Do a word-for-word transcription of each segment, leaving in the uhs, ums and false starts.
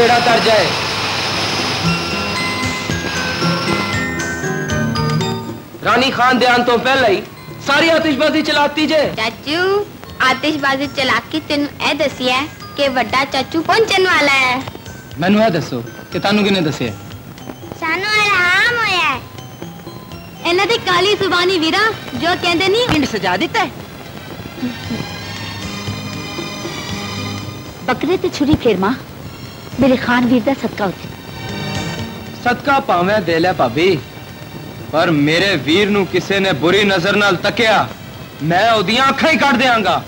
बेड़ा तर जाए। रानी खान ध्यान तो पहले ही सारी आतिशबाजी चलाती जे। चाचू आतिशबाजी चलाकी तेन ए दसी है कि वड्डा चाचू पहुंचने वाला है। मैनू ए दसो कि तानू किने दसे है? सानू इल्हाम होया है। इन्हां दी काली सुबानी वीरा जो कहंदे नहीं पिंड सजा दिता है। बकरे ते छुरी फेर मां मेरे खान वीर दा सदका होते। सदका पावे दे ले भाभी, पर मेरे वीर नू किसे ने बुरी नजर नाल तकिया मैं ओदियां अखां ही काट देंगा।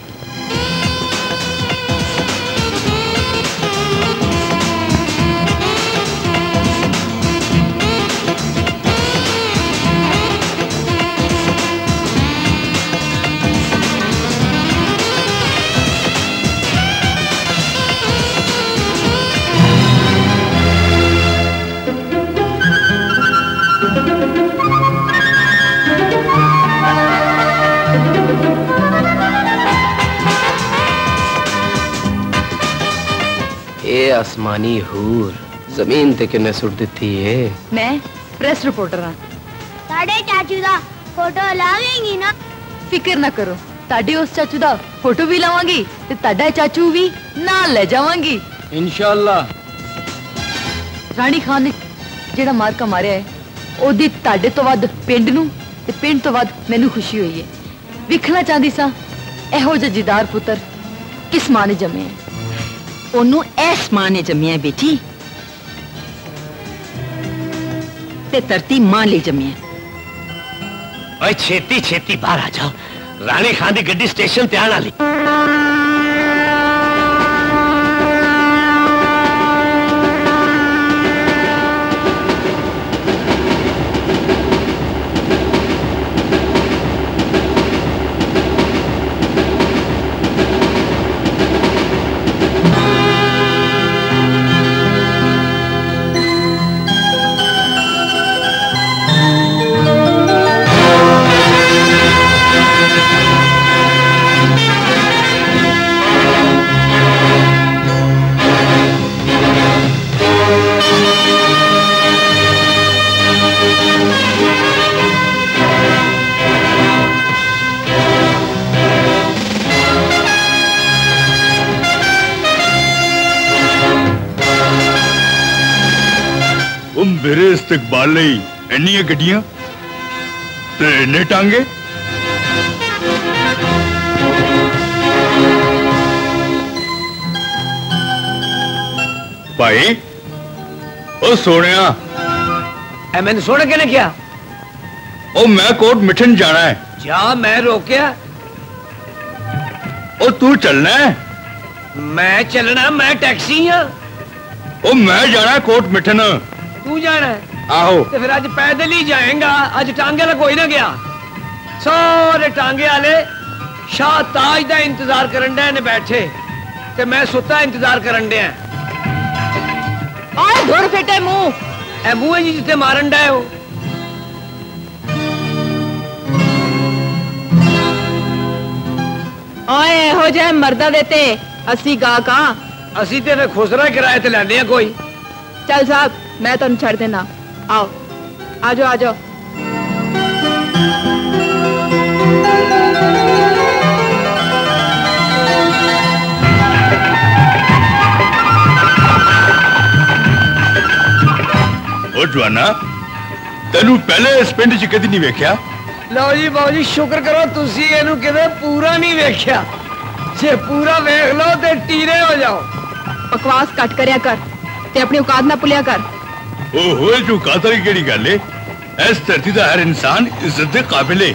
आसमानी हूर जमीन ते किन्ने सुट दिती है। मैं प्रेस रिपोर्टर हां। साडे चाचू दा फोटो लावेंगी ना? फिकर ना करो, ताडे उस चाचू दा फोटो भी लावांगी ते ताडा चाचू भी नाल ले जावांगी इंशाल्लाह। रानी खान ने जेड़ा मारका मारिया है ओदी ताडे तो बाद पिंड नू ते पिंड तो बाद मैनू खुशी हुई है। विखना चाहदी सा एहो जे जिदार पुत्र किस मां ने जमे है। ओनू ऐस मां ने जमिया बेटी ते तरती मां ले जमिया। ओए छेती छेती बाहर आ जाओ, रानी खान दी गड्डी स्टेशन ते आने वाली। मेरे इस्तकबाल इन्नियां गड्डियां ते इन्ने टांगे। भाई ओ सोनिया ए, मैंने सोने कहने क्या? ओ मैं कोट मिठन जाना है। जा, मैं रोकया। ओ तू चलना है? मैं चलना, मैं टैक्सी हाँ। ओ मैं जाना कोट मिठन। तू जाना है? आहो। तो फिर आज पैदल ही जाएगा, आज टांगे वाला कोई ना गया। सारे टांगे वाले शाह ताज का इंतजार करन दे ने बैठे ते मैं सुता इंतजार करन दे हैं। आए धुर फेटे मुंह ए मुंह जी जिते मारन दे हो। आए हो जाए मर्दा देते असी गा का असी ते वे खुसरा किराए ते लैंदे हैं कोई। चल साहब मैं तुम छड़ देना। आओ आ जाओ आ जाओ। ओ जवाना तेनू पहले इस पिंड च कदी नहीं वेख्या। लो जी बाबू जी शुक्र करो तुसी इनू कदे पूरा नहीं वेख्या। जे पूरा वेख लो ते टीरे हो जाओ। बकवास कट करिया कर ते अपनी औकात ना भुलिया कर। ओहो जो कातर की केड़ी गल है, इस धरती दा हर इंसान इज्जत दे काबिल है।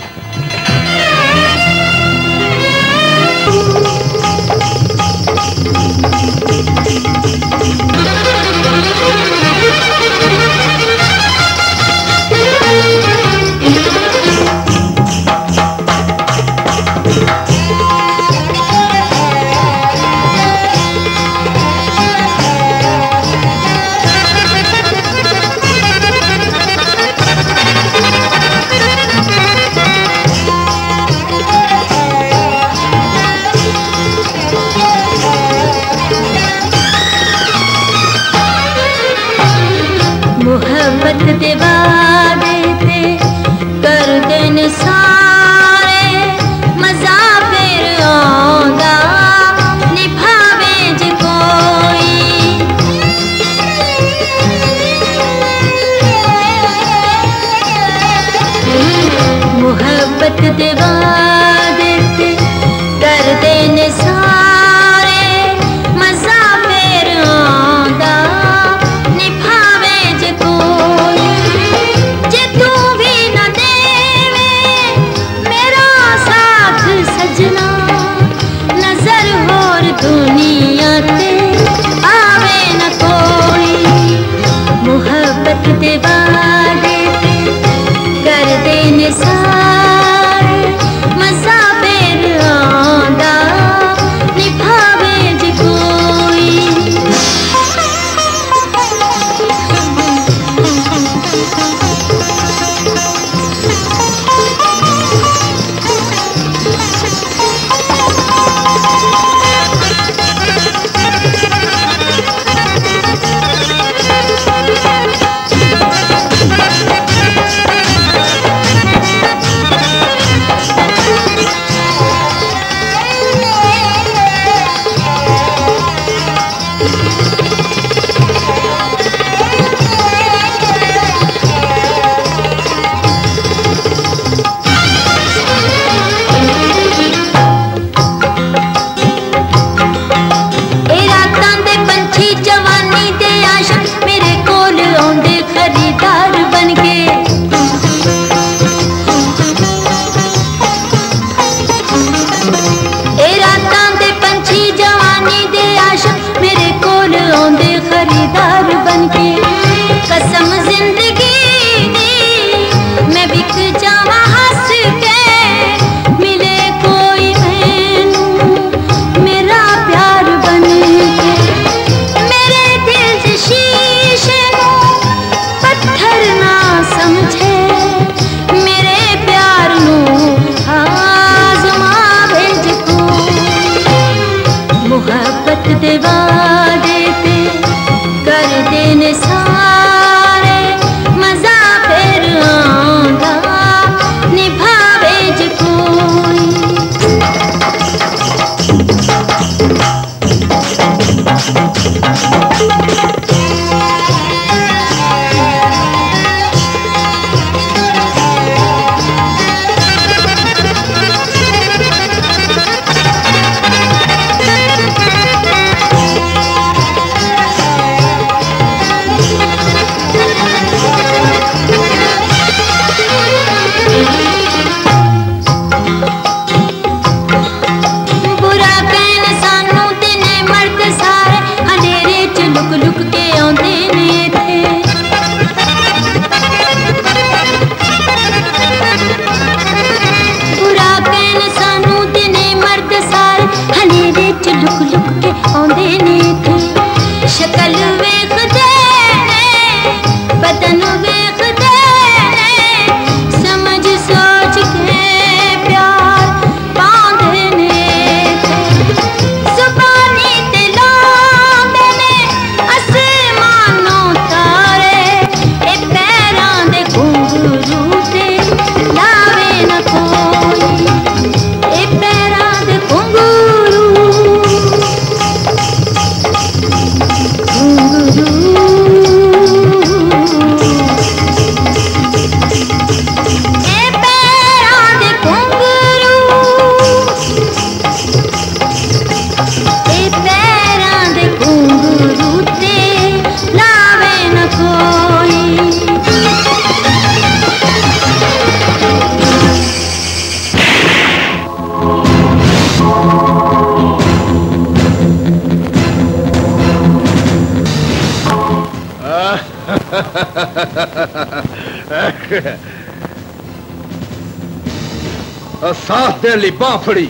साथ दे ली बाफड़ी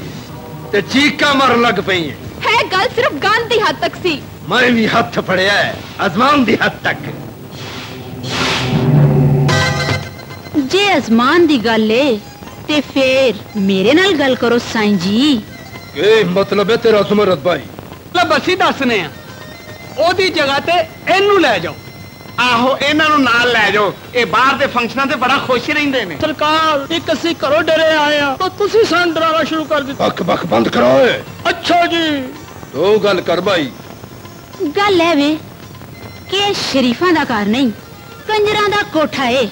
ते चीका मर लग पई है। गल सिर्फ गाल दी हद तक सी। मैं भी हथ फड़िया अजमान दी हद तक। जे अजमान दी गल है ते फिर मेरे नाल गल करो साईं जी। ए मतलब है तेरा समरत भाई? मतलब असी दसने आ, ओदी जगह ते एनू ले जाओ। आहो इन्हों नाल लै जाओ, ये बाहर के फंक्शन से बड़ा खुश रहिंदे ने। सरकार एक असी घरों डरे आए हैं तो तुसी सानू डराना शुरू कर दिता। बक बक बंद करो। अच्छा जी दो गल कर भाई। गल है वे कि शरीफा का घर नहीं कंजर का कोठा है।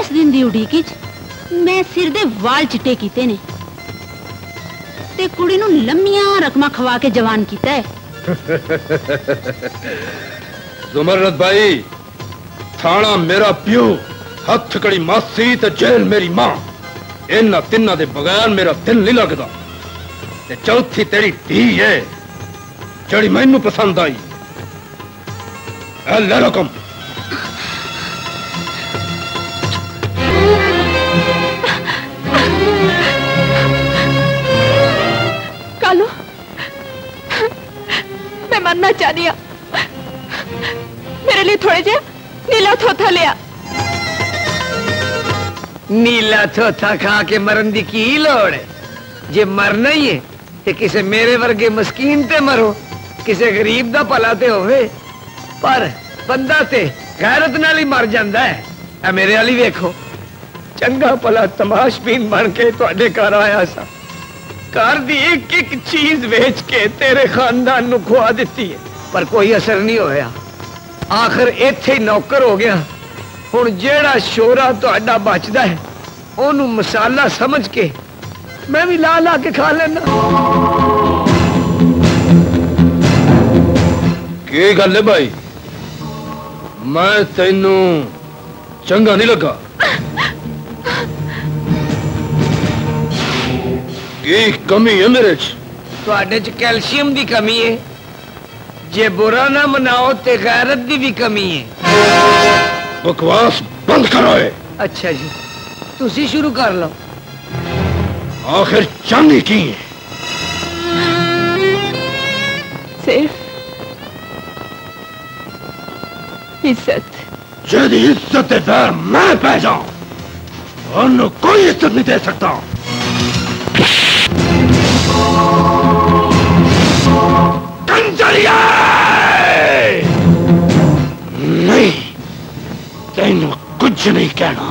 इस दिन की उड़ीक मैं सिर दे वाल चिट्टे किते ने ते कुड़ी नूं लम्मियां रकमां खवा के जवान किता है। जुमरत भाई, थाना मेरा प्यू, हथकड़ी मासी ते जेल मेरी मां, इन्हां तिन्हां दे बगैर मेरा दिल नहीं लगदा। ते चौथी तेरी धी है जड़ी मैनू पसंद आई। ए ले रकम। कालू, मैं मरना चाहती हूँ, मेरे लिए थोड़े जे नीला थोथा लिया। नीला थोथा खा के मरन दी की लोड़ है? जे मरना ही है ते किसे मेरे वर्गे मस्कीन ते मरो, किसे गरीब दा भला ते होवे। पर बंदा ते गैरत नाल ही मर जांदा है। ए मेरे वाली वेखो, चंगा भला तमाशबीन बन के तुहाडे घर आया सा, घर दी एक एक चीज बेच के तेरे खानदान नूं खुआ दिती है, पर कोई असर नहीं होया। आखिर इत्थे नौकर हो गया। हुण जेड़ा शोरा तुहाडा बचदा है ओनू मसाला समझ के मैं भी ला ला के खा लेना। की गल है भाई, मैं तेनू चंगा नहीं लगा। की कमी है मेरे तुहाडे च? कैल्शियम की कमी है। जे बुरा ना मनाओ ते गैरत की भी कमी है। बकवास बंद करो। अच्छा जी तुसी शुरू कर लो। आखिर चाहनी की है? सिर्फ इज्जत। जेदी इज्जत दे बैर मैं पै जाऊं, उन्हें कोई इज्जत नहीं दे सकता। कंजरिया नहीं, तेनू कुछ नहीं कहना।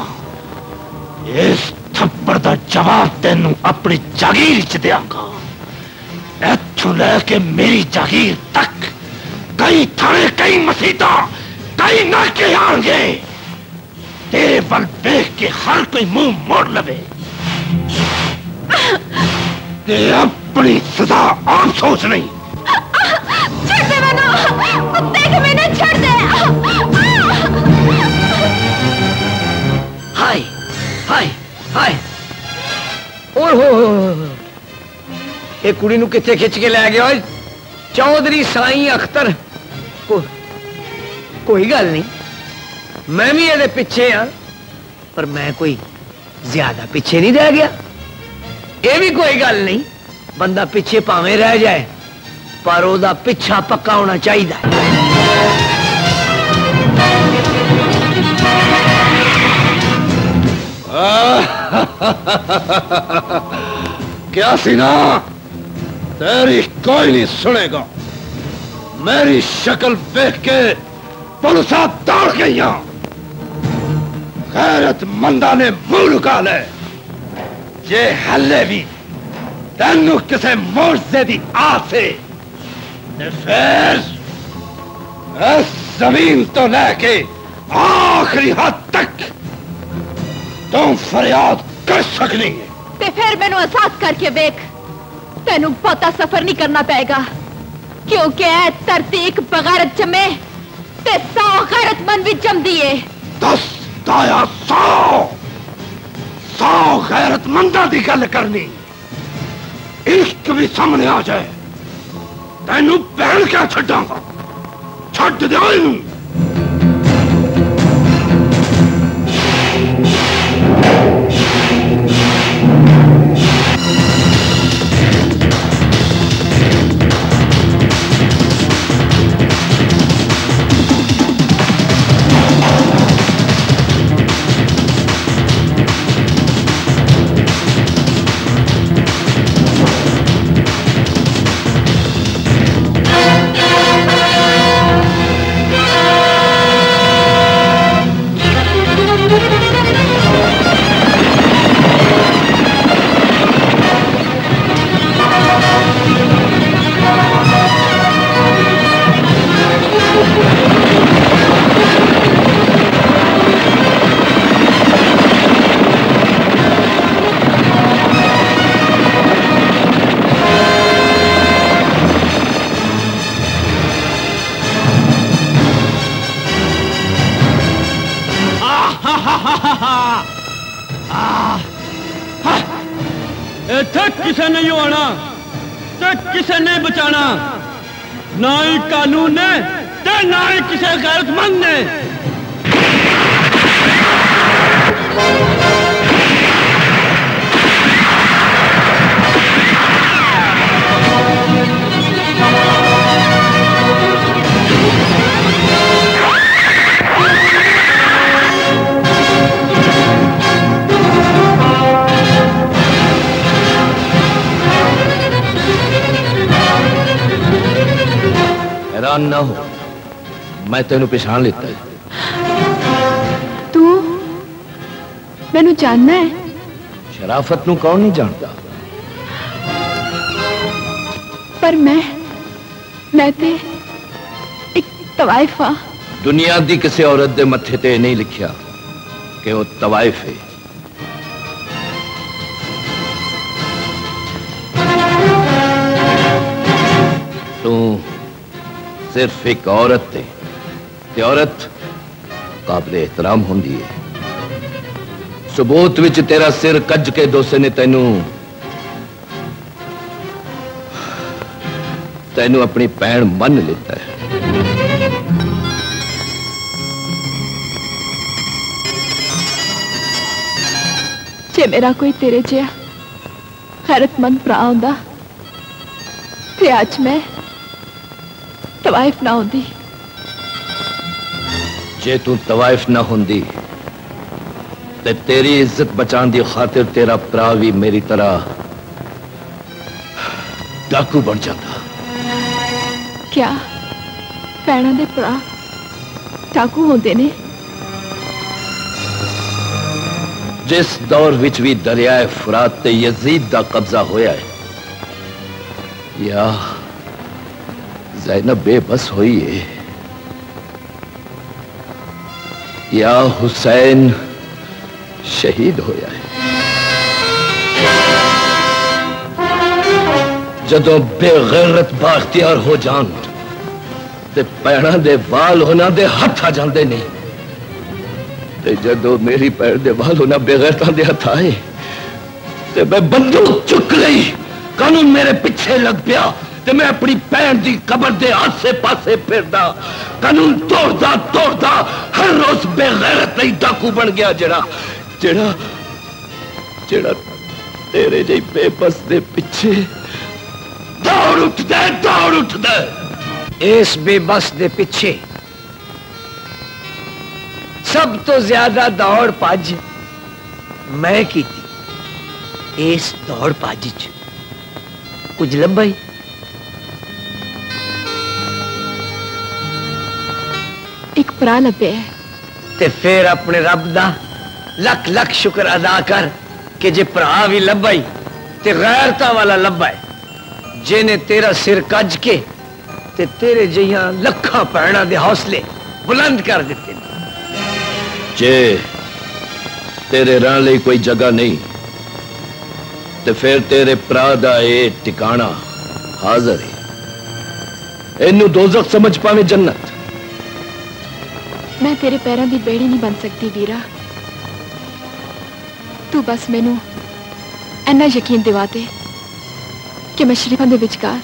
इस थप्पड़ का जवाब तेनू अपनी जागीर च देंगा। इत्थों लैके मेरी जागीर तक कई थाने, कई मसीदा, कई नाके आएंगे। तेरे बल देख के हर कोई मुंह मोड़ लवे। ते अपनी सदा आप सोच नहीं। छोड़ दे मैंने, छोड़ दे। हाय हाय हाय। ओहो ये कुड़ी नू किथे खिंच के लै गया? चौधरी साईं अख्तर। को, कोई गल नहीं, मैं भी ये पिछे हाँ, पर मैं कोई ज्यादा पिछे नहीं रह गया। ये भी कोई गल नहीं, बंदा पिछे भावें रह जाए पर ओदा पिछा पक्का होना चाहिए। क्या सीना, तेरी कोई नहीं सुनेगा। मेरी शक्ल देख के पुलिस दौड़ गई। गैरतमंदा ने मुंह लुका ले। जे हले भी तेनू किसी मोर्चे की आस है ते फिर इस जमीन तो लैके आखिरी हद तक तुम फरियाद कर सकनी है। ते फिर मैनू आजाद करके देख, तेनू बहुता सफर नहीं करना पेगा, क्योंकि ऐ धरती एक बगैरत जमे ते सौ गैरतमंद भी जमदी है। दस दाया सौ सौ गैरतमंदा दी गल करनी। इश्क भी सामने आ जाए तेनू भैन क्या छड्डांगा। छड्ड दे इनू। किसी ने युआना ते किसी ने बचाना, ना ही कानून ने ते ना ही किसी गैरतमंद ने। हैरान ना हो, मैं तेनू पहचान लेता है। तू मैनू जानना है? शराफत नू कौन नहीं जानता, पर मैं मैं ते एक तवाइफ हाँ। दुनिया की किसी औरत के मथे ते नहीं लिखिया कि वो तवाइफ है। तू सिर्फ एक औरत है, ते औरत काबिले एहतराम होंदी है। सबूत विच तेरा सिर कज के दोसे ने तेनू तेनू अपनी भैन मन लेता है। जे मेरा कोई तेरे जिहा हैरतमंद भरा होंदा ते अज मैं तवाइफ ना होंदी। जे तू तवाइफ ना होंदी ते तेरी इज्जत बचाने की खातिर तेरा भरा भी मेरी तरह डाकू बन जाता। क्या भैणा दे भरा डाकू होंदे ने? जिस दौर विच भी दरियाए फुरात ते यजीद दा कब्जा होया है, या ज़ैनब बेबस हुई है, या हुसैन शहीद होया है, जदों बेगैरत बाख्तियार हो जान ते पैणा दे वाल होना दे हथ आ जाते नहीं। ते जदों मेरी पैर दे वाल होना बेगैरतां दे हथ आए ते मैं बंदूक चुक लई। कानून मेरे पिछे लग पिया ते मैं अपनी भैन की कबर के आसे पासे फिरदा, कानून तोड़दा तोड़दा हर रोज बेगैरत लई डाकू बन गया, जड़ा जेड़ा जेड़ा तेरे जी बेबस दे पिछे दौड़ उठदा दौड़ उठदा। इस बेबस दे पिछे सब तो ज्यादा दौड़ भज मैं कीती। इस दौड़ भज च कुछ लभा ही एक भरा लभ्या है। ते फिर अपने रब दा लख लख शुक्र अदा कर कि जे भरा भी लभा ही ते गैरता वाला लभा है, जिन्हें तेरा सिर कज के ते तेरे जिहियां लखा भैणा दे हौसले बुलंद कर दिते। जे तेरे रहण लई कोई जगह नहीं ते फिर तेरे भरा दा ये ठिकाना हाजिर है। इनू दोजख समझ पावे जन्नत। मैं तेरे पैरां दी बेड़ी नहीं बन सकती वीरा, तू बस मैनू इन्ना यकीन दिवा दे कि मैं शरीफां दे विचकार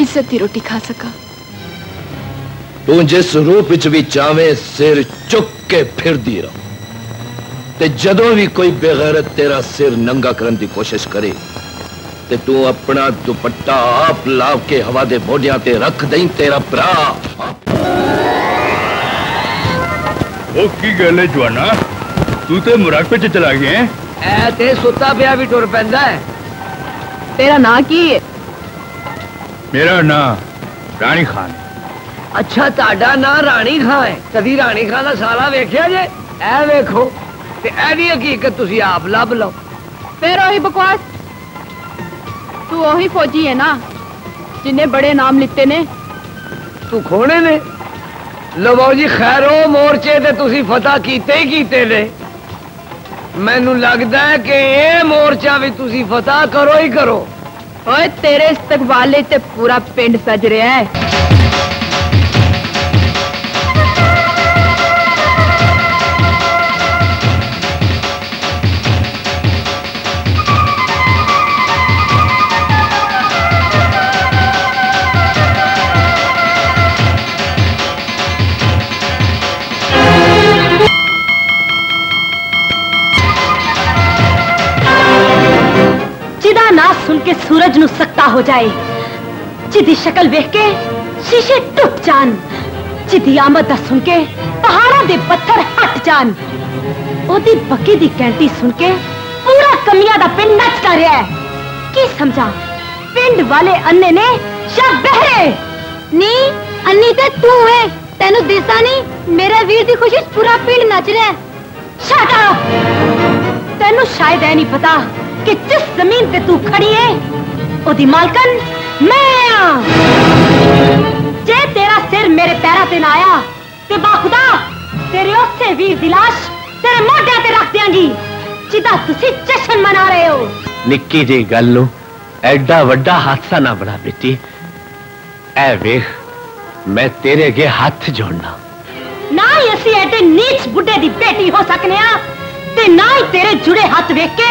इज्जत की रोटी खा सका। तू जिस रूप विच भी चाहे सिर चुक के फिरदी रहो, ते जदों भी कोई बेगैरत तेरा सिर नंगा करने की कोशिश करे ते तू अपना दुपट्टा आप लाव के हवा दे मोढियां ते रख दई। तेरा भरा ओ की गल है जवाना, तू तो मुराकबे च चला गया है? ते सुता पिया भी टुर पैंदा है। तेरा ना की है? मेरा ना रानी खान। अच्छा, ताड़ा ना रानी खान है। कभी रानी खान का साला वेख्या जे? ए वेखो ते एदी हकीकत तुसी आप लभ लो। फिर ओही बकवास, तू ओही फौजी है ना जिन्हें बड़े नाम लिते ने तू खोने ने। लो बाबू जी, खैरो मोर्चे ते तुसी फतह कीते ही कीते ने। मैनू लगता है कि ये मोर्चा भी तुसी फतह करो ही करो। ओए, तेरे इस्तकबाले ते पूरा पिंड सज रहा है। हो जाए। जिदी शकल वेख के शीशे टूट जान, जिदी आमद सुन के पहाड़ा दे पत्थर हट जान। ओदी बकी दी कहती सुन के पूरा कमिया दा पिंड नचता रहा है। की समझा पिंड वाले अन्ने ने शा बहरे नी अन्नी ते तू है, तेनु दिसदा नहीं मेरा वीर दी खुशी पूरा पिंड नच रहा है। शट अप, तेनु शायद है नहीं पता कि जिस जमीन पे तू खड़ी है ओदी मालकन मैं आं। जे तेरा सिर मेरे पैरा ते ना आया ते बाखुदा तेरे ओसे वीर दिलाश तेरे मोढ़े ते रख देंगी जिदा तुसी जश्न मना रहे हो। निक्की जी गल नू एडा वड्डा हादसा ना बना बेटी। ऐ वेख मैं तेरे अगे हाथ जोड़ना। ना ही असी एडे नीच बुढ़े दी बेटी हो सकने आ ते ना ही तेरे जुड़े हाथ वेख के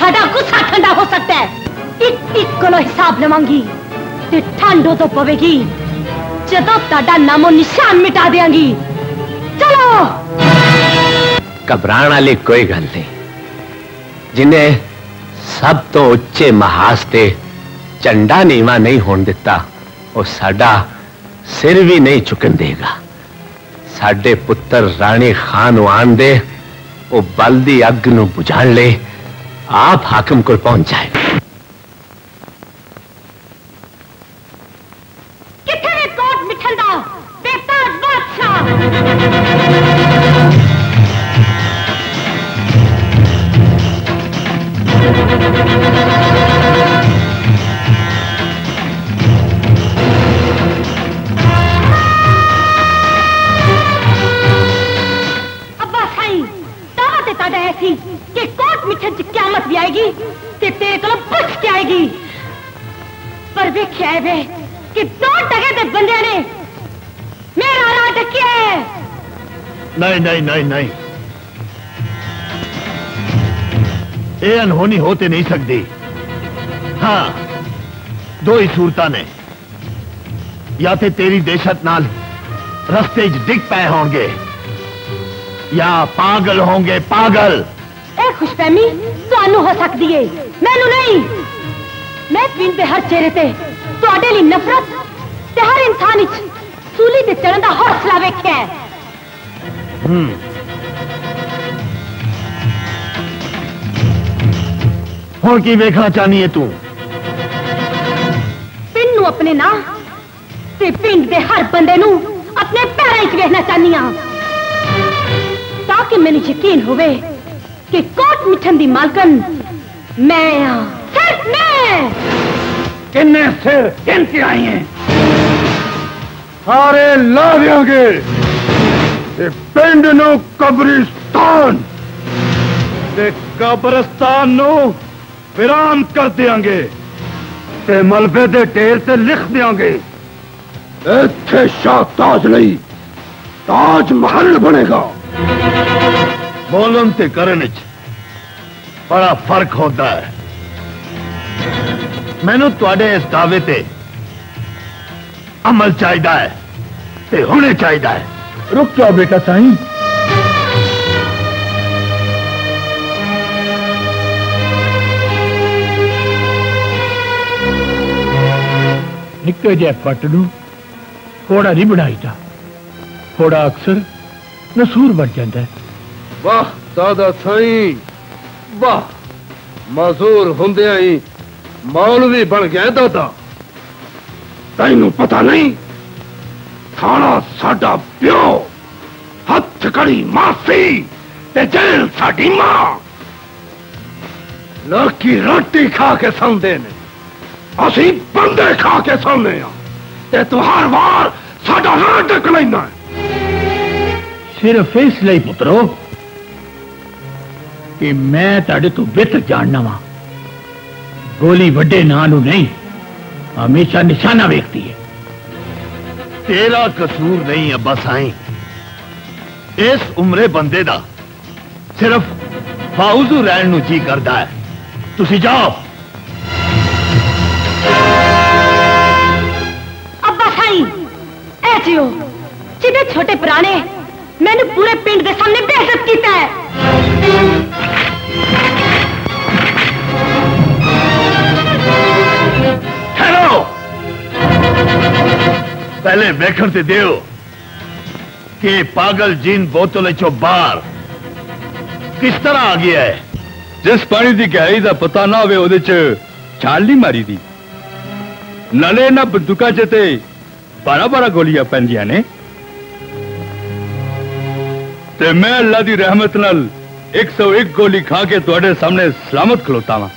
साडा गुस्सा ठंडा हो सकता है। एक एक कोलो हिसाब लवांगी ते ठंडो तो पवेगी, जदों ताडा नामो निशान मिटा देंगी। चलो घबराण वाली कोई गल नहीं। जिन्हें सब तो उच्चे महाज ते झंडा नीवा नहीं होने दिता और साडा सिर भी नहीं चुकन देगा। साडे पुत्र रानी खान आन दे वो बल दी अग नू बुझाण ले आप हाकिम को पहुंच जाएगा। नहीं नहीं नहीं, ये अनहोनी होते नहीं सकती। हाँ, दो ही सूरतां ने, या तो ते तेरी दहशत नाल रस्ते डिग पए होंगे या पागल होंगे पागल। ए खुशफहमी तुहानू हो सकती है, मैनू नहीं। मैं पिंड दे हर चेहरे ते तुहाडे लई नफरत ते हर इंसान विच सूली ते चढ़न दा हौसला वेख्या है। और की देखना चाहनी है तू? पिंड नू अपने ना ते पिंड दे हर बंदे नू अपने पैरां च वेखना चाहनी आ, ताकि मैनू यकीन होवे कि कोट मिठन दी मालकन मैं आ, सिर्फ मैं। किन्ने सिर किन की आई है? सारे ला देंगे पिंड नू कब्रिस्तान ते कब्रिस्तान नू विराम कर देंगे ते मलबे दे ढेर से लिख देंगे इत्थे शाहताज नहीं ताज महल बनेगा। बोलन ते करने च बड़ा फर्क होता है। मैनू तुहाडे इस दावे ते अमल चाहिदा है ते होने चाहिदा है। रुक जाओ बेटा साईं, निक्के जे पट नू फोड़ा नहीं बनाईदा, फोड़ा अक्सर नसूर बन जाता है। वाह दादा साईं वाह, मजूर हुंदियां ही मौलवी बन गया दादा। तैनू पता नहीं थाना साडा प्यो, हथकड़ी मासी ते जेल साडी मां। लोकी रोटी खा के सौंदे ने, असी बंदे खा के सौंदे आ ते तू हर वार साडा नाटक लैंदा है। सिर्फ इसलिए पुत्रो कि मैं ताडे तू बेहतर जानना वां। गोली वड्डे नां नूं नहीं, हमेशा निशाना वेखदी है। तेरा कसूर नहीं अब्बा साईं, इस उम्रे बंदे दा सिर्फ बाउजू रहण नू जी करदा है। तुसी जाओ। अब्बा साईं ऐ जियो जिदे छोटे पुराने मैनू पूरे पिंड दे सामने बेइज्जत कीता है। पहले वेखण ते दियो कि पागल जीन बोतल चो बाहर किस तरह आ गया है। जिस पानी की गहराई का पता ना हो छाल नहीं मारी दी, नाले ना बंदूका चते बारह बारह गोलियां पैंदियां ने। ते मैं अल्लाह की रहमत नाल एक सौ एक गोली खा के तुहाडे सामने सलामत खलोता वा।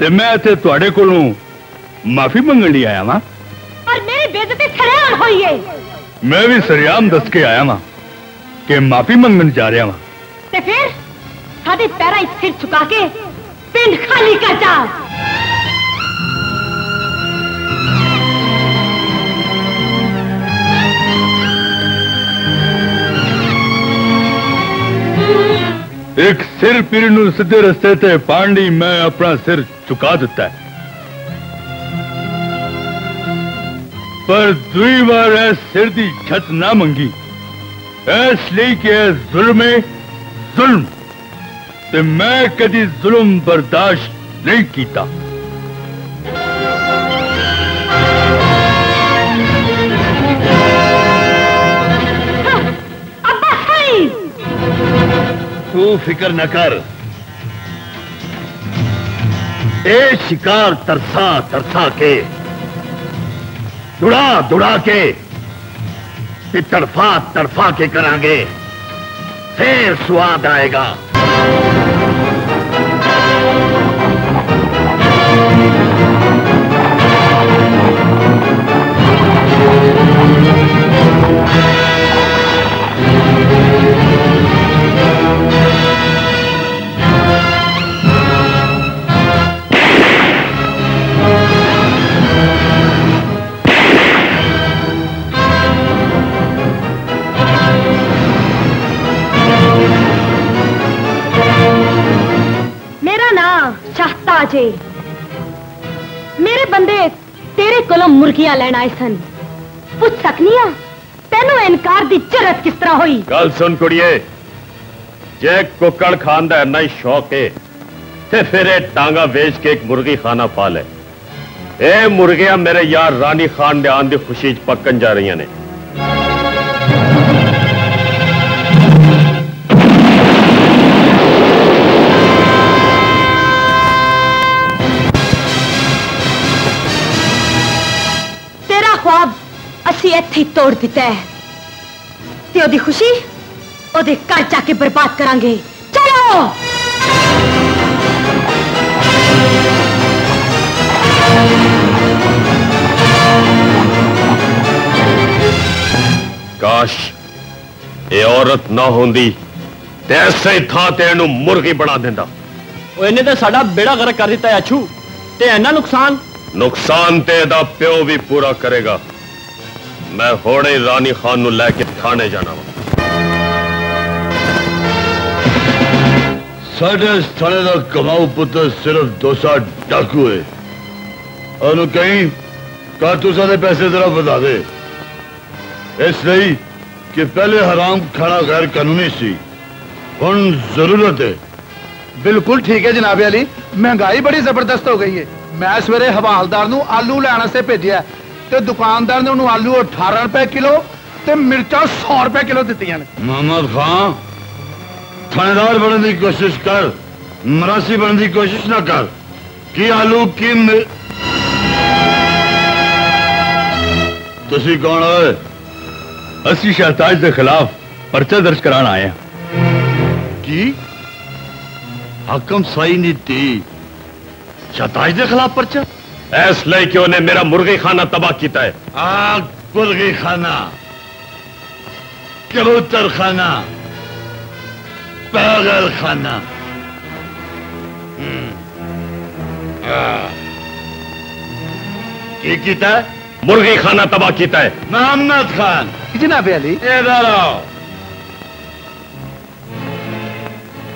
ते मैं इत्थे तुहाडे कोलों माफी मंगण लई आया वा। पर मेरी बेइज्जती सरेआम होई है। मैं भी सरेआम दस के आया वा कि माफी मंगण जा रहा वा। ते फिर साडे पैरां इच सिर चुका के पिंड खाली कर जा। एक सिर पीर नू सीधे रस्ते ते पांडी मैं अपना सिर चुका दिता है, पर दुई बार सिर दी छत ना मंगी, इसलिए कि जुल्मे जुल्म ते मैं कदी जुल्म बर्दाश्त नहीं कीता। तू फिकर न कर, ए शिकार तरसा तरसा के दुड़ा दुड़ा के ते तड़फा तड़फा के करांगे, फिर स्वाद आएगा। मेरे बंदे तेरे कोलों मुर्गियां लेना आए सन, पूछ सकनी आ तैनू इनकार दी जरूरत किस तरह हुई? गल सुन कुड़िए, जे कुकड़ खान दा इन्ना ही शौक है ते फिर ए टांगा वेच के एक मुर्गी खाना पा ले। ए मुर्गियां मेरे यार रानी खान दे आन दी खुशी च पक्कन जा रही ने। इत्थे तोड़ दिता है ते ओदी खुशी ओदे घर जाके बर्बाद करांगे। चलो काश ये औरत ना होंदी ते ऐसे था ते इनू मुर्गी बना देंदा। इन्हें तो साडा बेड़ा गर्क कर दिता है अच्छू, ते इना नुकसान नुकसान ते दा प्यो भी पूरा करेगा। मैं होड़े रानी खान नू लैके थाने जाना वा। साडे थाने दा कमाऊ पुत्र सिर्फ दोसा डाकू है, और कहीं कारतूसा दे पैसे जरा बता दे, इसलिए कि पहले हराम खाना गैर कानूनी सी, हुन जरूरत है। बिल्कुल ठीक है जनाब अली, महंगाई बड़ी जबरदस्त हो गई है। मैं सवेरे हवालदार नू आलू लैण से भेजिया ते दुकानदार ने उन्होंने आलू अठारह रुपए किलो ते मिर्चा सौ रुपए किलो दी। मोहम्मद खान थानेदार बनने की कोशिश कर, मरासी बनने की कोशिश ना कर कि आलू की मिर... तुसी कौन हो? असी शहताज के खिलाफ पर्चा दर्ज कराने आए हैं। की हकम साई नहीं थी शहताज के खिलाफ पर्चा? इसलिए कि उन्हें मेरा मुर्गी खाना तबाह किया है। आग मुर्गी खाना, कबूतर खाना, पागल खाना। क्या किया? मुर्गी खाना तबाह किया है। मोहम्मद खान जनाब अली इधर आओ।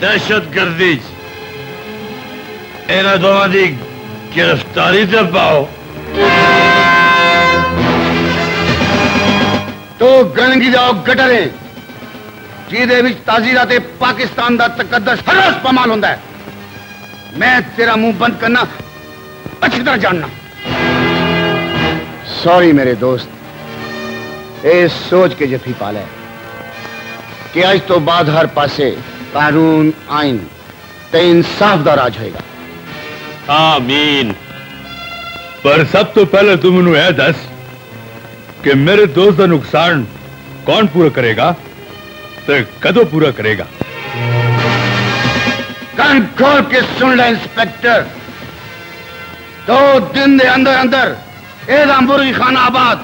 दहशत गर्दी इन्होंने दोनों की गिरफ्तारी से पाओ। तो गणगी जाओ गटरे जिदे विच ताजीराते पाकिस्तान का तकदस हर रोज पमाल होंदा है। मैं तेरा मुंह बंद करना अच्छी तरह जानना। सॉरी मेरे दोस्त, ये सोच के जफी पाले कि आज तो बाद हर पासे कानून आइन ते इंसाफ दा राज होएगा। आमीन। पर सब तो पहले तुम यह दस कि मेरे दोस्त का नुकसान कौन पूरा करेगा ते कदों पूरा करेगा? कान खोल के सुन ले इंस्पेक्टर, दो दिन के अंदर अंदर एदा मुर्गी खाना आबाद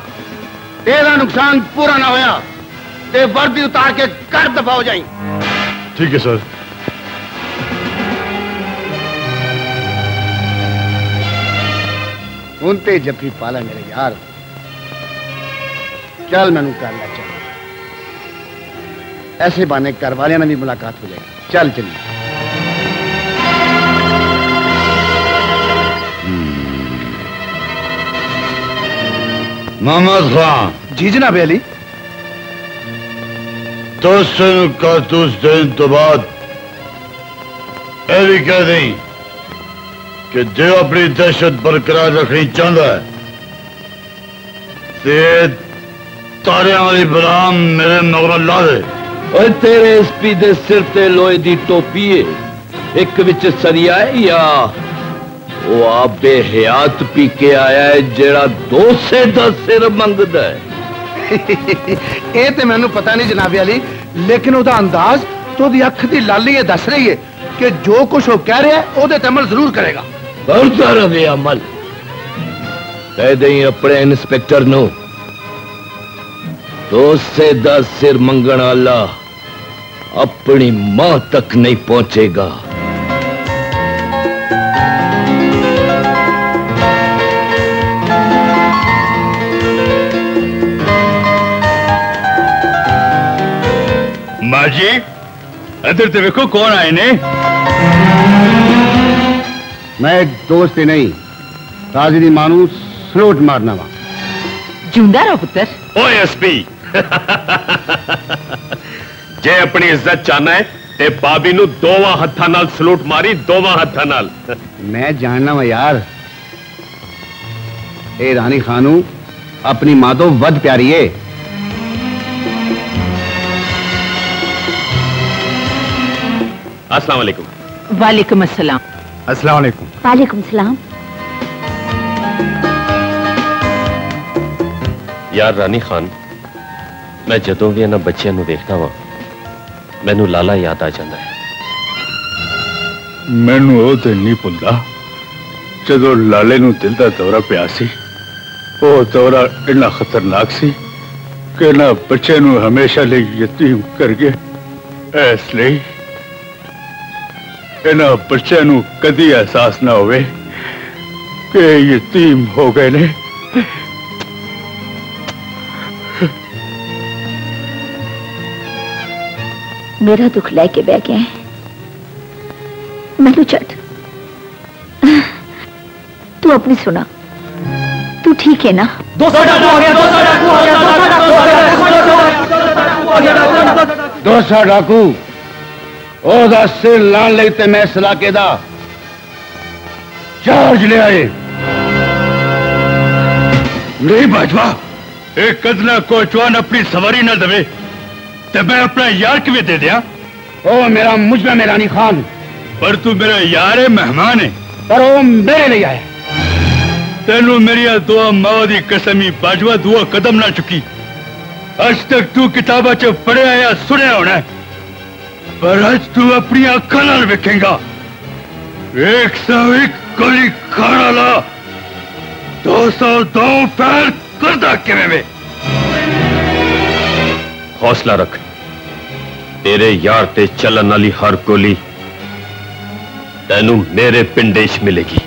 तेरा नुकसान पूरा ना होया ते वर्दी उतार के कर दफा हो जाए। ठीक है सर। उनते जफी पाला मेरे यार, चल मैं करना चाहिए ऐसे बहाने घर वाले ने भी मुलाकात हो जाएगी। चल चलिए। मोहम्मद खान जी। जनाब अली तो सन कारतूस देने तो बाद भी कह दी कि जो अपनी दहशत बरकरार रखनी चाहता है ते तारे वाली बराम मेरे नगर ला दे। और तेरे एस पी दे सिर ते लोहे की टोपी है, एक विच सरिया है या वो आप बेहयात पी के आया है जेड़ा दो से दस सिर मंगता है? ये तो मैनू पता नहीं जनाब अली, लेकिन उसका अंदाज तो अख की लाली ये दस रही है कि जो कुछ वो कह रहा है उहदे ते अमल जरूर करेगा। करता रहे अमल। कह दें अपने इंस्पेक्टर नू दो से दस सिर मंगण वाला अपनी मां तक नहीं पहुंचेगा। मां जी इधर तो देखो कौन आए ने। मैं एक दोस्त ही नहीं राजी दी मानू स्लोट मारना वा। जिंदा रहो पुत्र। ओ एसपी जे अपनी इज्जत चाहना है ते बाबी नू दोवां हत्थां नाल स्लोट मारी, दोवां हत्थां नाल। मैं जानना वा यार, ए रानी खानू अपनी मां तो वध प्यारी है। अस्सलाम वालेकुम। वालेकुम अस्सलाम। अस्सलाम वालेकुम। वालेकुम सलाम। यार रानी खान, मैं जदों भी इन्हां बच्चियां नूं देखदा वां मैनूं लाला याद आ जांदा है। मैनूं ओह दिन नहीं भुलदा जदों लाले नूं दिल दा दौरा पिया सी। ओह दौरा इन्ना खतरनाक सी कि ना बच्चे नूं हमेशा लई यतीम कर गए। इसलिए ना बच्चे नू कदी एहसास ना होवे कि यतीम हो गए ने। मेरा दुख लेके बह गया है मैनू छट। तू अपनी सुना, तू ठीक है ना? दो सौ डाकू आ गया, दो सौ डाकू आ गया, दो सौ डाकू ओदा सिर लान लगते। मैं इस इलाके का चार्ज ले आए। नहीं भाजपा एक कदला कोचवान अपनी सवारी न दे तो मैं अपना यार किवें दे दिया? ओ मेरा मुजरिम है मेरानी खान। पर तू मेरा यार है, मेहमान है। पर वो मेरे लिए आया। तेनू मेरी दुआ माओ की कसमी बाजवा दुआ कदम ना चुकी। अज तक तू किताबा च पढ़िया या सुनिया होना है, पर आज तू अपनी अखा नाल वेखेगा। एक सौ एक गोली खाना ला, दो सौ दो पैर करदा किवें वे। हौसला रख, तेरे यार ते चलन वाली हर गोली तैनू मेरे पिंडेश मिलेगी।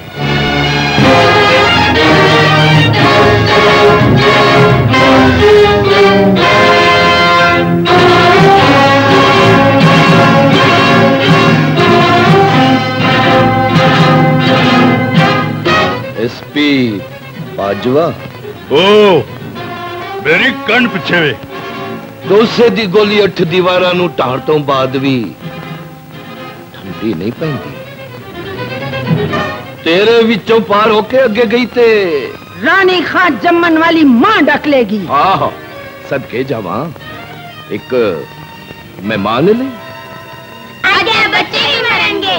एसपी बाजवा ओ मेरी कण पिछे वे। दोसे दी गोली अठ दीवारां नूं ढाण तों बाद भी ठंडी नहीं पैंदी, तेरे विचों पार होके अगे गई ते रानी खां जम्मन वाली मां डक लेगी। आहो सदके जावां एक मेहमान ले आगे बच्चे ही मरेंगे।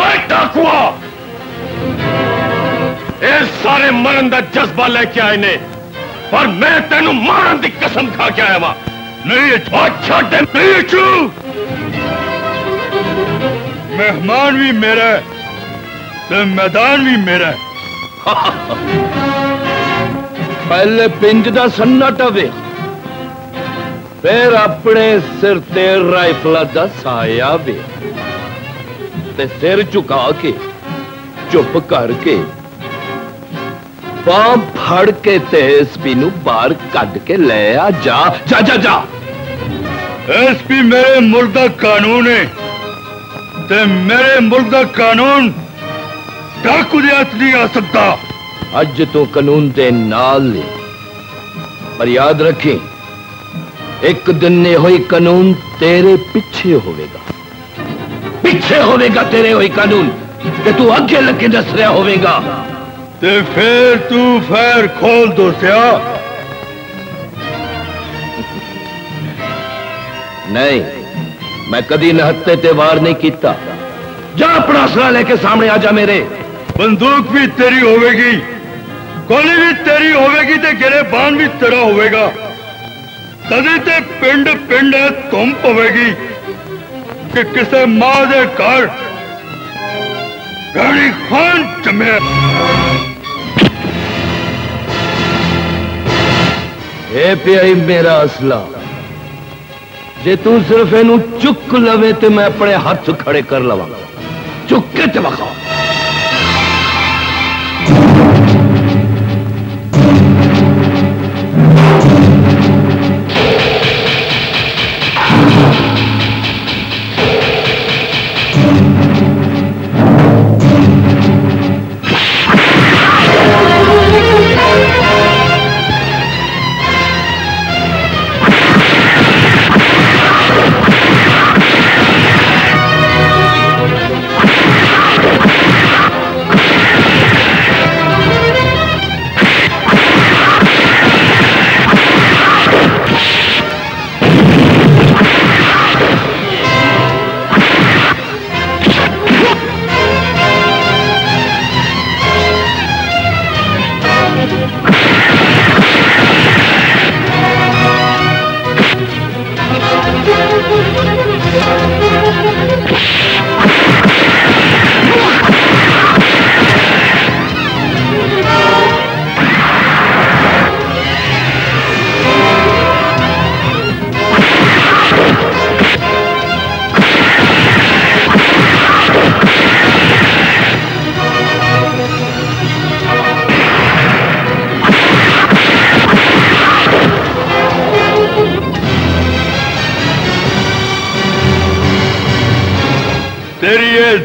ओए डाकुआ ए सारे मरन दा जज्बा लेके आए ने पर मैं तेनू मारन दी कसम खा के आया वा। नहीं अच्छा छू मेहमान भी मेरा ते मैदान भी मेरा। पहले पिंज दा सन्नाटा वेख फिर अपने सिर ते राइफल दा साया वेख ते सिर झुका के चुप करके पां फड़ के ते एसपी नू बाहर कढ के ले आ जा जा जा जा। एसपी मेरे मुल्क दा कानून है ते मेरे मुल्क दा कानून डाकू दे हत्थ नहीं आ सकता। अज तो कानून दे नाल ले पर याद रखे एक दिन ये होई कानून तेरे पीछे होवेगा पीछे होवेगा तेरे होई कानून ते तू आगे लग के दस रहा होवेगा ते फिर तू फैर खोल दो सिया। नहीं मैं कभी नहत्ते ते वार नहीं किया। जा अपना असला लेके सामने आ जा मेरे। बंदूक भी तेरी होगी गोली भी तेरी होगी ते गिरेबान भी तेरा होगा तदे ते पिंड पिंड तुम पवेगी कि किसे मां दे घर रानी खान जमे। ए प्याई मेरा असला जे तू सिर्फ इनू चुक लवे तो मैं अपने हाथ खड़े कर लवा। चुक के ते वखा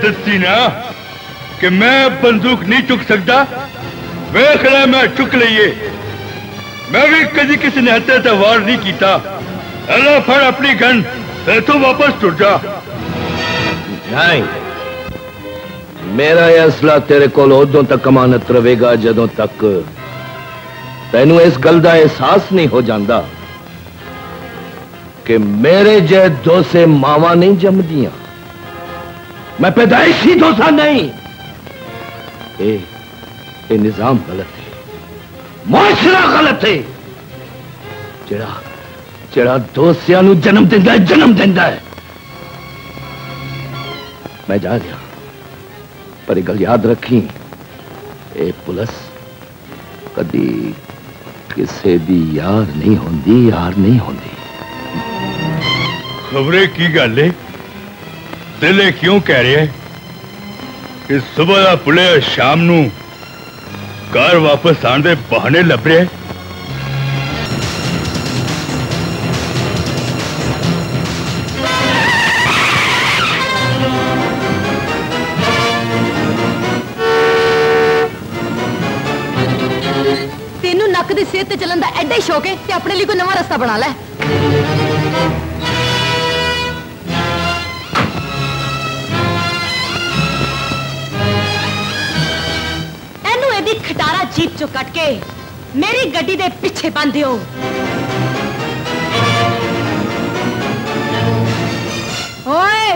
दस्सी ना कि मैं बंदूक नहीं चुक सकता वेख रहा मैं चुक लिए। मैं भी कभी किसी ने हत्या ते वार नहीं किया। अल्लाह फड़ अपनी गन तो वापस टूट जा। नहीं मेरा यह असला तेरे को उदों तक अमानत रहेगा जदों तक तेनू इस गल का एहसास नहीं हो जाता कि मेरे जे दो से मावा नहीं जमदियां। मैं पैदाइश ही दोसा नहीं। ए, ए निजाम गलत है मुआशरा गलत है जेड़ा जेड़ा दोस्तियां नू जन्म देंदा है जन्म देंदा है। मैं जा गया पर गल याद रखी ए पुलिस कदी किसी दी यार नहीं होंदी यार नहीं होंदी। खबरें की गल है दिले क्यों कह रहे हैं कि सुबह का पुले शाम नू घर वापस आने के बहाने लभ रहे हैं। तेनू नक दी सेहत ते चलन दा एडा ही शौक है कि अपने लिए कोई नवा रास्ता बना लै। जीप चो कट के मेरी गड्डी दे पिछे बंद हो। ओए,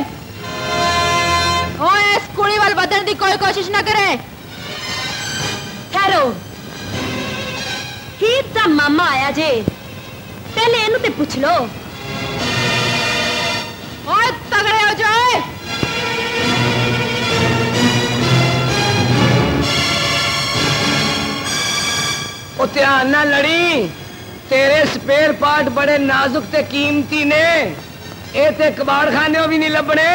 ओए, इस कुड़ी वाल बदलने की कोई कोशिश ना करे। ठहरो, हीप दा मामा आया जे, पहले इनू ते पूछ लो। ओए तगड़े हो जाओ। ध्यान ना लड़ी, तेरे स्पेयर पार्ट बड़े नाजुक ते कीमती ने, ए ते कबाड़ खाने भी नहीं लबने।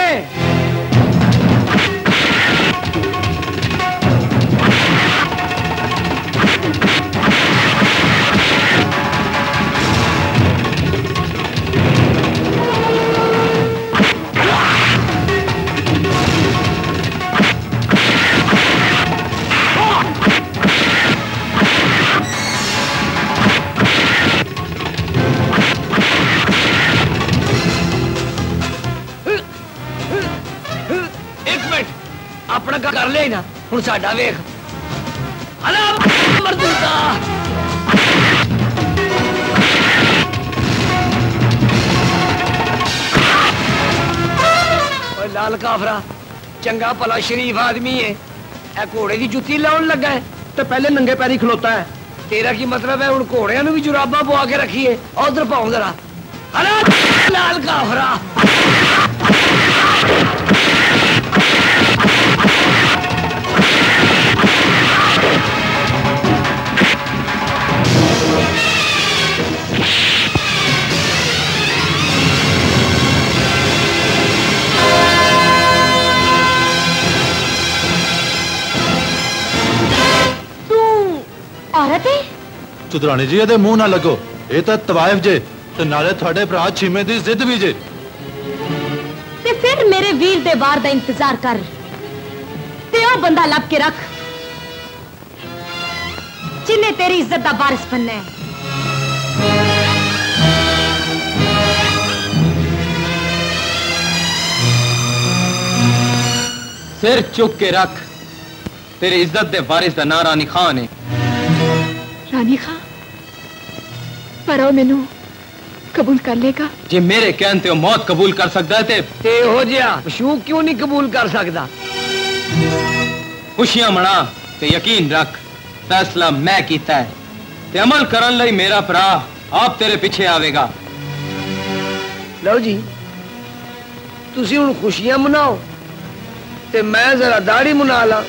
कर लेना हूं साडा वेख अला मरदूदा ओए लाल काफरा चंगा भला शरीफ आदमी है ए घोड़े की जुत्ती लाउन लगा है तो पहले नंगे पैरी खलोता है। तेरा की मतलब है हुण घोड़ियां नूं भी जुराबा पवा के रखिए उधर पाऊं जरा अला लाल काफरा। चुदरानी जी ये मुंह ना लगो, ये तो तवायफ जे ते नाले थोड़े भरा छीमे दी जिद भी जे। ते फिर मेरे वीर दे वार दा इंतजार कर, ते ओ बंदा लभ के रख जिन्हें तेरी इज्जत दा बारिश बनना है। सिर चुक के रख, तेरी इज्जत दे वारिस दा ना रानी खान है। रानी खां पर मैनू कबूल कर लेगा जे मेरे कहते हो मौत कबूल कर सकता है ते हो जिया मशूक क्यों नहीं कबूल कर सकता। खुशियां मना ते यकीन रख फैसला मैं कीता है ते अमल करन लई मेरा भरा आप तेरे पीछे आवेगा। लो जी तुसी हुण खुशियां मनाओ ते मैं जरा दाढ़ी मना ला।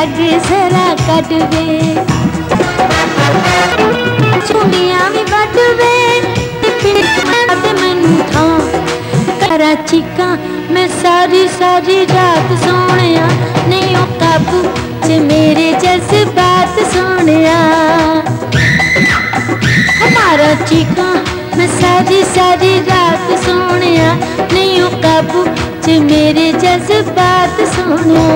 कट जरा कटवे चूड़िया भी बटवे मैनू था करा चिका मैं सारी सारी रात सोने नहीं हो काबू जे मेरे जज्बात सोने हमारा चिका मैं सारी सारी रात सोने नहीं हो काबू जे मेरे जज्बात सोने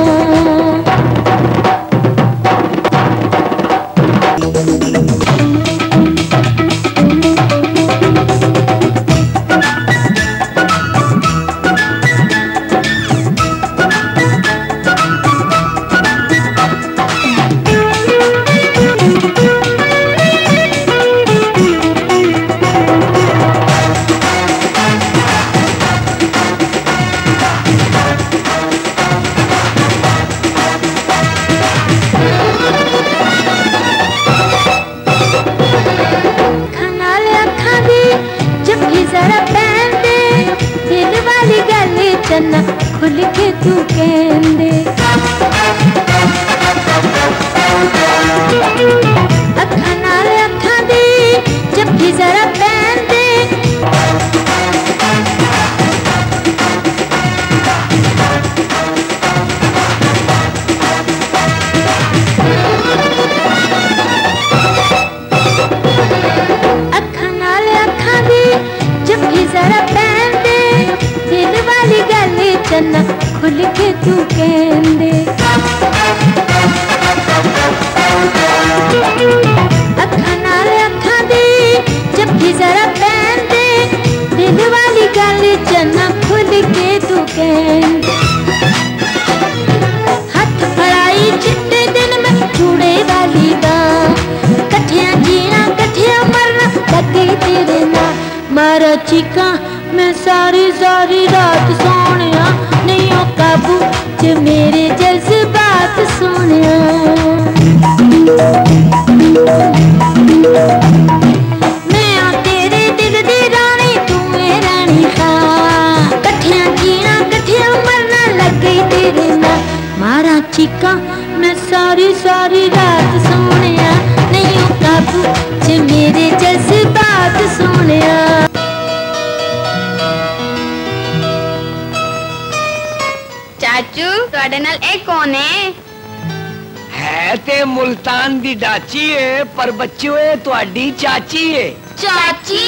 पर बच्चों तुहाडी चाची है। चाची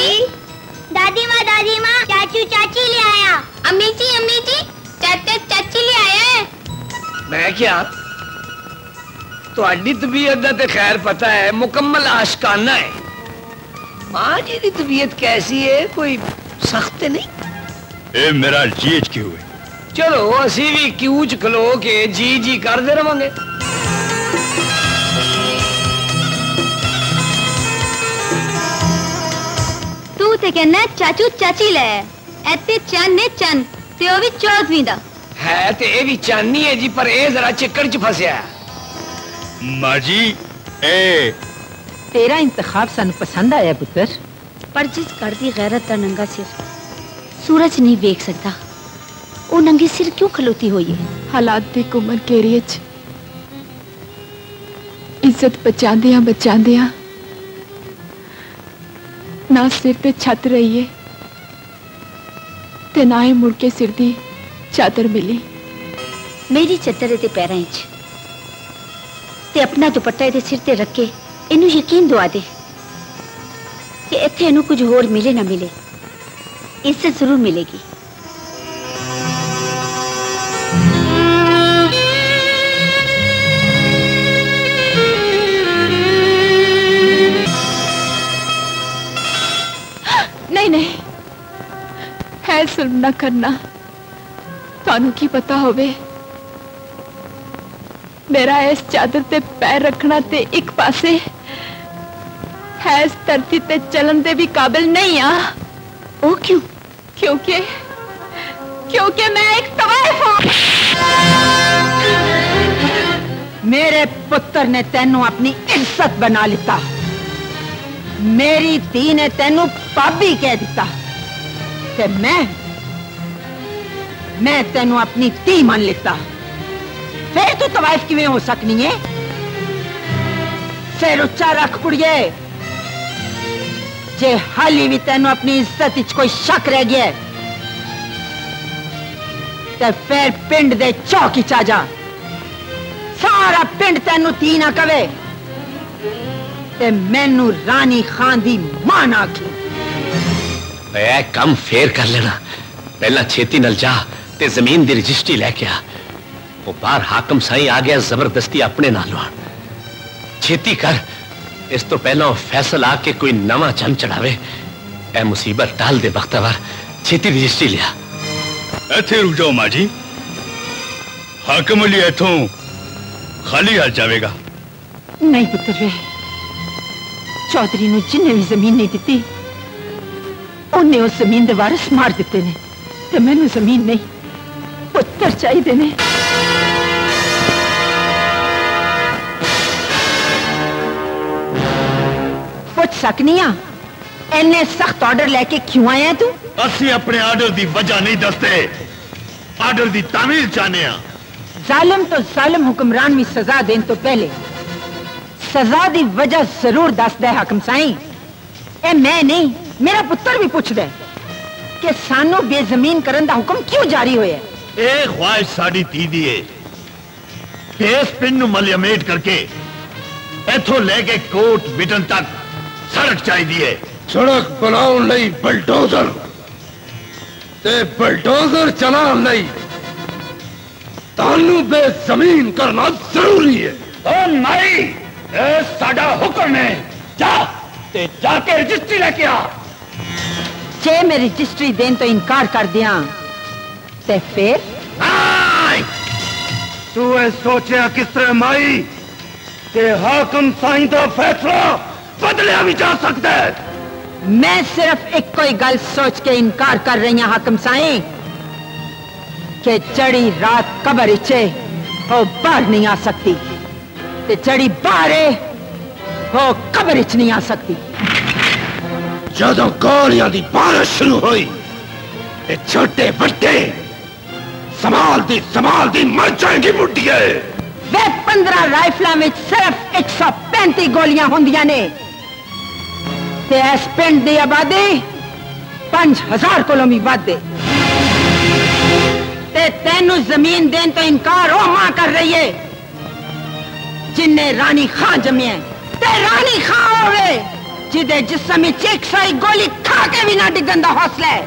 दादी माँ दादी माँ चाचू चाची ले आया। अम्मी जी अम्मी जी चाचा चाची ले आया है। मैं क्या तुहाडी तबीयत दा ते खैर पता है मुकम्मल आशकाना है। माँ जी दी तबीयत कैसी है कोई सख्त नहीं। ए मेरा जीज क्यों है चलो असी भी क्यों चखलो के जी जी कर दे रवांगे। कहना चाचू चाची ले ऐते चंद ने चंद ते ओ भी चौदवी दा है ते ए भी चांदनी है जी पर ए जरा चक्कर च फसया। मां जी ए तेरा इंतखाब सन पसंद आया पुत्र पर जिस करती गैरत दा नंगा सिर सूरज नहीं देख सकता ओ नंगी सिर क्यों खलोती हुई है। हालात दी उम्र केरी च इज्जत बचांदियां बचांदियां ना सिर ते छत रही है ते ना ही मुड़के सिर दी चादर मिली। मेरी चादर ते पैरां च ते अपना दुपट्टा ते सिर ते रख के इनू यकीन दवा दे कि इत्थे इनू कुछ होर मिले ना मिले इससे जरूर मिलेगी। जुल्म ना करना तानू की पता होवे मेरा इस चादर ते पैर रखना ते एक पासे है इस धरती ते चलन दे भी काबिल नहीं आ। ओ क्यों क्योंकि क्योंकि मैं एक तवाइफ हूं। मेरे पुत्र ने तेनू अपनी इज्जत बना लिता मेरी धी ने तेनू पापी कह दिता ते मैं मैं तेनू अपनी ती मान लेता फिर तू तवाइफ किवें हो सकनी है? सिर उच्चा रख कुड़िए, जे हाली भी तेनू अपनी इज्जत इच कोई शक रह गया ते फिर पिंड दे चौकी चा जा, सारा पिंड तेनू ती ना कवे ते मैनू रानी खान दी मां ना आखी। ऐ कम फेर कर लेना, पहला छेती नल जा ते जमीन दी रजिस्ट्री लैके आ, वो बाहर हाकम साई आ गया जबरदस्ती अपने नाल आ, छेती कर, इस तो पहला फैसल आके कोई नवा चंद चढ़ावे। ए मुसीबत टाल दे बख्तावर, छेती रजिस्ट्री लिया। इत्थे रुक जाओ माँ जी, हाकम अली इत्थों खाली हाथ जावेगा। नहीं पुत्तर वे, चौधरी ने जिन्हें भी जमीन नहीं दी उन्हें उस जमीन के वारिस मार दिते ने, ते मैनू जमीन नहीं पुत्र चाहिए ने। इन्ने सख्त ऑर्डर लेके क्यों आया तू? असी अपने ऑर्डर दी वजह नहीं दसते, ऑर्डर दी तामील चाहने आ। जालिम तो जालिम हुक्मरान में सजा देन तो पहले सजा दी वजह जरूर दस दे हाकम साईं। ए मैं नहीं, मेरा पुत्र भी पूछ दे कि सानू बेजमीन करन दा हुक्म क्यों जारी होया? ए ख्वाहिश साडी धी दी है, केस पिन नु मलयमेट करके इथों लेके कोट बिटन तक सड़क चाहिए। सड़क बनाने लई बलडोजर ते बलडोजर चलाने लई तानू बेजमीन करना जरूरी है। ओ नहीं, ए साडा हुक्म है, जा ते जाके रजिस्ट्री लेके आ। जे मैं रजिस्ट्री देन तो इनकार कर दिया ते फिर तू ए सोचया किस तरह माई ते हाकम साईं दा फैसला बदलिया भी जा सकता है। मैं सिर्फ एक कोई गल सोच के इनकार कर रही हूं हाकम साईं, के चढ़ी रात कबर इचे वो बाहर नहीं आ सकती ते चढ़ी बाहर वो कबर इच नहीं आ सकती। जदों गोलियां दी बारिश शुरू हुई ते छोटे बड़े संभाल दी संभाल दी मर जाएंगी बुढ़िए। वे पंद्रह राइफलों में सिर्फ एक सौ पैंती गोलियां होंदियां ने, इस पिंड की आबादी पांच हजार कोलों भी वध दे, ते तेनू जमीन देन तो इनकार ओ मां कर रही है जिन्ने रानी खां जमिया। ते रानी खां होवे जिदे जिस्म विच एक सौ गोली खा के भी ना डिगन दा हौसला है।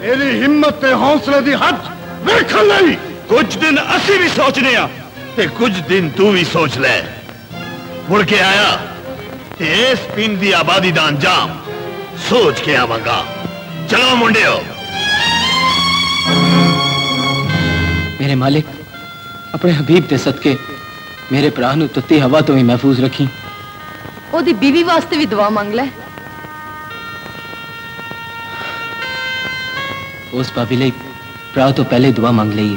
तेरी हिम्मत ते हौसले दी हद वेखण लई कुछ दिन असी भी सोचने आ ते कुछ दिन तू भी सोच ले। मुड़ के आया इस पिंड की आबादी का अंजाम सोच के आवांगा। चलो मुंडे हो। मेरे मालिक अपने हबीब दे सदके मेरे भरा नू तत्ती हवा तो ही महफूज रखी। ओदी बीवी वास्ते भी दुआ मांग ले। उस भाभी ले भरा तो पहले दुआ मांग ली।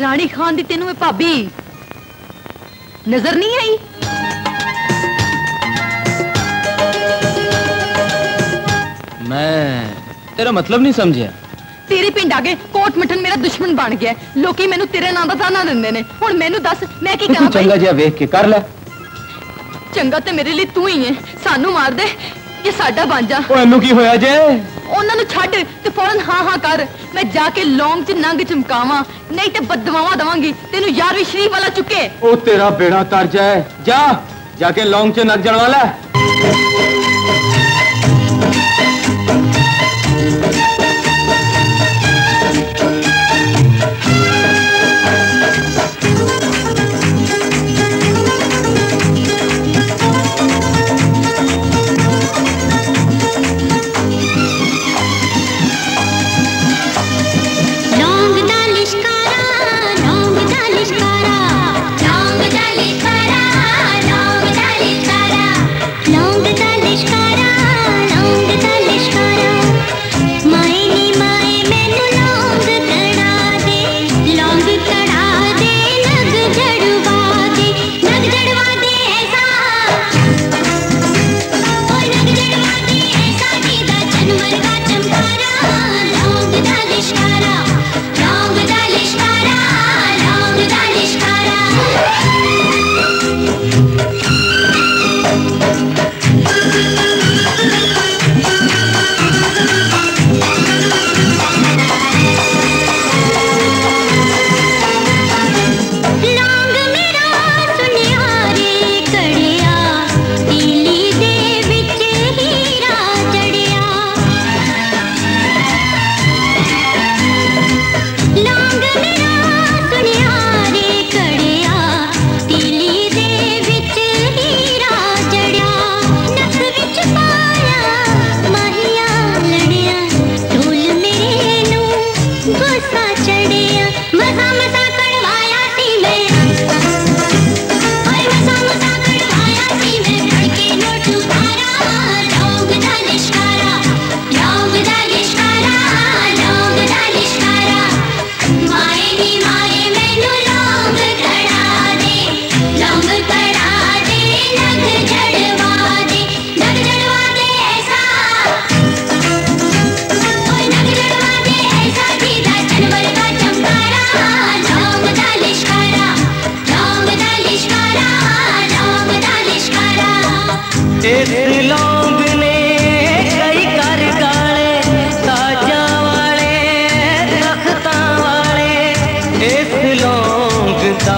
रानी खान दी तेनू भाभी नजर नहीं आई? मैं तेरा मतलब नहीं समझिया। तेरे पिंड आगे कोट मिठन मेरा दुश्मन बन गया, लोकी मैनू तेरे नाम दा ताना दिंदे ने। हुण मैनू दस मैं की कहां? चंगा जिहा वेख के कर ले। चंगा ते मेरे लिए तू ही है, सानू मार दे ये साडा बन जा। ओ एनू की होया जे? उन्होंने छड़ ते फौरन हां हां कर, मैं जाके लौंग च नंग चमकावा नहीं ते बददुआवां दवांगी तेनू यारवी शरीफ वाला चुके। ओ तेरा बेड़ा तर जाए, जा जाके लौंग च नंग जण वाला। Para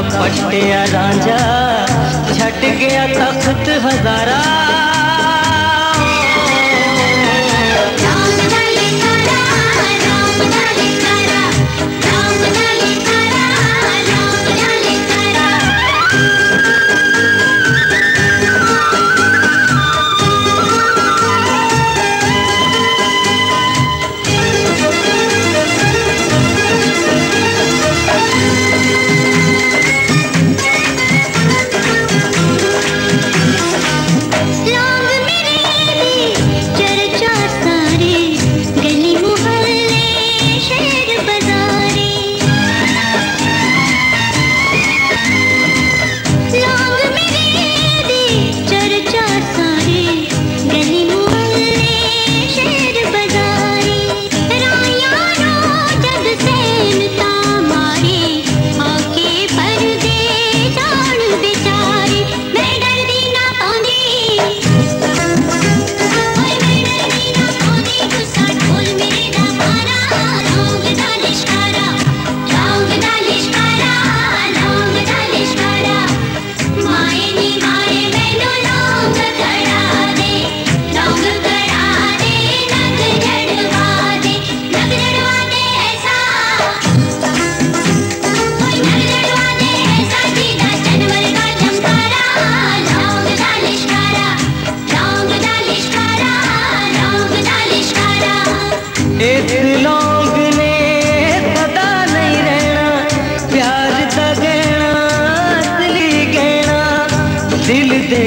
पट्टिया राजा छट गया तख्त हजारा।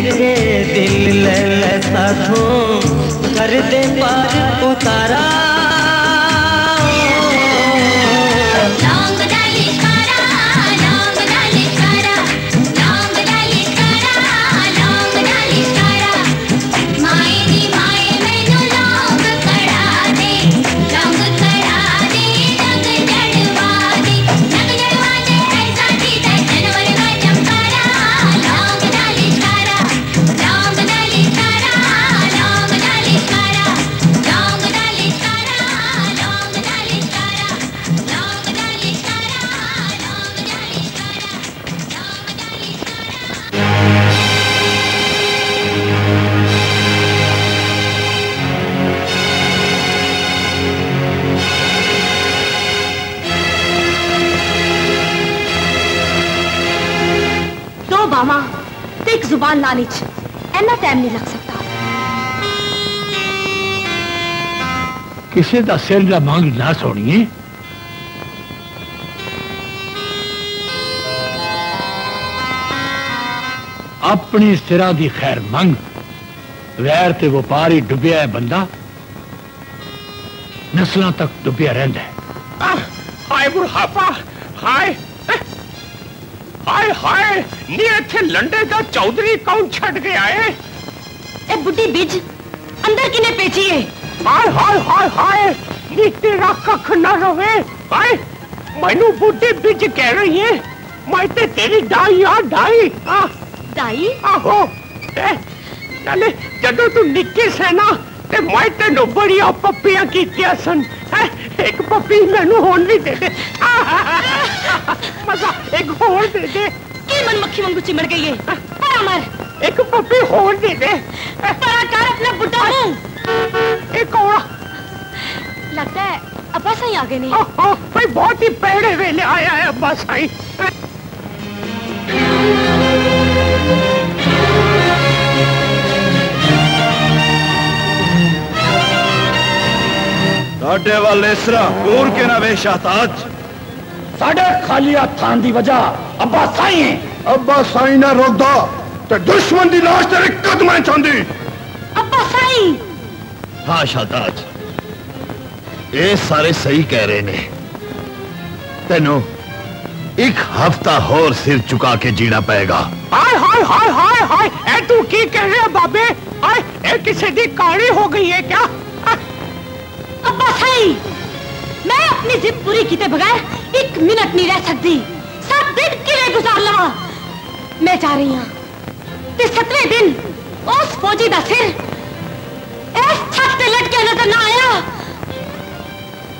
देखे दिल ललसा हो कर दे पार उतारा। जुबान लाने इन्ना टाइम नहीं लग सकता। किसी का सिर का मांग ना सोनी अपनी सिरा की खैर मंग वैर ते व्यापार ही डुबिया है बंदा नस्लों तक डुबिया रहा है। हाय बुढ़ापा हाय हाय हाय नी इत्थे लंडे का चौधरी कौन छड़ गया है। ए बुढ़ी बिज अंदर किने पेची है हाय हाय हाय हाय ये तेरा कख ना रहे। हाय मैनू बूढ़े बिज कह रही है, मैं ते तेरी दाई आ दाई आ दाई आहो। नाले जदों तू निक्के से ना ते मैं तेनों बड़िया पप्पियां कीतियां सन। एक पप्पी मैनू होन भी दे दे, मजा एक होर दे दे। की मन मक्खी वांगू चिमड़ गई है, पर अमर एक पप्पी होर दे दे। पर आकार अपना बुढ़ा हूँ एक और। लगता है अब्बा साईं आ गए। नहीं भाई बहुत ही पहले वेले आया है अब्बा साईं। साढ़े वाले इसरा दूर के ना वेश आज साढ़े खालिया थान दी वजह अब्बा साईं है। अब्बा साईं ना रोक दो ते दुश्मन दी लाश तेरे कदमें चांदी। अब्बा साईं हाँ शाहताज, ये सारे सही कह रहे ने। तेनों एक हफ्ता होर सिर चुका के जीना पड़ेगा। हाय हाय हाय हाय हाय ए तू की कह रहे बाबे? हाय ए किसी दी कहानी हो गई है क्या? अब्बा साईं मैं अपनी जिद पूरी किए बगैर एक मिनट नहीं रह सकती। सात दिन के लिए गुजार लवा। मैं जा रही हूं ते सत्रह दिन उस फौजी दा सिर इस छत ते लटके नजर ना आया।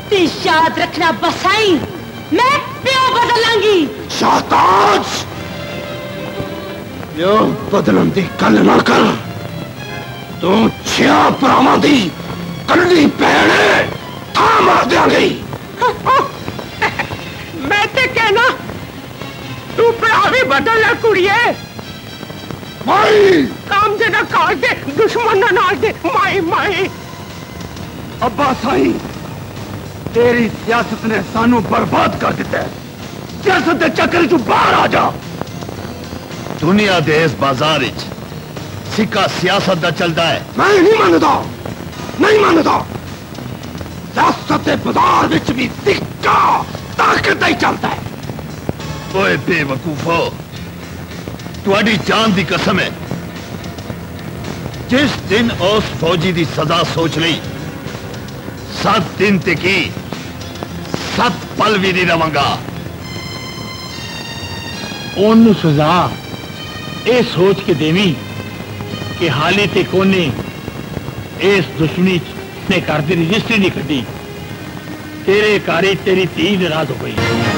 ते याद रखना अब्बा साईं मैं प्यो बदलांगी। शाहताज प्यो बदलन दी गल ना कर। तू छिया भरावां दी कल्ली भैणे था मार देंगे। मैं ते कहना तू भरावी बदल ले कुड़िए। माई काम दे ना काट दे, दुश्मन ना नाल दे। माई माई अब्बा साईं तेरी सियासत ने सानू बर्बाद कर दिता है। सियासत के चक्कर चू बाहर आ जा। दुनिया दे इस बाजार सिक्का सियासत का चलता है। मैं नहीं मानता नहीं मानता। सियासत के बाजार विच भी सिक्का ताकत ही चलता है। ओए बेवकूफो तुहाडी जान दी कसम है, जिस दिन उस फौजी दी सजा सोच ली सात दिन ते की सात पल भी नहीं रवांगा। ओनू सजा ये सोच के देवी कि हाले ते कोने इस दुश्मनी ने घर की रजिस्ट्री नहीं कटी। तेरे कारी तेरी धी नाराज हो गई।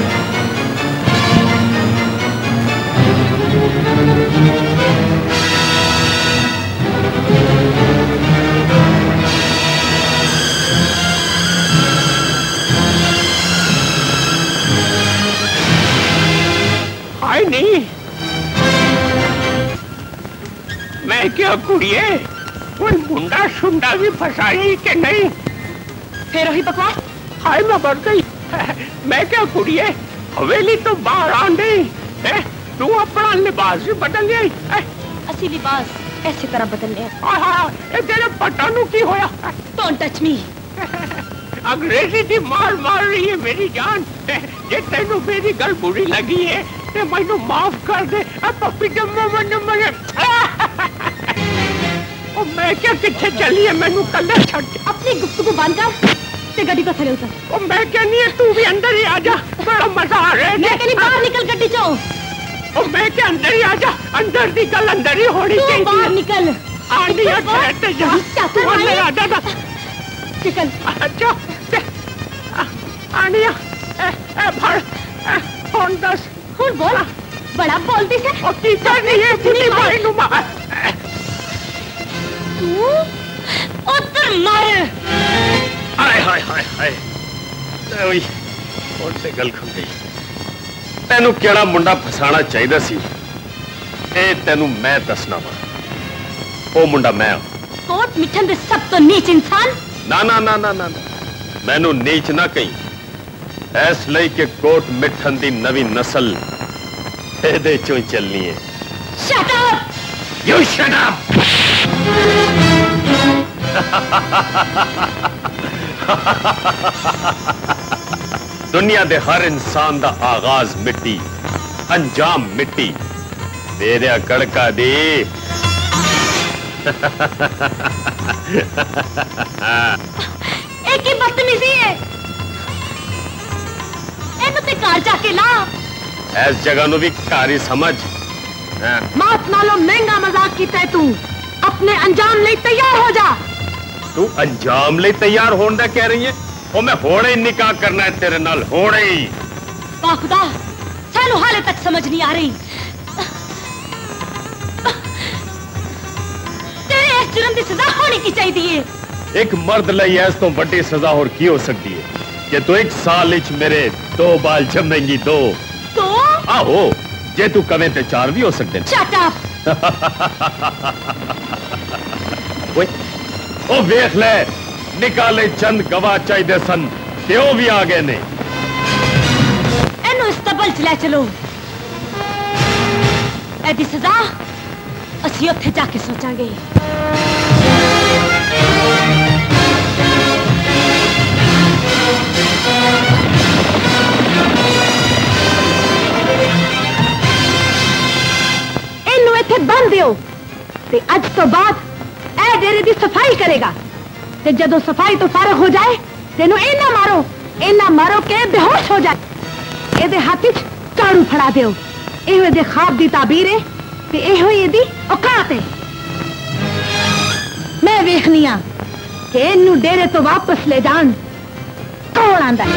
हाय नहीं मैं क्या कुड़िए कोई मुंडा शुंडा भी फसाई के नहीं? फिर वही बकवास। हाय मैं बढ़ गई। मैं क्या कुड़िए हवेली तो बाहर आ गई। तू अपना लिबास भी बदल गई। असली लिबास ऐसी तरह बदल गया। तेरे पटानू की होया? Don't touch me. अंग्रेजी की मार मार रही है मेरी जान। जे तेनू मेरी गल बुरी लगी है ते मैनू माफ कर दे। पप्पी जम्मे मने ओ मैं क्या किथे चली है? मैनू कल्ला छड़ अपनी गुफ्तगू बंद कर ते गड्डी को थले उतर। ओ मैं कहनी है तू भी अंदर ही आ जा, बड़ा मजा आ रहा है। मैं कहनी बाहर निकल गड्डी चो। ओ मैं क्या अंदर ही आ जा, अंदर दी गल अंदर ही होनी चाहिए। तू बाहर निकल आंडी आ बैठ ते जा। तू अंदर आ जा निकल। अच्छा आंडी ए ए भर फोन दस हुन बोल। बड़ा बोलती से ओ की करनी है तेरी भाई नु मां। तू उतर मारे। हाय हाय हाय हाय ओए और ते गल खुल गई। तेनू केड़ा मुंडा फसाना चाहिदा सी ए तेनू मैं दसना वा। ओ मुंडा मैं कोट मिठन दे सब तो नीच इंसान। ना ना ना ना ना मैनू नीच ना कहीं। ऐस लई के कोट मिठन दी नवी नस्ल एदे चों चलनी है। Shut up you shut up. दुनिया दे हर इंसान दा आगाज मिट्टी, अंजाम मिट्टी। मेरे कड़का दे। एक ही बदतमीजी है। एनु ते कार जाके ला। इस जगह नु भी कारी समझ। मत नालो महंगा मजाक कीता है तू। अपने अंजाम ले तैयार हो जा। तू अंजाम ले तैयार होने दा कह रही है? ओ मैं होड़े ही निकाह करना है तेरे नाल होड़े ही। खुदा सानू हाले तक समझ नहीं आ रही। जुर्म की सजा होनी की चाहिए। एक मर्द लई ऐस तो बड़ी सजा और की हो सकती है? जे तू एक साल इच मेरे दो बाल जमेंगी दो। दो? आहो, जे तू कवे ते चार भी हो सकते हैं। Shut up. ओए, ओ वेख ले, निकाले चंद गवाह चाहिए सन, ते ओ भी आ गए ने। एनु इस्तबल चला चलो। ऐदी सजा असीं उत्थे जाके सोचांगे। इनू इत्थे बंद दिओ ते अज तो बाद ए डेरे दी सफाई करेगा ते जदों सफाई तो फारग हो जाए तेनू इना मारो इना मारो के बेहोश हो जाए। एदे हाथ विच झाड़ू फड़ा दिओ। इहो एदे ख्वाब दी ताबीर है ते इहो एदी औकात है। मैं वेखनी आ कि इनू डेरे तो वापस ले जान कौन आंदा है।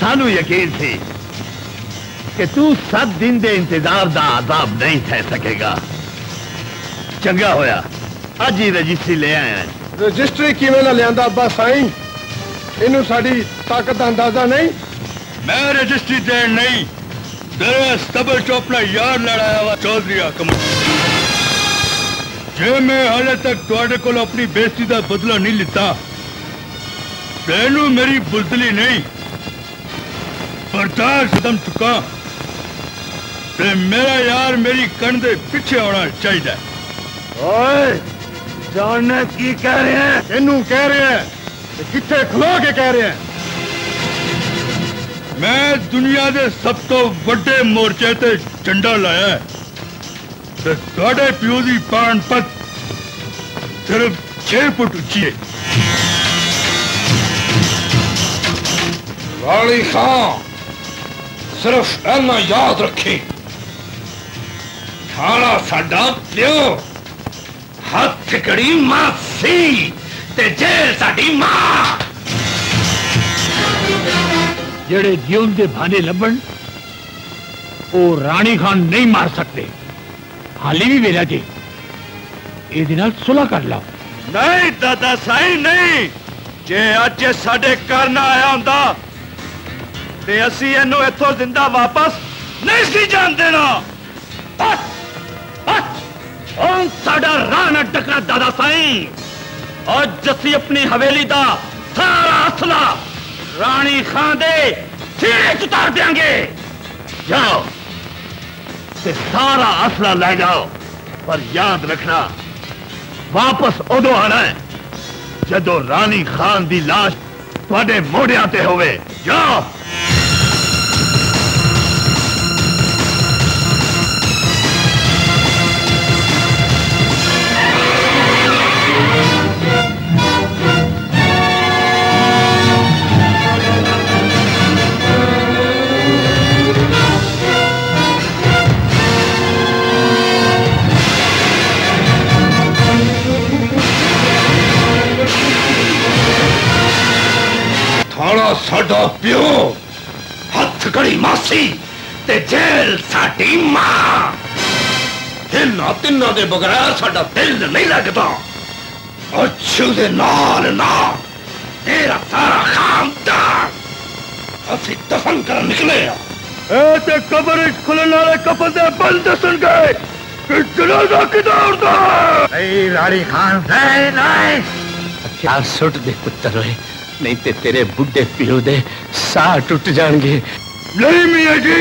सानू यकीन थी कि तू सात दिन दे इंतजार दा आजाब नहीं थे सकेगा। चंगा होया अज ही रजिस्ट्री ले आया। रजिस्ट्री किवें ना लियांदा बस आई। इनू साडी ताकत दा अंदाजा नहीं। मैं रजिस्ट्री देन नहीं तेरे स्टबल चो अपना यार लड़ाया हुआ चौधरी आकम। जे मैं हाले तक तुहाडे कोल अपनी बेइज्जती दा बदला नहीं लिता तेनू मेरी बुलदली नहीं बर्दाश्त कदम चुका ते मेरा यार मेरी कण दे पिछे आना चाहिए। ओए जानने की कह रहे हैं? तेनू कह रहे हैं किथे खलो के कह रहे हैं। मैं दुनिया के सब तो बड़े मोर्चे ते झंडा लाया ते तुहाडे पिओ दी पान पत सिर्फ छे फुट उची है। रानी खान सिर्फ इना याद रखी खाना साडा प्यो हथ कड़ी मां सी ते जेल साडी मां। जेड़े जीवन दे भाने लबन ओ रानी खान नहीं मार सकते। हाली भी वेला जी ए दिनाल सुलह कर लाओ। नहीं दादा साई नहीं। जे अज साडे घर ना आया हुंदा ते असीं इहनूं इत्थों जिंदा वापस नहीं सी जान देना। बस बस और साडा राणा टकरा दादा साईं और जसी अपनी हवेली दा सारा असला रानी खान दे सीने च उतार देंगे। जाओ ते सारा असला ले जाओ पर याद रखना वापस उदों आना है जदों रानी खान दी लाश तुहाडे मोढ़ियां ते होवे। जाओ। साडा प्यो हथ कड़ी मासी ते जेल साडी मां। इन्हां तिन्हां दे बगैर साडा दिल नहीं लगता। अच्छे दे नाल ना तेरा सारा खानदान असीं दफन कर निकले। ए ते कबर इच खुल्लण वाले कफन दे बंद दसन गए कि जनाजा किदा उड़दा। ए रानी खान नहीं नहीं अच्छा सुट दे पुत्तर होए नहीं ते तेरे बुढ़े पियो दे साह टूट जाएंगे। नहीं मियां जी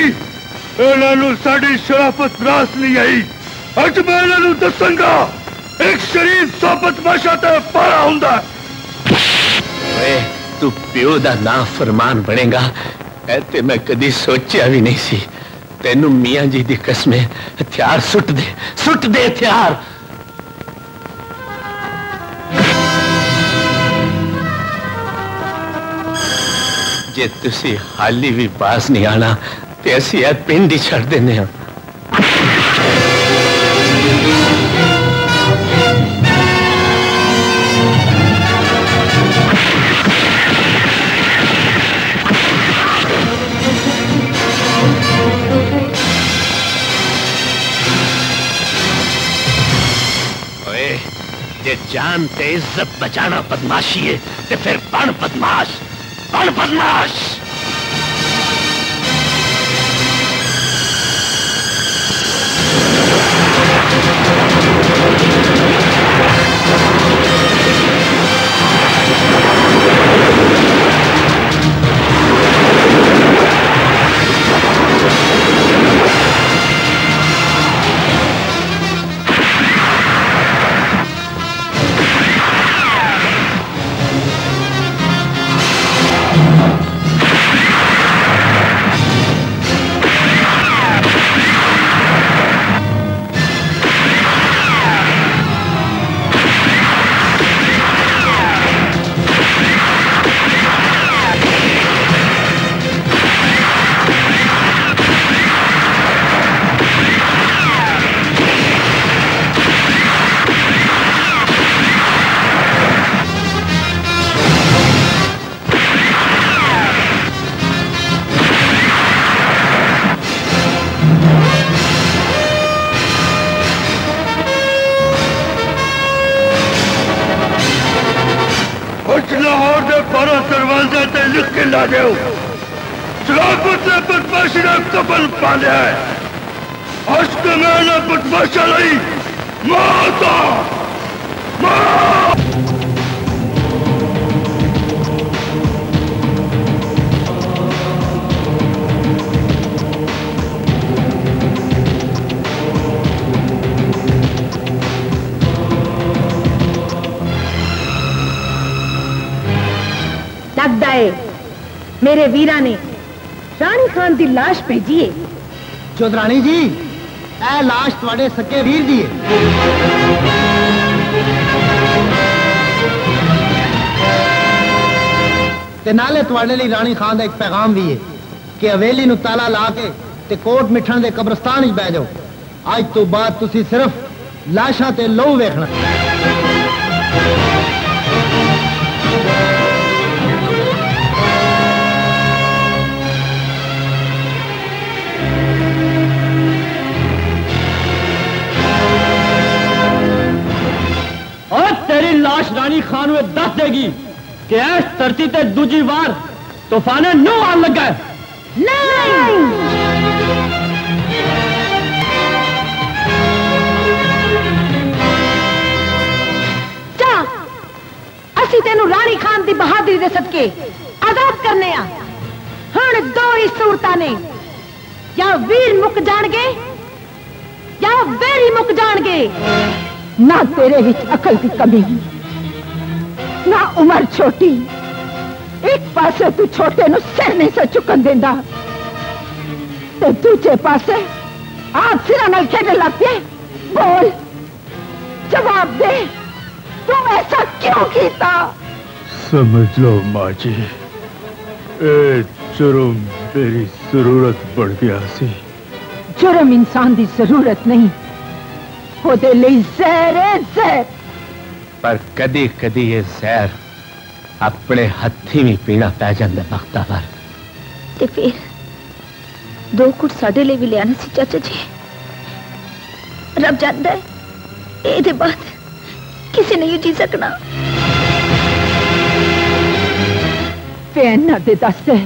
इन्हां नूं साडी शराफत रास नहीं आई। अज मैं इन्हां नूं दसांगा एक शरीफ सोबत माशा ते पारा हुंदा। ओए तू प्यो दा नाफरमान बनेगा ऐते मैं कदी सोचिया भी नहीं सी। तेनू मियां जी दी कसम है, हथियार सुट दे, सुट दे हथियार। जे तुसी हाली भी पास नहीं आना ते असी ऐ पिंड ही छड़ देने। जान ते इज्जत बचाना बदमाशी है ते फिर बन बदमाश, बन बदमाश। मेरे वीरा ने रानी खान की लाश भेजी है। चौधरानी जी, ए लाश तुम्हारे सके वीर दी ते नाले तुम्हारे लिए रानी खान का एक पैगाम भी है कि हवेली नूं ताला ला के ते कोट मिठन के कब्रस्तान में बह जाओ। अज तो बाद तुसी सिर्फ लाशा ते लहू वेखना। लाश रानी खान में दस देगी कि इस धरती ते दूजी बार तूफान नू आन लगा है। नहीं। जा, असी तेनू रानी खान की बहादुरी दे सदके आजाद करने आ। हण दो ही सूरतां ने, या वीर मुक जाणगे या वेरी मुक जाणगे। ना तेरे विच अकल की कमी, ना उम्र छोटी। एक पासे तू छोटे नु सिर नहीं से चुकन देंदा ते दूजे पासे आप सिरा नाल खेडन लग पे। बोल, जवाब दे, तुम ऐसा क्यों कीता? समझ लो माँ जी, ए जुर्म मेरी जरूरत बढ़ गया सी। जुर्म इंसान की जरूरत नहीं, ओदे लई जहर जहर। पर कदी कदी ये जहर अपने हथी भी पीना पै जाता वक्ता पर। ते फिर दो कुछ साडे लिए भी लियाना सी चाचा जी। रब जानदा है एदे बाद किसी ने जी सकना। भैन दे दस्ते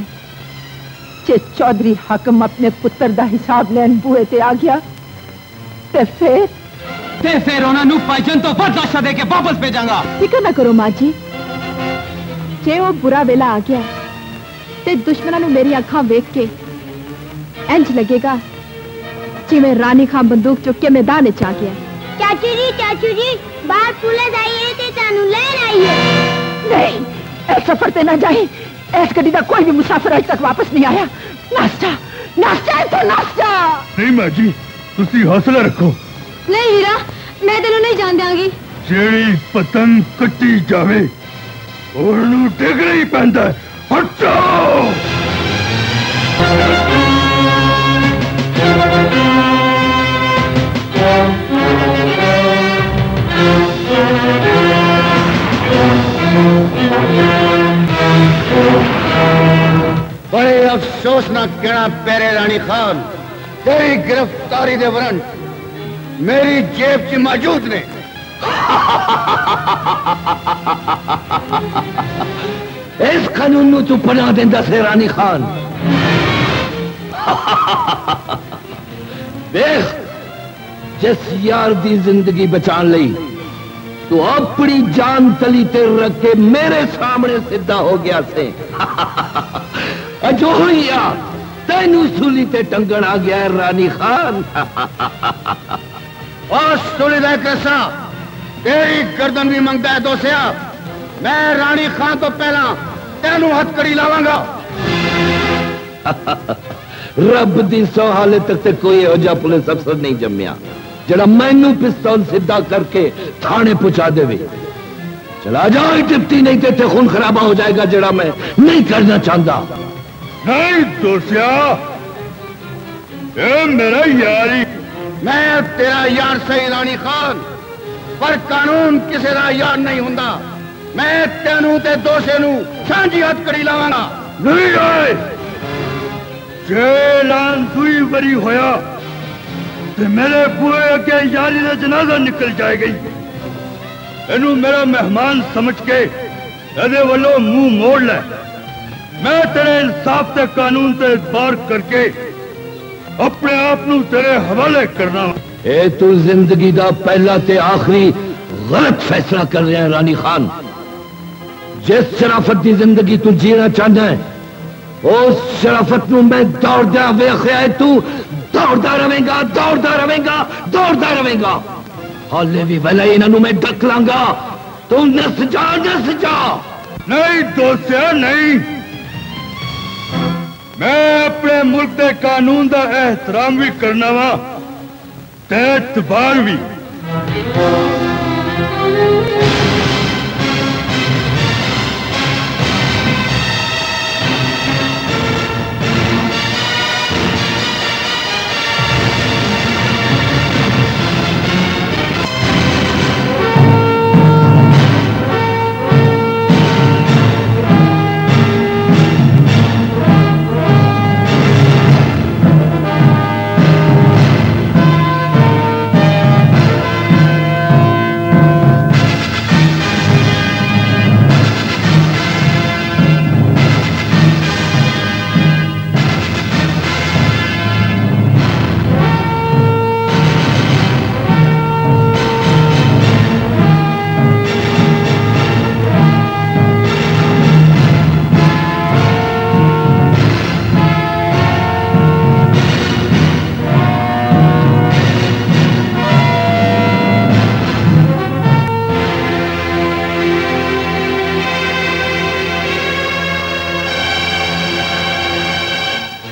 जे चौधरी हाकम अपने पुत्र दा हिसाब लैन बूहे ते आ गया ते फिर ते फिर उन्होंने पाइजन तो वध लाशा दे के वापस भेजांगा। फिक्र ना करो माँ जी, जे वो बुरा वेला आ गया ते दुश्मनों ने मेरी अखा वेख के इंज लगेगा जिवें रानी खां बंदूक चुक के मैदान च आ गया। चाचू जी, चाचू जी, बाहर फूले जाइए ते तानू ले आइए। नहीं, ऐसा सफर ते ना जाए। ऐस गड्डी दा कोई भी मुसाफिर अज तक वापस नहीं आया। नाश्ता नाश्ता तो नाश्ता। नहीं मां जी, तुसी हौसला रखो। नहीं हीरा, मैं तेनू नहीं जान देंगी। जेड़ी पतंग कटी जावे ओनू टेकना ही पैंदा है। हटो। बड़े अफसोस ना कहना पेरे रानी खान, तेरी गिरफ्तारी दे वारंट मेरी जेब च मौजूद ने। इस कानून नू तू पना देंदा से रानी खान। देख, जिस यार दी जिंदगी बचान लई तो अपनी जान तली ते रख के मेरे सामने सीधा हो गया से। अजो ही तेन सूली ते टंगण आ गया रानी खान। और सूली का किस्सा तेरी गर्दन भी मंगता है दोस्या। मैं रानी खान तो पहला तेनू हथकड़ी लावांगा। रब दी सौ हाले तक ते कोई योजा पुलिस अफसर नहीं जमया जड़ा मैनू पिस्तौल सीधा करके थाने पहुंचा देवे। चला जाओ टिप्ती, नहीं तो खून खराबा हो जाएगा जड़ा मैं नहीं करना चाहता। नहीं दोस्या, ये मेरा यारी। मैं तेरा यार सही रानी खान, पर कानून किसी का यार नहीं हुंदा। मैं तेनू ते दोसे नू सांझी हथकड़ी लावांगा। नहीं आए जे लान दुई वरी होया ते मेरे पूरे अगे यारी का जनाजा निकल जाएगी। इनू मेरा मेहमान समझ के ए वालों मुंह मोड़ ले। मैं तेरे इंसाफ ते कानून ते इतबार करके अपने आप नू तेरे हवाले करना। ए तू जिंदगी का पहला ते आखिरी गलत फैसला कर रहा है रानी खान। जिस शराफत की जिंदगी तू जीना चाहता है उस शराफत नू मैं दौड़दा वेखिया है। तू दौड़ता रहेगा, दौड़ता रहेगा, दौड़ता रहेगा। हाले भी भला इन्हों में डक लांगा। तुम नस जा, नस जा। नहीं दोस्तिया, नहीं। मैं अपने मुल्क के कानून का एहतराम भी करना वा, एतबार भी।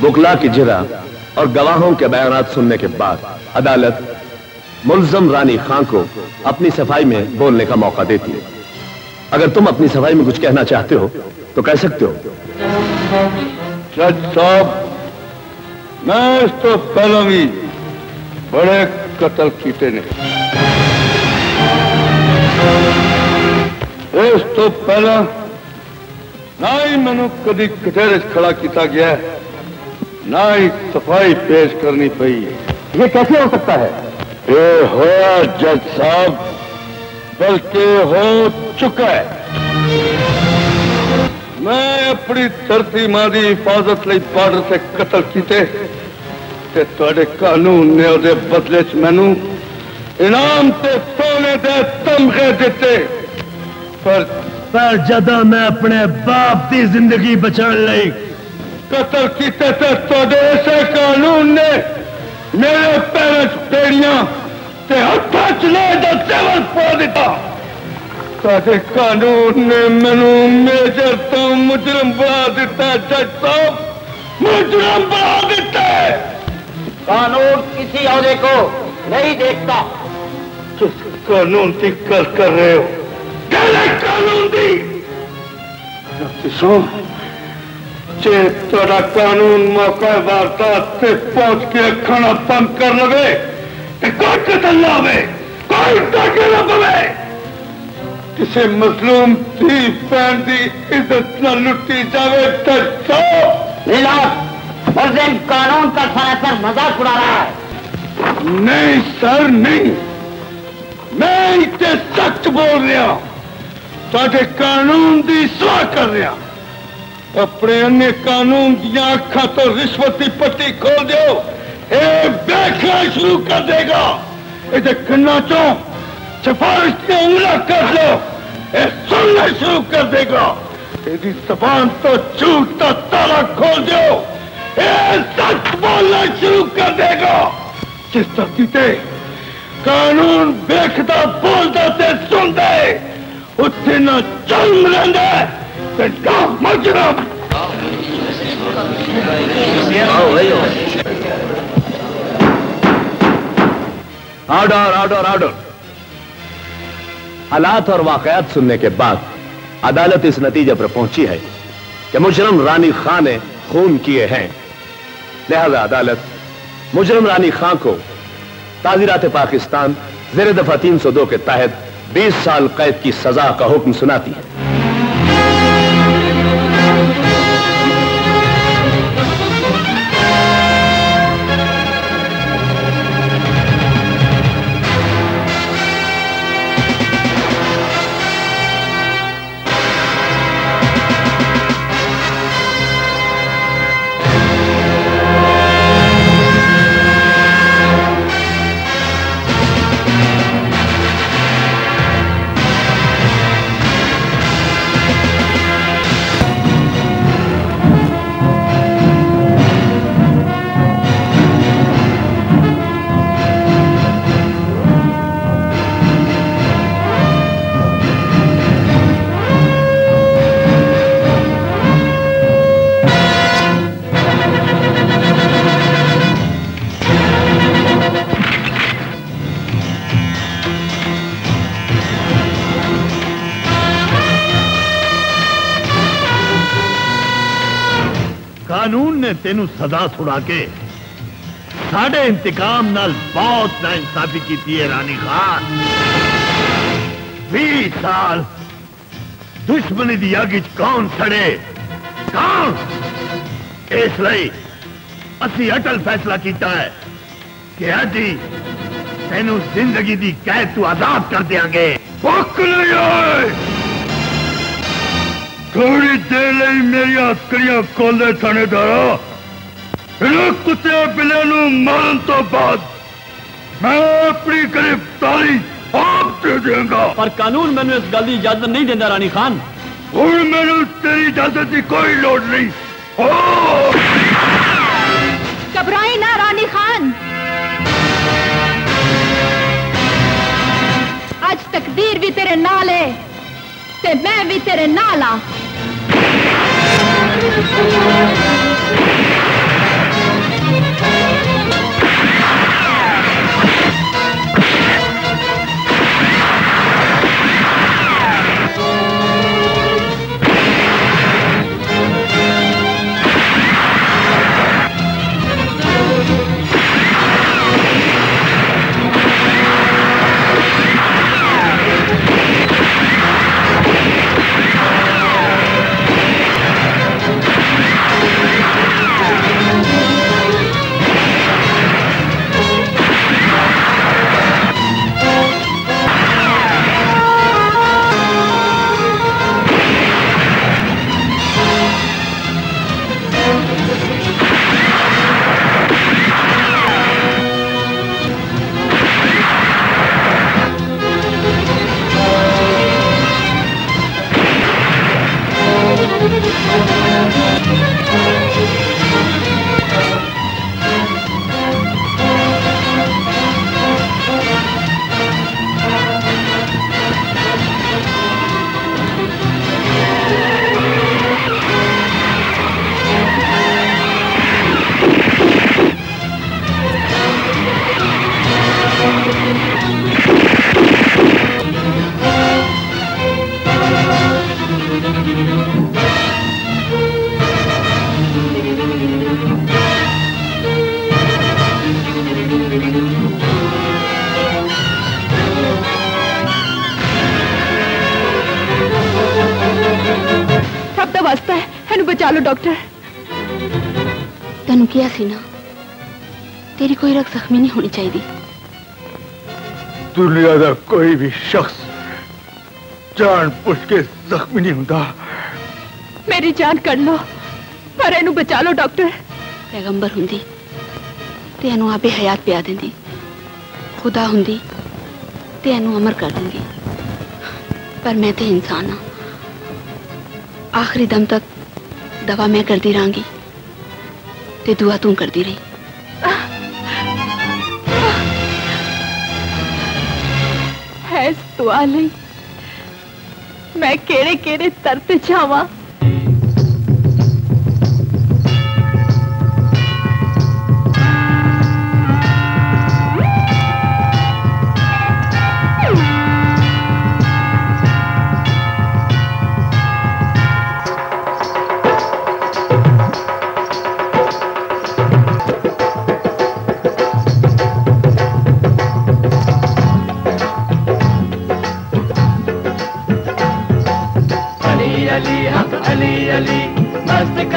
बुकला की जिरा और गवाहों के बयान सुनने के बाद अदालत मुल्ज़म रानी खान को अपनी सफाई में बोलने का मौका देती है। अगर तुम अपनी सफाई में कुछ कहना चाहते हो तो कह सकते हो। जज साहब, मैं इस तो पहले भी बड़े कत्ल किए ने। इस तो पहले ना ही मैनू कभी कटहरे खड़ा किया गया है, ना ही सफाई पेश करनी पड़ी है। ये कैसे हो सकता है? ये होया जज साहब, बल्कि हो चुका है। मैं अपनी धरती मां की हिफाजत लई बॉर्डर से कत्ल किए ते तुहाडे कानून ने उहदे बदले च मैनू इनाम ते सोने दे तमगे दिते। पर पर जदों मैं अपने बाप की जिंदगी बचाने लई कतल किते ते कानून ने मेरे पैर पेड़ियां साढ़े कानून ने मैनू मेजर तो मुजरम बना दिता। जज साहब मुजरम बना दिता। कानून किसी औरे को नहीं देखता। किस कानून की गल कर रहे हो? कानून की सुन, जे थोड़ा कानून मौका वारदात से पहुंच के खाना बंद कर लवे, कोई कतल ना हो, कोई डाके ना पवे, किसी मजलूम की भैन की इज्जत न लुटी जाए। तो कानून का सारा सर मजाक उड़ा रहा है। नहीं सर नहीं, मैं इतने सच बोल रहा, साढ़े कानून की सलाह कर रहा। अपने अन्य कानून दखा तो रिश्वत की पट्टी खोल दो, ये देखना शुरू कर देगा। इसे कन्ना चो सिफारिश की उंगला कर दो, सुनना शुरू कर देगा। तेरी जबान तो झूठ का ताला खोल दो, सच बोलना शुरू कर देगा। जिस धरती से कानून देखता बोलता से सुनता है, उसे ना जन्म लेंदा ते ना मजरम। Order order order. हालात और वाकयात सुनने के बाद अदालत इस नतीजे पर पहुंची है कि मुजरम रानी खां ने खून किए हैं, लिहाजा अदालत मुजरम रानी खां को ताजीरात पाकिस्तान ज़ेरे दफा तीन सौ दो के तहत बीस साल कैद की सजा का हुक्म सुनाती है। तेनू सजा छुड़ा के साढ़े इंतकाम नाल बहुत नाइंसाफी की है रानी खान। बीस साल दुश्मनी की अग च कौन सड़े, कौन? इसलिए असी अटल फैसला किया है कि अजी तेनू जिंदगी की कैद तू आजाद कर देंगे। थोड़ी देर लिए मेरी अक्कड़ियां खोले थानेदारा, कुत्ते बिले मारन तो बाद मैं अपनी गिरफ्तारी आप दे देंगा। पर कानून मैंने इस गल की इजाजत नहीं देता रानी खान। हुण मैंने तेरी इजाजत की कोई लोड़ नहीं। घबराए ना रानी खान, आज तकदीर भी तेरे नाल है ते मैं भी तेरे नाल आ। बचा लो डॉक्टर। तेन क्या सी ना, तेरी कोई रग जख्मी नहीं होनी चाहिए। दुनिया का कोई भी शख्स जान पुछ के जख्मी नहीं होता। मेरी जान कर लो पर इनू बचा लो डॉक्टर। पैगंबर होंदी ते इनू आपे हयात पिया देंदी, खुदा होंदी ते इनू अमर कर देंदी, पर मैं ते इंसान हाँ। आखिरी दम तक दवा मैं करती रहांगी ते दुआ तू करती रही। है दुआ लई मैं केड़े केड़े तरते जावा।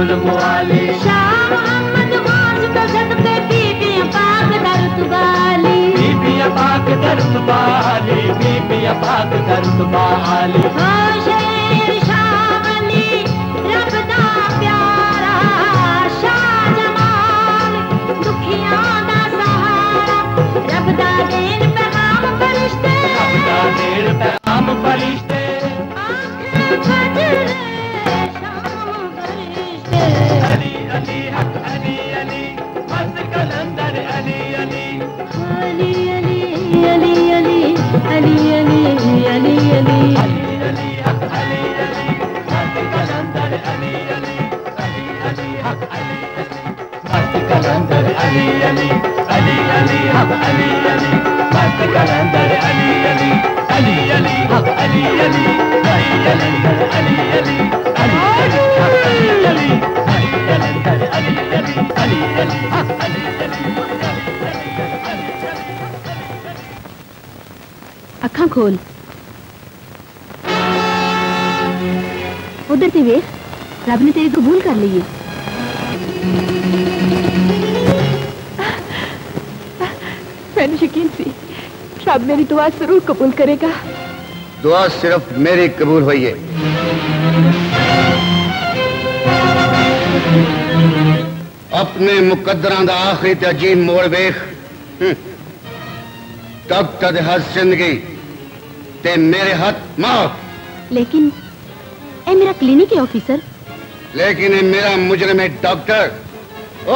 अहमद वाले शाह मोहम्मद वाज का सदके बीबियां पाक दर्द वाली बीबियां पाक दर्द वाली बीबियां पाक दर्द वाली शेर शाह वली रब दा प्यारा शाह जमाल दुखियां दा सहारा रब दा देन पैगाम फरिश्ते रब दा देन पैगाम फरिश्ते आंखें बदल अली हक अली अली मस्त कलंदर अली अली अली अली अली अली अली अली अली अली अली हक अली अली मस्त कलंदर अली अली अली अली हक अली मस्त कलंदर अली अली अली अली हक अली अली मस्त कलंदर अली अली अली अली हक अली अली अली कलंदर अली अली अली अली हक Ali Ali Ali Ali Ali Ali Ali अखां खोल उधर ते वे रब ने तेरी कबूल कर ली है। मैंने यकीन सी रब मेरी दुआ जरूर कबूल करेगा। दुआ सिर्फ मेरी कबूल हुई है। अपने मुकद्दरां दा आखिरी ते अजीब मोड़ वेख तब तद हर जिंदगी ते मेरे हाथ माफ। लेकिन ए मेरा क्लिनिक है ऑफिसर। लेकिन ए मेरा मुजरम है डॉक्टर।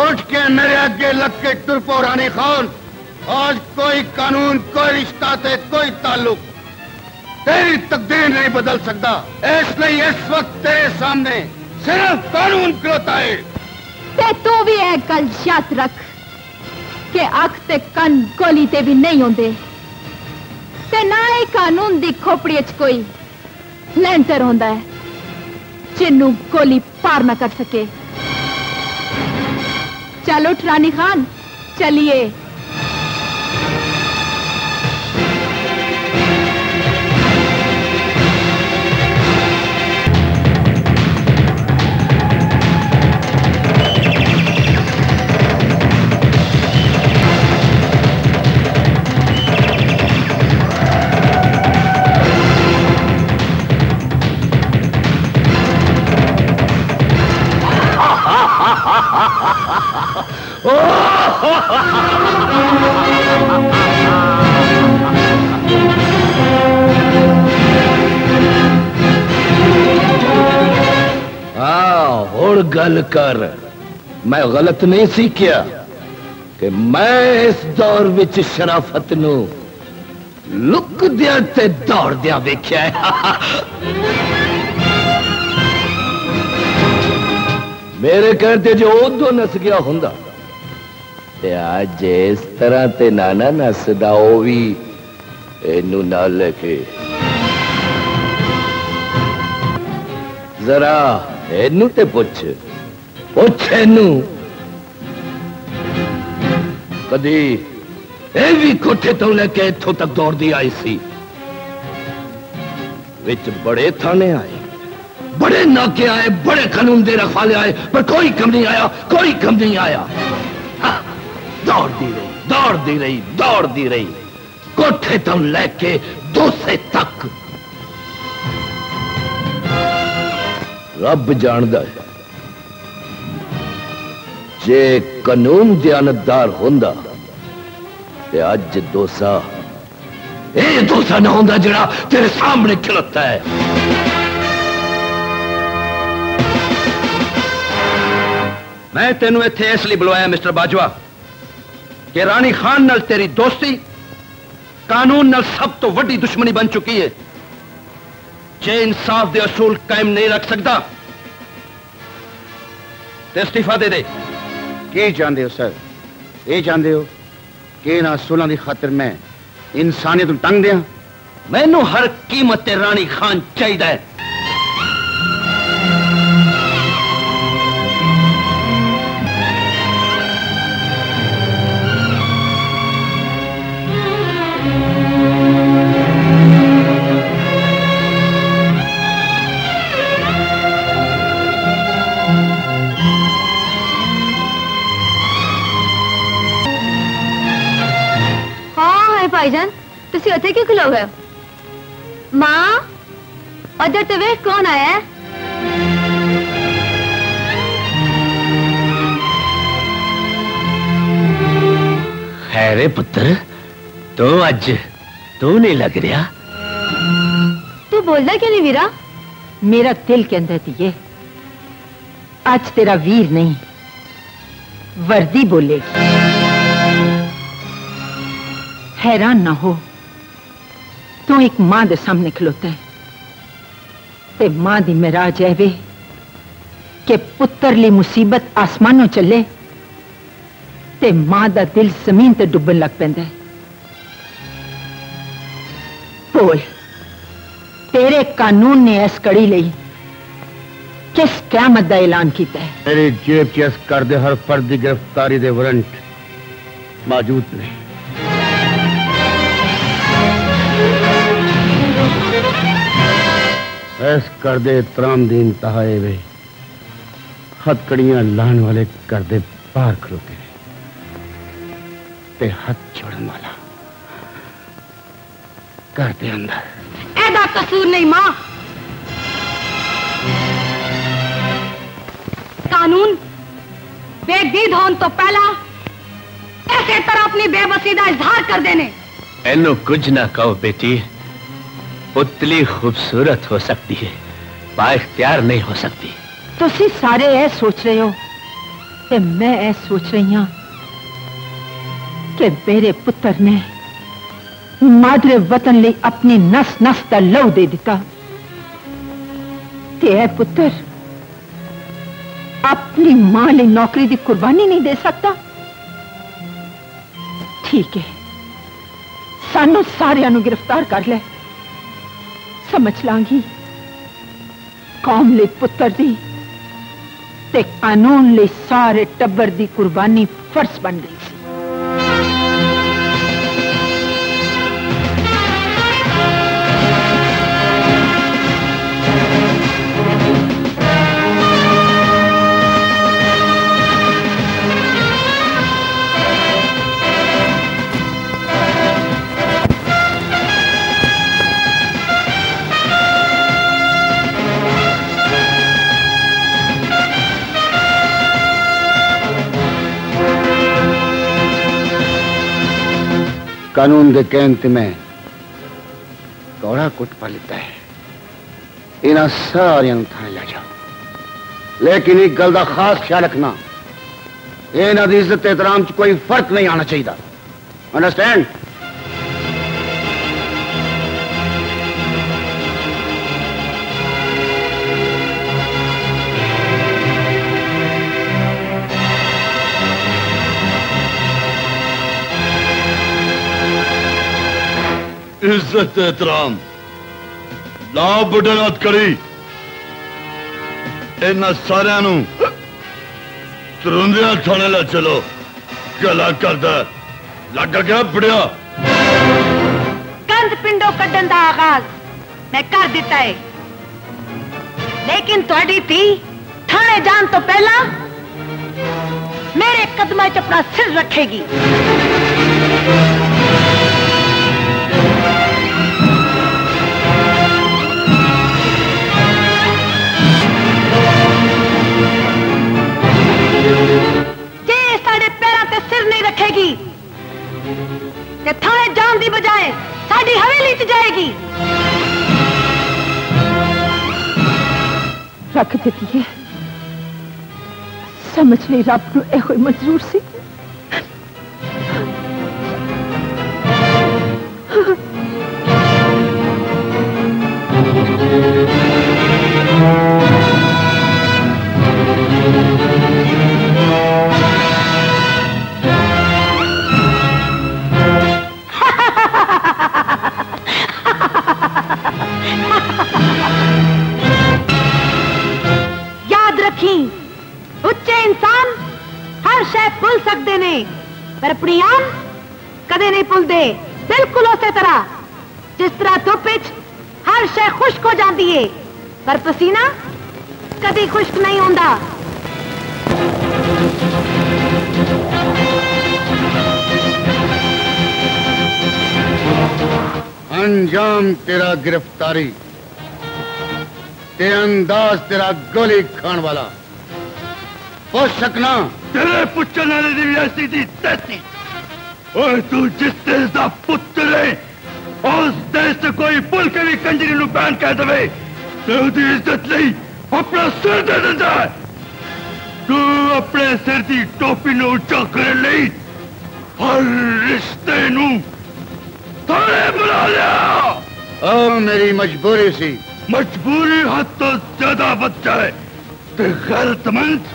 उठ के मेरे आगे लग के तुरफो रानी खान। आज कोई कानून कोई रिश्ता ते कोई ताल्लुक तेरी तकदीर नहीं बदल सकता। इसलिए इस वक्त तेरे सामने सिर्फ कानून खड़ोता है। ते तू भी है गल याद रख के अख ते कन गोली ते भी नहीं होंदे ते ना ही कानून दी खोपड़ी च कोई लैंटर होंदा है जिन्नू गोली पार ना कर सके। चलो रानी खान चलिए। गल कर मैं गलत नहीं सीखिया कि मैं इस दौर विच शराफत नू लुक दिया ते दौड़ दिया वेख्या। मेरे कहते जो उदो नस गया हुंदा ते आज इस तरह ते नाना नसदा ओ वी इनू ना लेके जरा एनू ते पुछ पुछ एनू कदी ए भी कोठे तो लेके इथों तक दौड़ दी आई सी। विच बड़े थाने आए बड़े नाके आए बड़े कानून दे रखवाले आए पर कोई कम नहीं आया कोई कम नहीं आया। दौड़ती रही दौड़ती रही दौड़ती रही कोठे तो लेके दूसरे तक। रब जानदा है जे कानून दयानतदार होंदा ते अज दोसा ए दोसा ना होंदा जड़ा तेरे सामने खिलता है। मैं तेनू इत्थे इसलिए बुलाया मिस्टर बाजवा कि रानी खान नाल तेरी दोस्ती कानून नाल सब तो वड्डी दुश्मनी बन चुकी है। जे इंसाफ दे असूल कायम नहीं रख सकता ते इस्तीफा दे दे। की जानते हो सर ये जानते हो कि इन असूलों की खातिर मैं इंसानियत नूं तंग दिया। मैनू हर कीमत ते रानी खान चाहिदा है। खिलौते क्यों खिलो गए? माँ उधर तो वे कौन आया है? खैरे पुत्र, तू तो अज तू नहीं लग रहा। तू बोलता क्यों नहीं वीरा? मेरा दिल के अंदर दिए आज तेरा वीर नहीं वर्दी बोलेगी। हैरान ना हो तू एक मां के सामने खलोता है ते मां दी मेराज है वे के पुत्र ली मुसीबत आसमानों चले ते मां दा दिल जमीन ते डुबन लग पैंदा है। बोल, तेरे कानून ने इस कड़ी लई किस क़यामत दा ऐलान कीता है? तेरी जेब च इस कर दे हर फर्द दी गिरफ्तारी दे वारंट मौजूद नहीं। ऐस कर दे इतराम दी इंतहाए वे हथकड़ियां लाने वाले कर दे पार खलोते ते हाथ छोड़न वाला कर दे अंदर। ऐदा कसूर नहीं मां, कानून बेदीद होने तो पहला ऐसे तरह अपनी बेबसी का इजहार कर देने। एनु कुछ ना कहो बेटी, उतली खूबसूरत हो सकती है बाइख्तियार नहीं हो सकती। तुसी सारे ऐ सोच रहे हो ते मैं ऐ सोच रही हूं कि मेरे पुत्र ने मादरे वतन ले अपनी नस नस दा लहू दे दिता ते ऐ पुत्र अपनी मां ले नौकरी दी कुर्बानी नहीं दे सकता। ठीक है, सानू सारियां नू गिरफ्तार कर ले, समझ लांगी कौम ले पुत्र दी ते कानून ले सारे टब्बर दी कुर्बानी फर्ज बन गई सी। कानून के कहते में कौड़ा कुट पा लेता है, इन्होंने सारिया थाने ला जाओ। लेकिन एक गल का खास ख्याल रखना, इन्हों की इज्जत एहतराम च कोई फर्क नहीं आना चाहिए। अंडरस्टैंड? इज्जत एहतराम ला बुडनत करी इन्ह सारे तरुंदिया थाने ला चलो। गला करदा लग गया बुढ़िया। कंध पिंडो कड्डन दा आगाज मैं कर दिता है, लेकिन तुहाडी थी थाने जान तो पहला मेरे कदमां च अपना सिर रखेगी। जे साडे पैरां ते सिर नहीं रखेगी ते थाने जान दी बजाय साडी हवेली च जाएगी। रख देती है, समझ ले रब नूं इहो मंजूर सी। पर अपनी आन कदे नहीं भूलते, बिल्कुल उस तरह जिस तरह धुप हर शय खुश्क हो जाती है पर पसीना कदी खुश्क नहीं होता। अंजाम तेरा गिरफ्तारी, ते अंदाज तेरा गोली खान वाला। पूछ सकना तेरे पुछने दी ऐसी थी तैसी, और तू जिस देश का पुत्र है उस देश से कोई पुल के भी कंजरी नूं बैन कह दे तो उसकी इज्जत लई अपना सिर दे दिंदा है। तू अपने सिर की टोपी नूं उच्चा करन लई हर रिश्ते नूं थाने बुला लिया। ओ मेरी मजबूरी सी, मजबूरी हद तो ज्यादा बच्चा है, ते गलतमंद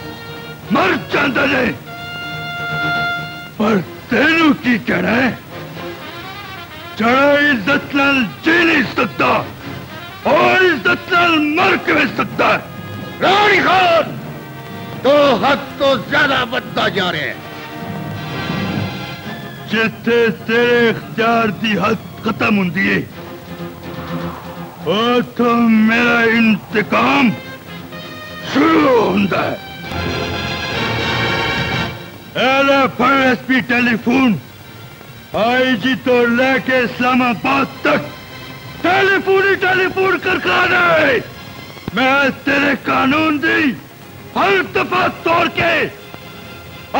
मर जाता है। पर तेनू की कहना है, जड़ा इज्जत नाल जी नहीं सकता और इज्जत नाल मर के सकता है। रानी खान तो हद तो ज्यादा बढ़ता जा रहे हैं। जिथे तेरे इख्तियार की हद खत्म होती है और तो मेरा इंतकाम शुरू होता है। एसपी टेलीफोन आई जी तो लेके इस्लामाबाद तक टेलीफोन ही टेलीफोन करके आए। मैं तेरे कानून दी हर दफा तोड़ के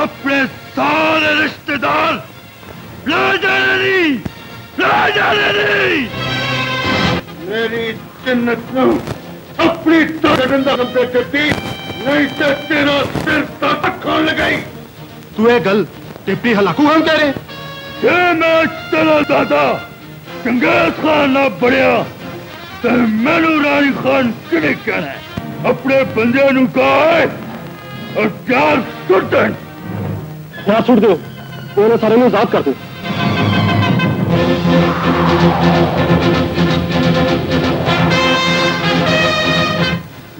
अपने सारे रिश्तेदार राजा नहीं, राजा नहीं। मेरी जन्नत नू अपनी ताकत दा कंप्यूटर दी नहीं ते तेरा सिर ताकत खान लगाई। तू ये गल टिप्पणी हलाकू हम कह रहे जे मैं तेरा दादा चंगेज खान ना बढ़िया ते मैनू रानी खान किने कहना है। अपने बंदे नू कहे और चार सुटन ना सुट दो और सारे नू आजाद कर दो।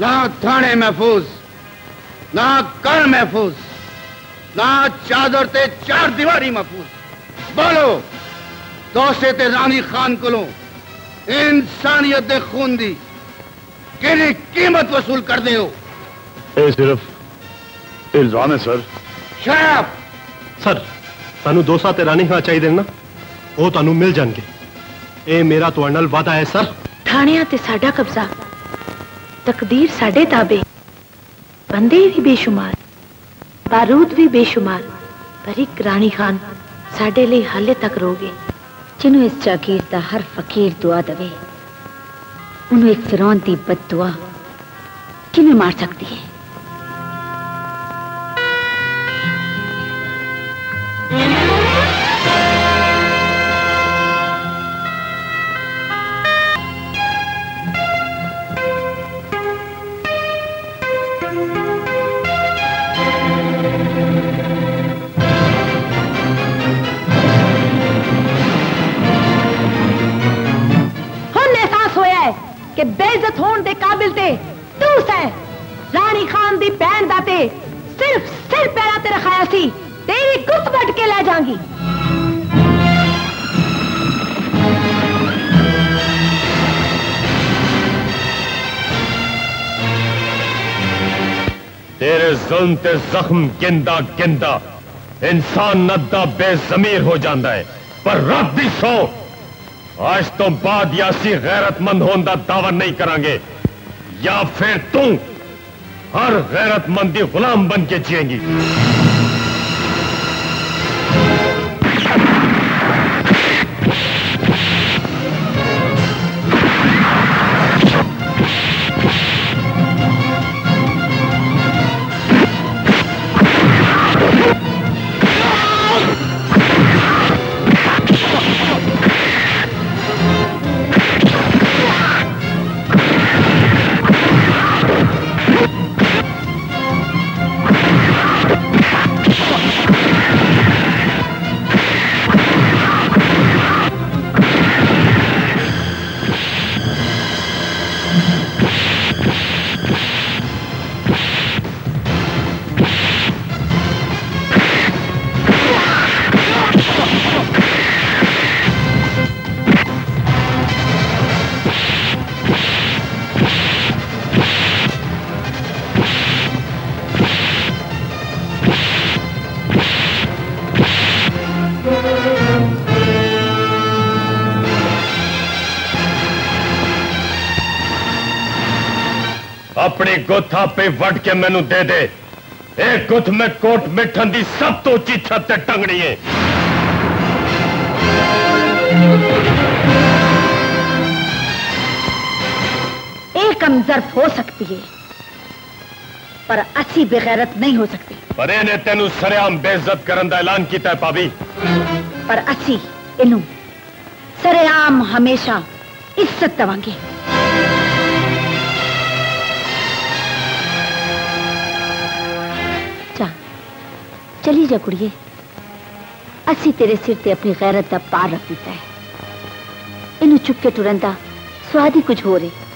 ना थाने महफूज, ना घर महफूज, ना चादर ते चार दीवारी महफूज। बोलो दोषे ते रानी खान कोलों इंसानियत दे खून दी किहड़ी कीमत वसूल कर दे हो? ये सिर्फ इल्जाम है सर। शराब सर सानू दोसा ते रानी खान चाहिए ना, वो तुहानू मिल जाएंगे। ये मेरा तुहाडे नाल वादा है सर। थाणियां ते साडा कब्जा, तकदीर साडे ताबे, बंदे भी बेशुमार, बारूद भी बेशुमार, पर एक रानी खान साडे लिए हाले तक रोगे। जिन्हों इस जागीर दा हर फकीर दुआ दवे, उन्होंने एक फिरौन दी बददुआ किवें मार सकती है? कि बेइज्जत होने के काबिल ते तू सै। रानी खान दी भैन दा ते सिर्फ सिर पैरा ते रखाया सी, तेरी गुत बट के ले जाऊंगी। तेरे जुल्म ते जख्म गिंदा गिंदा इंसान नदा बेजमीर हो जाता है। पर रब दी सौ आज तो बाद यासी गैरतमंद होने का दावा नहीं करांगे, या फिर तू हर गैरतमंद की गुलाम बन के जिएंगी। अपनी गुथ आपे वड़ के मैनू दे दे। एक गुथ में कोट मिठन की सब तो उची छत टंगनी है। एक कमजर्फ हो सकती है पर असी बेगैरत नहीं हो सकती। पर इन्हें तेनू सरेआम बेइज्जत करने का ऐलान किया भाभी। पर असी इनू सरेआम हमेशा इज्जत देवांगे। जा चली जा कुड़िए, असी तेरे सिर ते अपनी गैरत का पार रख दिता है। इनू चुप के टुरन दा स्वाद ही कुछ हो रहे।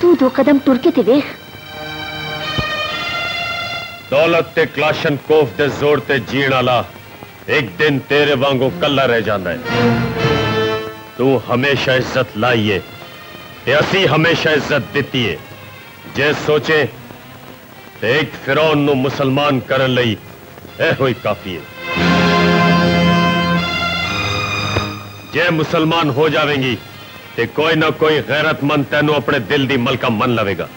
तू दो कदम टुर के ते वेख। दौलत ते क्लाशन कोफ ते जोर ते जीण आला एक दिन तेरे वांगू कला रह जाता है। तू हमेशा इज्जत लाइए ते असी हमेशा इज्जत दिती है। जे सोचे ते एक फिरौन नू मुसलमान करन लई एहो ही काफी है। जे मुसलमान हो जावेंगी ते कोई ना कोई गैरतमंद तैनू अपने दिल दी मलका मन लवेगा।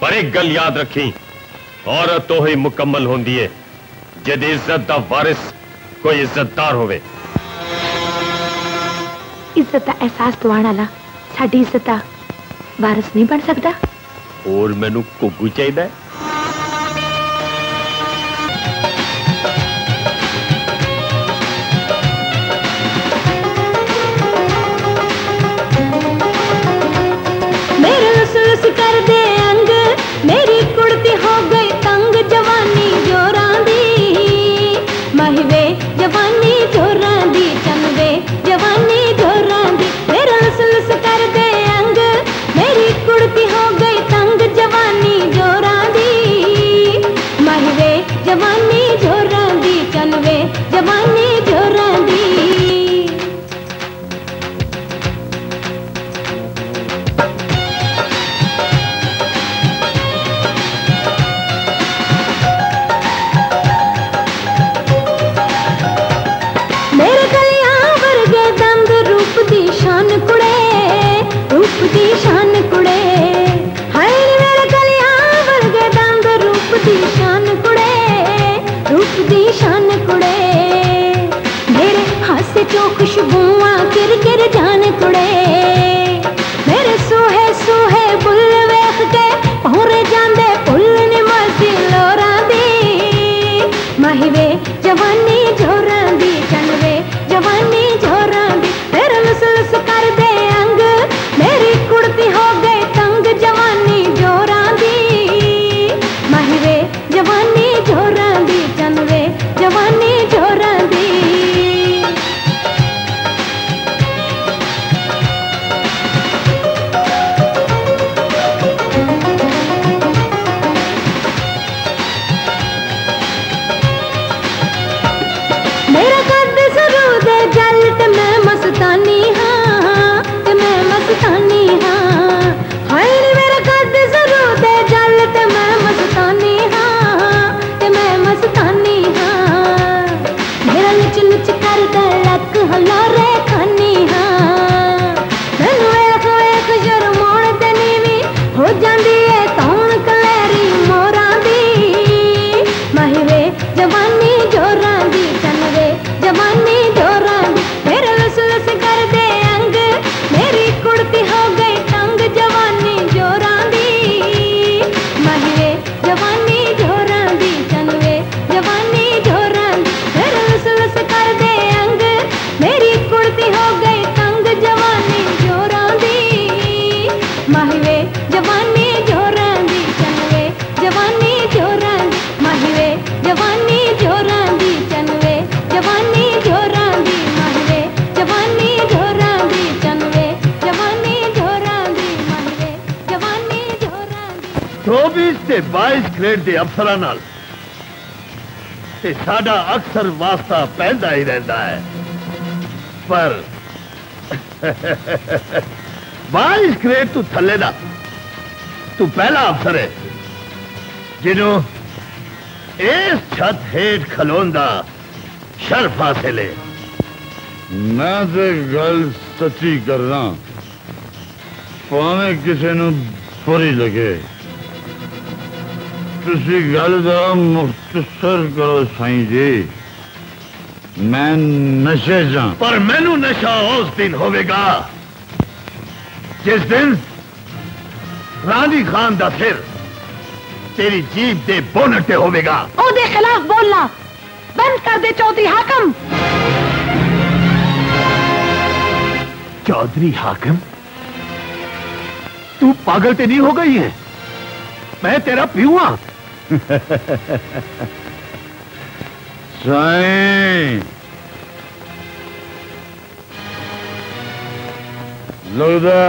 पर एक गल याद रखी, औरत तो ही मुकम्मल होंदी है जिहदी इज्जत दा वारिस कोई इज्जतदार होवे। इज्जत दा एहसास दिवाण वाला साडी इज्जत दा वारिस नहीं बन सकदा। और मैनू कोगू चाहिदा है। साडा अक्सर वास्ता पैदा ही रहता है। पर बाईस ग्रेड तू थले ना, तू पहला अफसर है जिन्हों इस छत हेठ खलोंदा शर्फ हासिल है। मैं तो गल सच्ची करना, भावें किसी नूं बुरी लगे तुसी गल दा मुख्तसर करो साईं जी। मैं नशे जां, पर मैनू नशा उस दिन होगा जिस दिन रानी खान दा सिर तेरी जीभ दे बोनटे होगा। ओदे खिलाफ बोलना बंद कर दे चौधरी हाकम। चौधरी हाकम, तू पागल ते नहीं हो गई है? मैं तेरा पीऊंगा। साईं, लगदा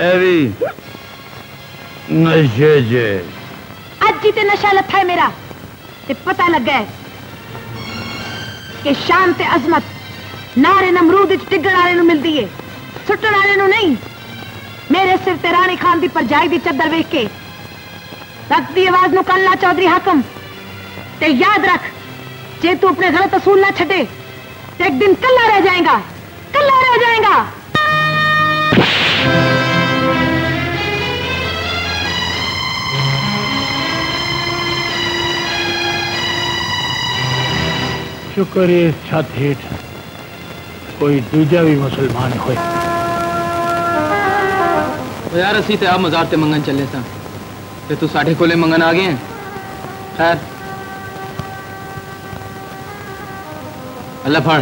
एवी नशे जे। अज्जी ते नशा लथा है मेरा ते पता लग गया कि शान ते अजमत नारे नमरूद टिगण आले मिलती है, सुटण आले नहीं। मेरे सिर ते रानी खान की परजाई की चादर वेख के रख दी आवाज नू कल्ला चौधरी हाकम। ते याद रख, जे तू अपने गलत असूल ना छड़े तो एक दिन कल्ला रह जाएगा, कल्ला रह जाएगा। शुक्र है छत हेठ कोई दूजा भी मुसलमान हो। यार असी ते आप मजार ते मंगन चले सा, ते तू साढ़े कोले मंगन आ गए हैं। खैर अल्लाह फड़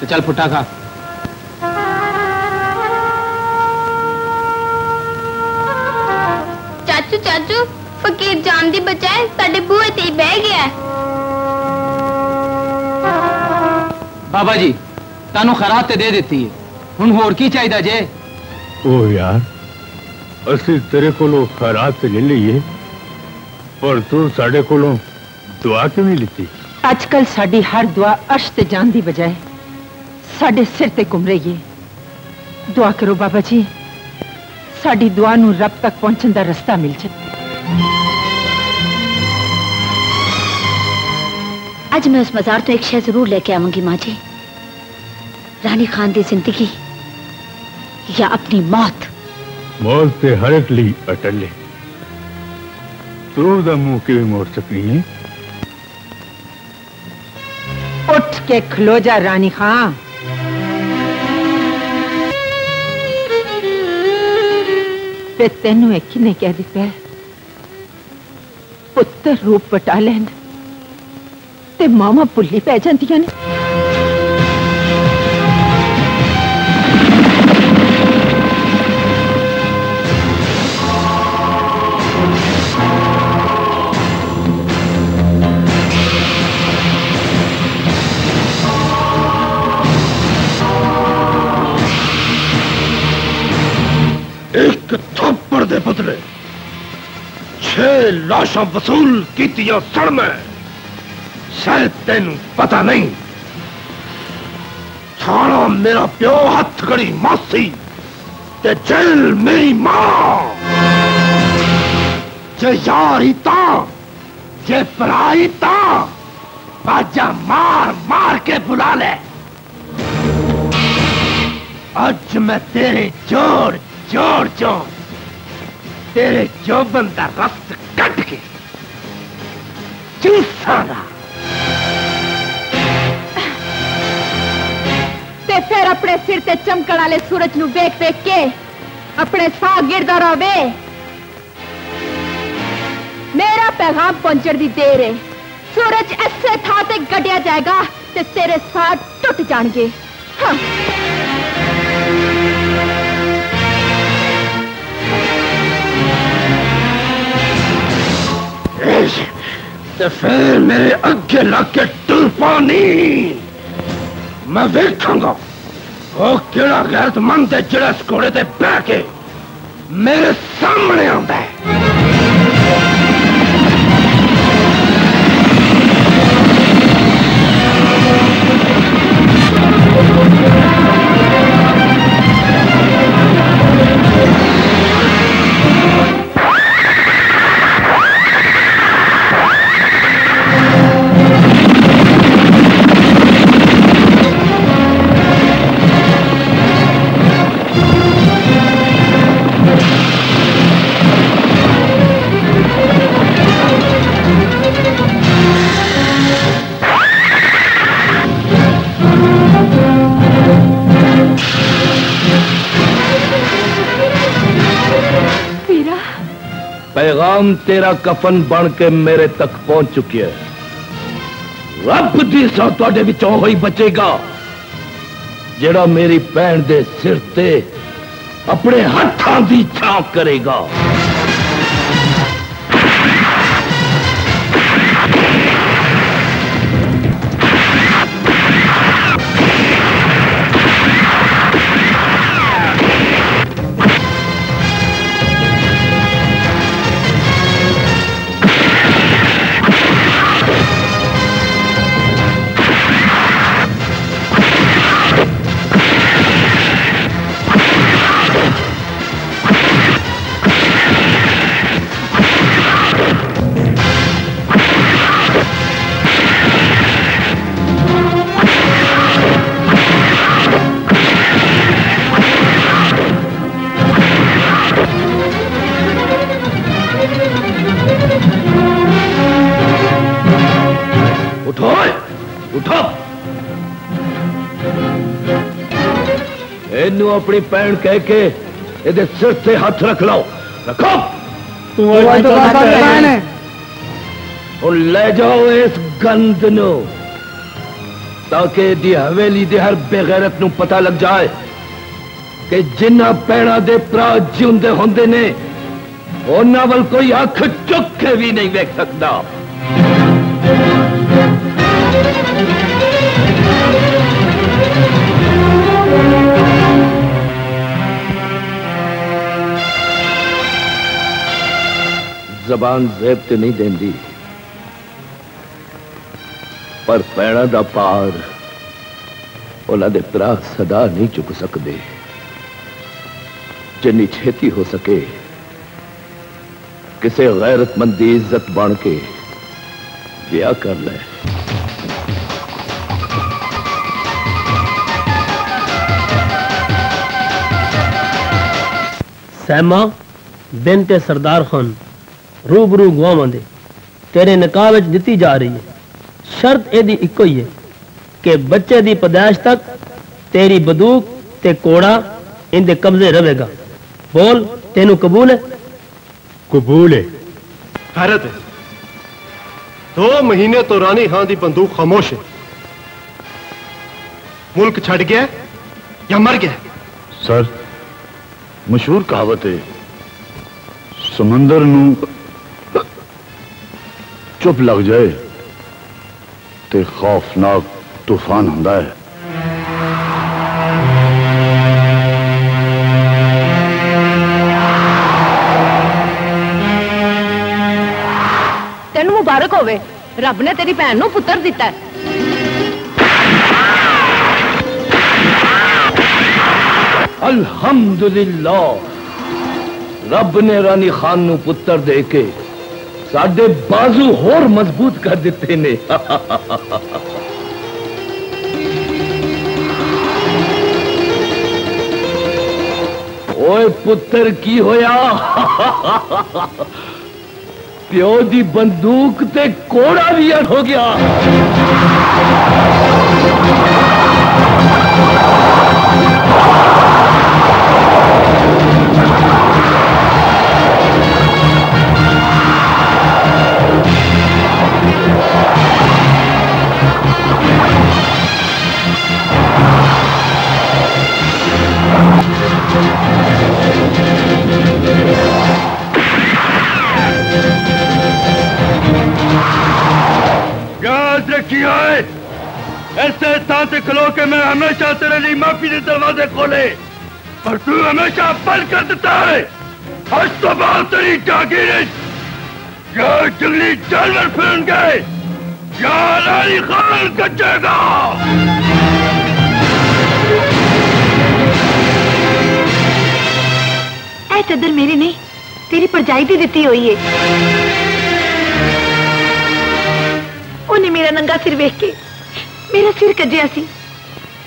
ते चल फुट्टा खा। चाचू चाचू फकीर जान दी बचाए साढ़े बूहे ते बह गया है। बाबा जी तानू खराब ते दे देती है, हुन होर की चाहिए जे? ओ यार असी तेरे को खराब ते ले लीए, पर तू साडे कोलों दुआ क्यों नहीं लेती? आजकल साड़ी हर दुआ अर्श ते जान दी बजाय साडे सिर ते घूम रही है। दुआ करो बाबा जी साड़ी दुआ नू रब तक पहुंचने का रास्ता मिल जाए। आज मैं उस मजार तो एक शय जरूर लेके आऊंगी माँ जी, रानी खान दी जिंदगी या अपनी मौत। मौत ते हर एक ली अटल है, तू दा मुंह के भी मोड़ सकनी है। उठ के खलो जा रानी खान। ते तेनू एक किने कह दिता है पुत्र रूप बटा लेन ते मामा पुली पै जांदियां ने। एक थप्पड़ दे बदले छे लाशा वसूल कीतियां सड़ में। शायद तेनू पता नहीं थाना मेरा प्यो, हथ कड़ी मासी ते जेल मेरी मां। जे यार ही ता जे पराई ता बाजा मार मार के बुला ले। आज मैं तेरे जोड़ जोड़ जोड़ तेरे जोबन दा रक्त कट के चूसांगा। फिर अपने सिर ते चमकण वाले सूरज नू देख देख के अपने साह गिरदा रवे। मेरा पैगाम पहुंचण दी देर है, सूरज ऐसे थां ते गड्डिया जाएगा ते तेरे साह टुट जाणगे। हां ते फिर मेरे अगे लाके तूफानी मैं वेखूंगा वो किड़ा गैरतमंद है जिहड़ा इस घोड़े ते बैठ के मेरे सामने आंदा है। पैगाम तेरा कफन बन के मेरे तक पहुंच चुकी है। रब दी सौ तुहाडे विचों ही बचेगा जिहड़ा मेरी भैन दे सिर ते अपने हाथों की छाप करेगा। अपनी पैन कह के इधर सिर से हाथ रख लो। रखो तू आई तो बात है और ले जाओ इस गंद नो, ताकि दी हवेली दे हर बेगैरत नु पता लग जाए कि जिन्ना पैणा दे भरा जिंदे होंदे ने उन्हां वल कोई अख चुक के भी नहीं देख सकता। जबान जेब ते नहीं देंदी पर पैड़ा दा पार उन्हां दे भरा सदा नहीं चुक सकते। जिन्नी छेती हो सके किसी गैरतमंद की इज्जत बन के ब्याह कर ले। सैमा बिनते सरदार खान रूबरू गुआव दे तेरे निकाह विच दिती जा रही है। शर्त एदी इको ही है कि बच्चे दी पैदाइश तक तेरी बंदूक ते कोड़ा इनके कब्जे रहेगा। बोल तेनू कबूल है? कबूल है। हैरत है दो महीने तो रानी खान की बंदूक खामोश है। मुल्क छड़ गया या मर गया? सर मशहूर कहावत है समंदर नू चुप लग जाए ते खौफनाक तूफान हुंदा है। तेनू मुबारक होवे रब ने तेरी भैन नू पुत्र दिता है। अल्हम्दुलिल्लाह रब ने रानी खान नू पुत्र दे के साडे बाजू होर मजबूत कर दिते ने। ओए पुत्र की होया? प्यो दी बंदूक ते कोड़ा भी अड़ हो गया। याद रखियो ऐसे साथ खलो के मैं हमेशा तेरे लिए माफी के दरवाजे खोले पर तू हमेशा बंद कर देता है। आज तो बाहर तेरी जागीर यार जंगली जानवर फिर गए यार रानी खान कटेगा। चादर मेरी नहीं तेरी परजाई दी दिती हुई है। उन्हें मेरा नंगा सिर वेख के मेरा सिर कज्जिया सी।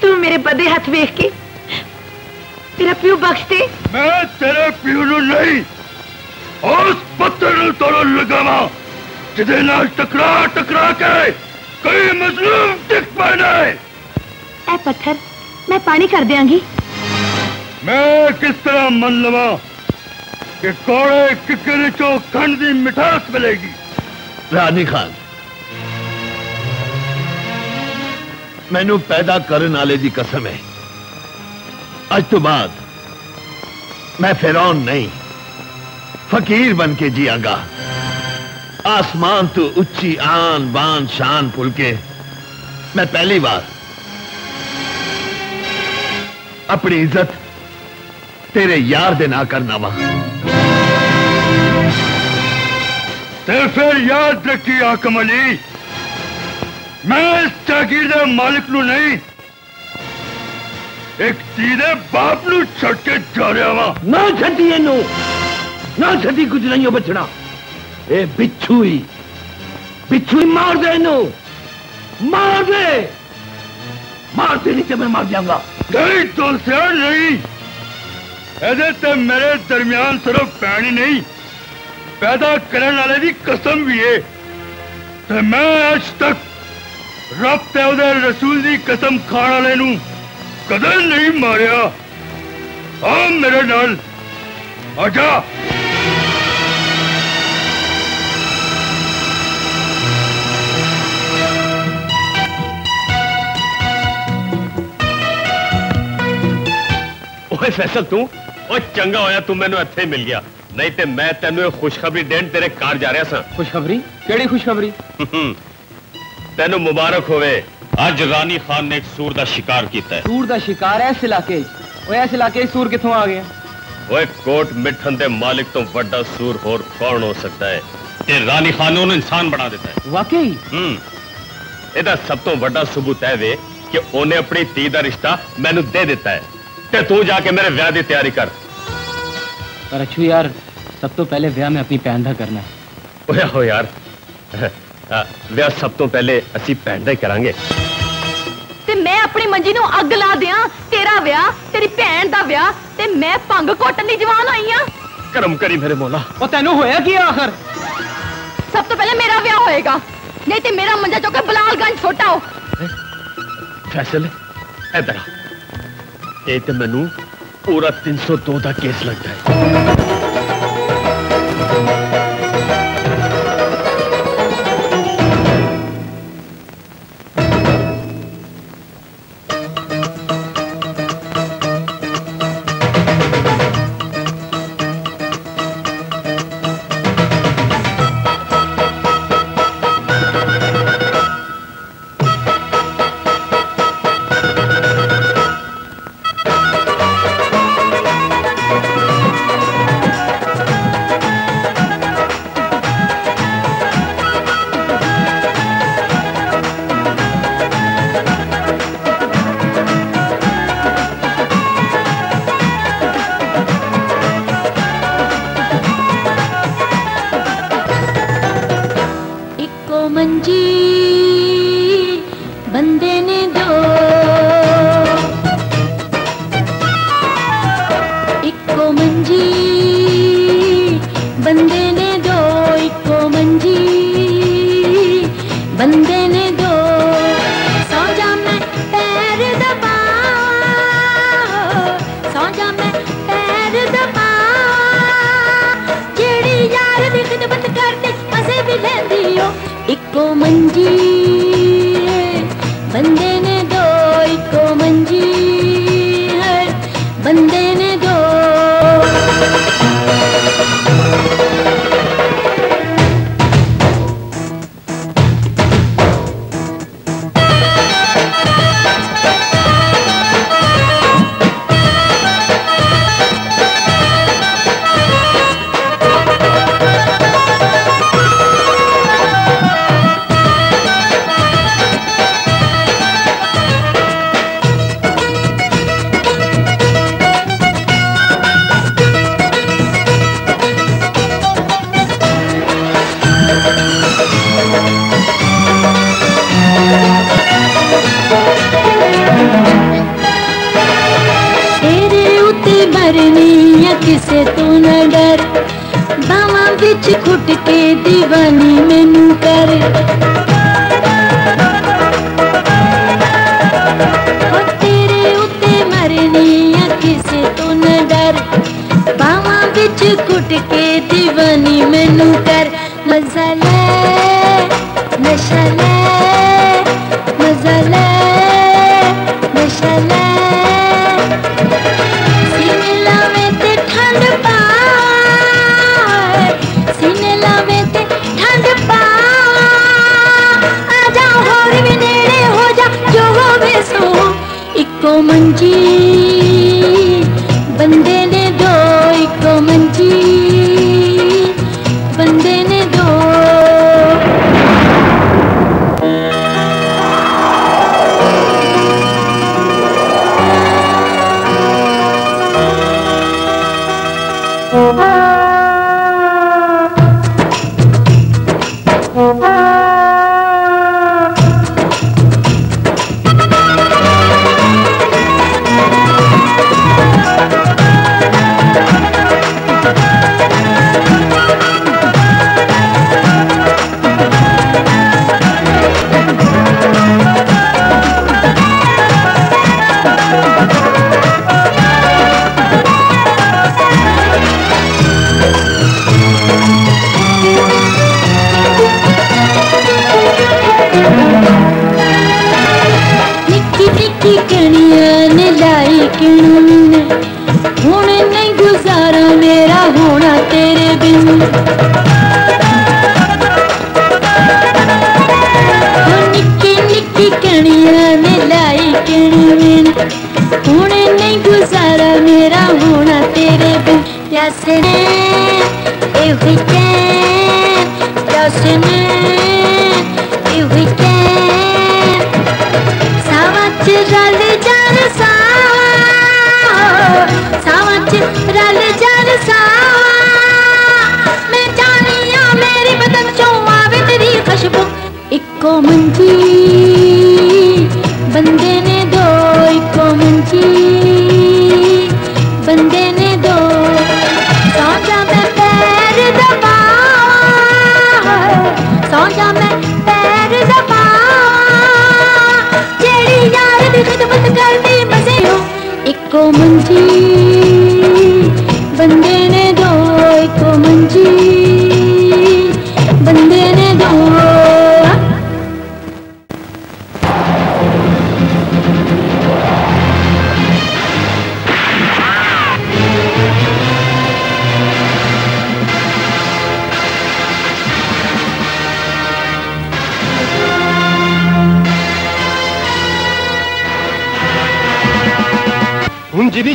तू मेरे बदे हाथ वेख के तेरा प्यू बख्श दे। मैं तेरे प्यू नू नहीं उस पत्थर नू तोड़ लगावा जिदे नाल टकरा टकरा के कई मजलूम टिक पाए। ऐ पत्थर मैं पानी कर देंगी। मैं किस तरह मन लवा कि कोड़े किकरे चो खंड की मिठास मिलेगी। रानी खान मैनू पैदा करने वाले की कसम है, अज तो बाद मैं फिरौन नहीं फकीर बन के जियागा। आसमान तो उच्ची आन बान शान फुल के मैं पहली बार अपनी इज्जत तेरे यार दे ना करना वा। फिर याद रखी आकम अली, मैं इस जागीर के मालिक नू नहीं एक तीरे बाप नू छड़ के जा रहा वा। ना छड़ी इनू, ना छड़ी, कुछ नहीं हो बचना। ए बिच्छू ही बिच्छू ही मार दे इनू, मार दे, मार दे, नहीं तो मैं मार जाऊंगा। नहीं तो सर नहीं, ऐसे तो मेरे दरमियान सिर्फ पैन ही नहीं पैदा करने वाले की कसम भी है। तो मैं आज तक रब ते उहदे रसूल की कसम खाने वाले नू कदे नहीं मारिया। आ मेरे नाल आजा। फैसल तू और चंगा होया तू मैनू इत्थे मिल गया, नहीं तो मैं तेनू एक खुशखबरी देन तेरे घर जा रहा सा। खुशखबरी? केड़ी खुशखबरी? तेनू मुबारक होवे, आज रानी खान ने एक सूर का शिकार किया है। सूर का शिकार? इस इलाके इस इलाके सूर कितों आ गया? ओए कोट मिठन दे मालिक तो बड़ा सूर होर कौन हो सकता है। ते रानी खान ने इंसान बना देता है। वाकई? इहदा सब तो बड़ा सबूत है वे कि उन्हें अपनी धी का रिश्ता मैनू दे देता है। ते तू जाके मेरे ब्याह की तैयारी कर। पर अच्छू यार, सब तो पहले ब्याह में अपनी भैन का करना है। ओया हो यार, ब्याह सब तो पहले असी भैन का ही करांगे। ते मैं अपनी मंजी नू अग ला दियां, तेरा ब्याह, तेरी भैन का ब्याह, ते मैं भंग घोटन दी जवान आई हां। करम करी मेरे मौला। ओ तैनू होया की आखर? सब तो पहले मेरा ब्याह होएगा, नहीं ते मेरा मंजा चुक के बलालगंज छोटा हो। फैसल इधर आ, ये तो मैनू पूरा तीन सौ दो का केस लगता है। मंजी बंदे ने दो इको मंजी बंदे ने दो।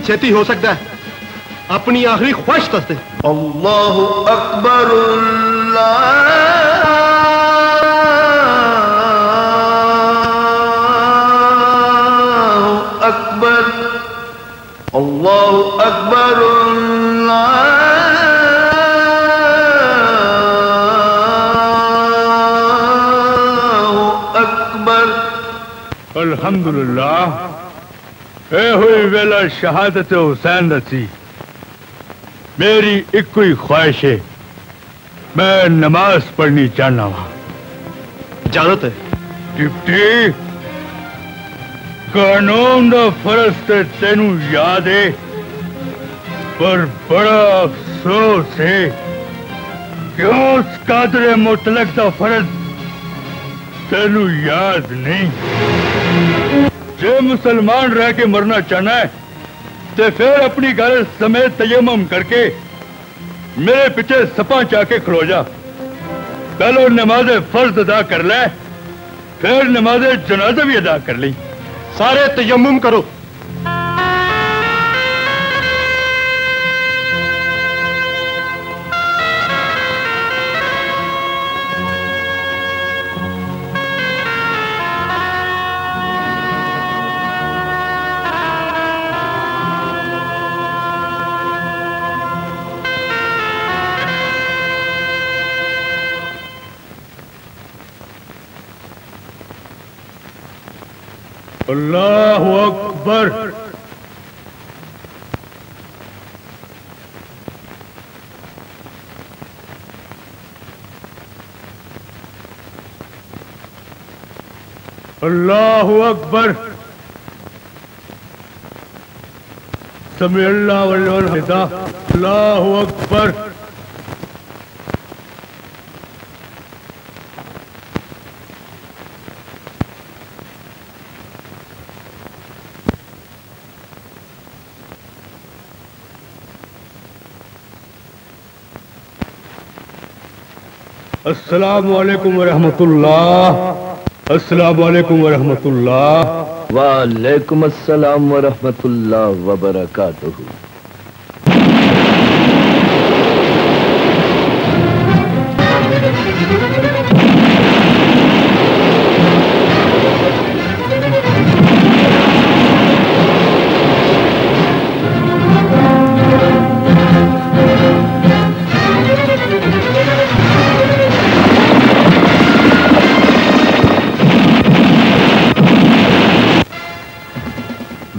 छेती हो सकता है अपनी आखिरी ख्वाहिश दस्ते। अल्लाहु अकबर अल्लाहु अकबर अल्लाहु अकबर अल्लाहु अकबर। अल्हम्दुलिल्लाह ए हुई वेला शहादत हुसैन रसी। मेरी एक ही ख्वाहिश है, मैं नमाज पढ़नी चाहना वहां इजाजत है। डिप्टी कानून का फर्ज तो तेनू याद है, पर बड़ा अफसोस है क्यों उस कादरे मुतलक का फर्ज तेनू याद नहीं। जे मुसलमान रह के मरना चाहना है तो फिर अपनी गल समेत तयम्मुम करके मेरे पीछे सपा चाके खलो जा। पहले नमाज फर्ज अदा कर ले, फिर नमाज जनाजा भी अदा कर ली। सारे तयम्मुम करो। अल्लाहु अकबर। अल्लाहु अकबर। समी अल्लाहु वल हमिदा। अल्लाहु अकबर। अस्सलामु अलैकुम व रहमतुल्लाह। अस्सलामु अलैकुम व रहमतुल्लाह। वालेकुम अस्सलाम व रहमतुल्लाह व बरकातहू।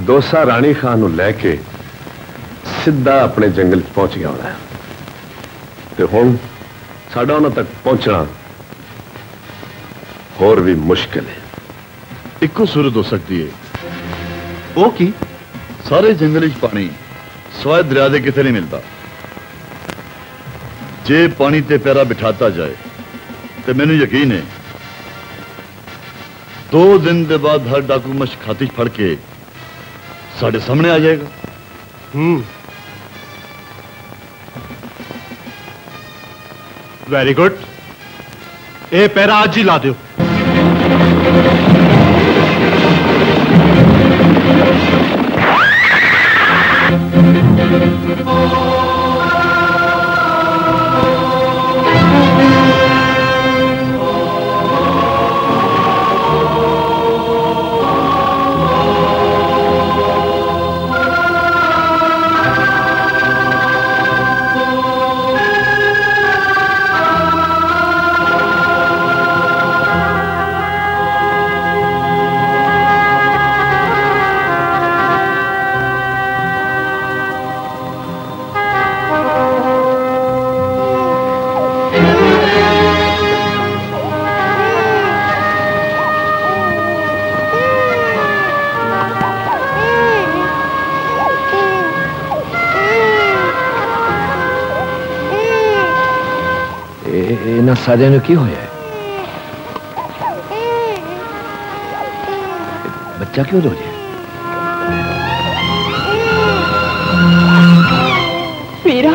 दोसा रानी खान लैके सीधा अपने जंगल पहुंच गया होना ते हुण साडा उन्हां तक पहुंचना होर भी मुश्किल है। इक्को सूरत हो सकती है, वो की सारे जंगल च पानी सवाए दरिया दे किथे नहीं मिलता। जे पानी ते पैरा बिठाता जाए तो मैनू यकीन है दो दिन के बाद हर डाकू मश खाती फड़ के साढ़े सामने आ जाएगा। Hmm, very good. ए पैरा आज ही ला दो। सारे की होया है? बच्चा क्यों रो रहा है? मीरा,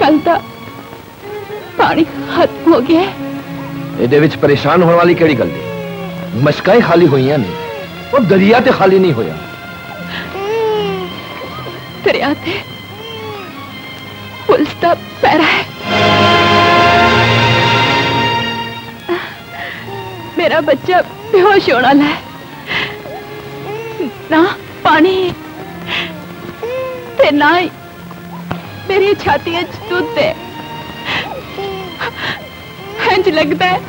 कल तो पानी खत्म हो गया। इहदे विच परेशान होने वाली केड़ी गल है? मशकां खाली हुई ने, और दरिया तो खाली नहीं होया। दरिया पुलिस का पैरा है। मेरा बच्चा बेहोश होना है ना, पानी ते ना ही मेरी छाती दूध दे। इंज लगता है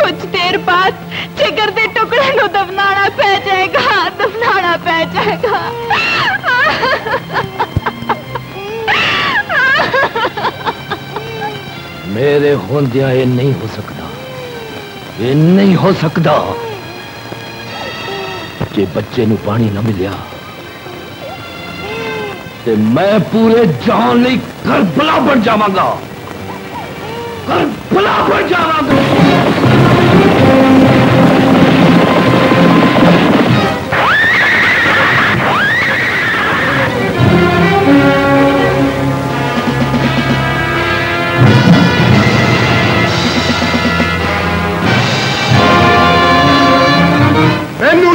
कुछ देर बाद जिगर के टुकड़े को दफनाना पै जाएगा, दफनाना पै जाएगा। मेरे होंदिया ये नहीं हो सकता, ये नहीं हो सकता कि बच्चे नू पानी ना मिलिया ते मैं पूरे जहान लई करबला बन जावांगा, करबला बन जावांगा।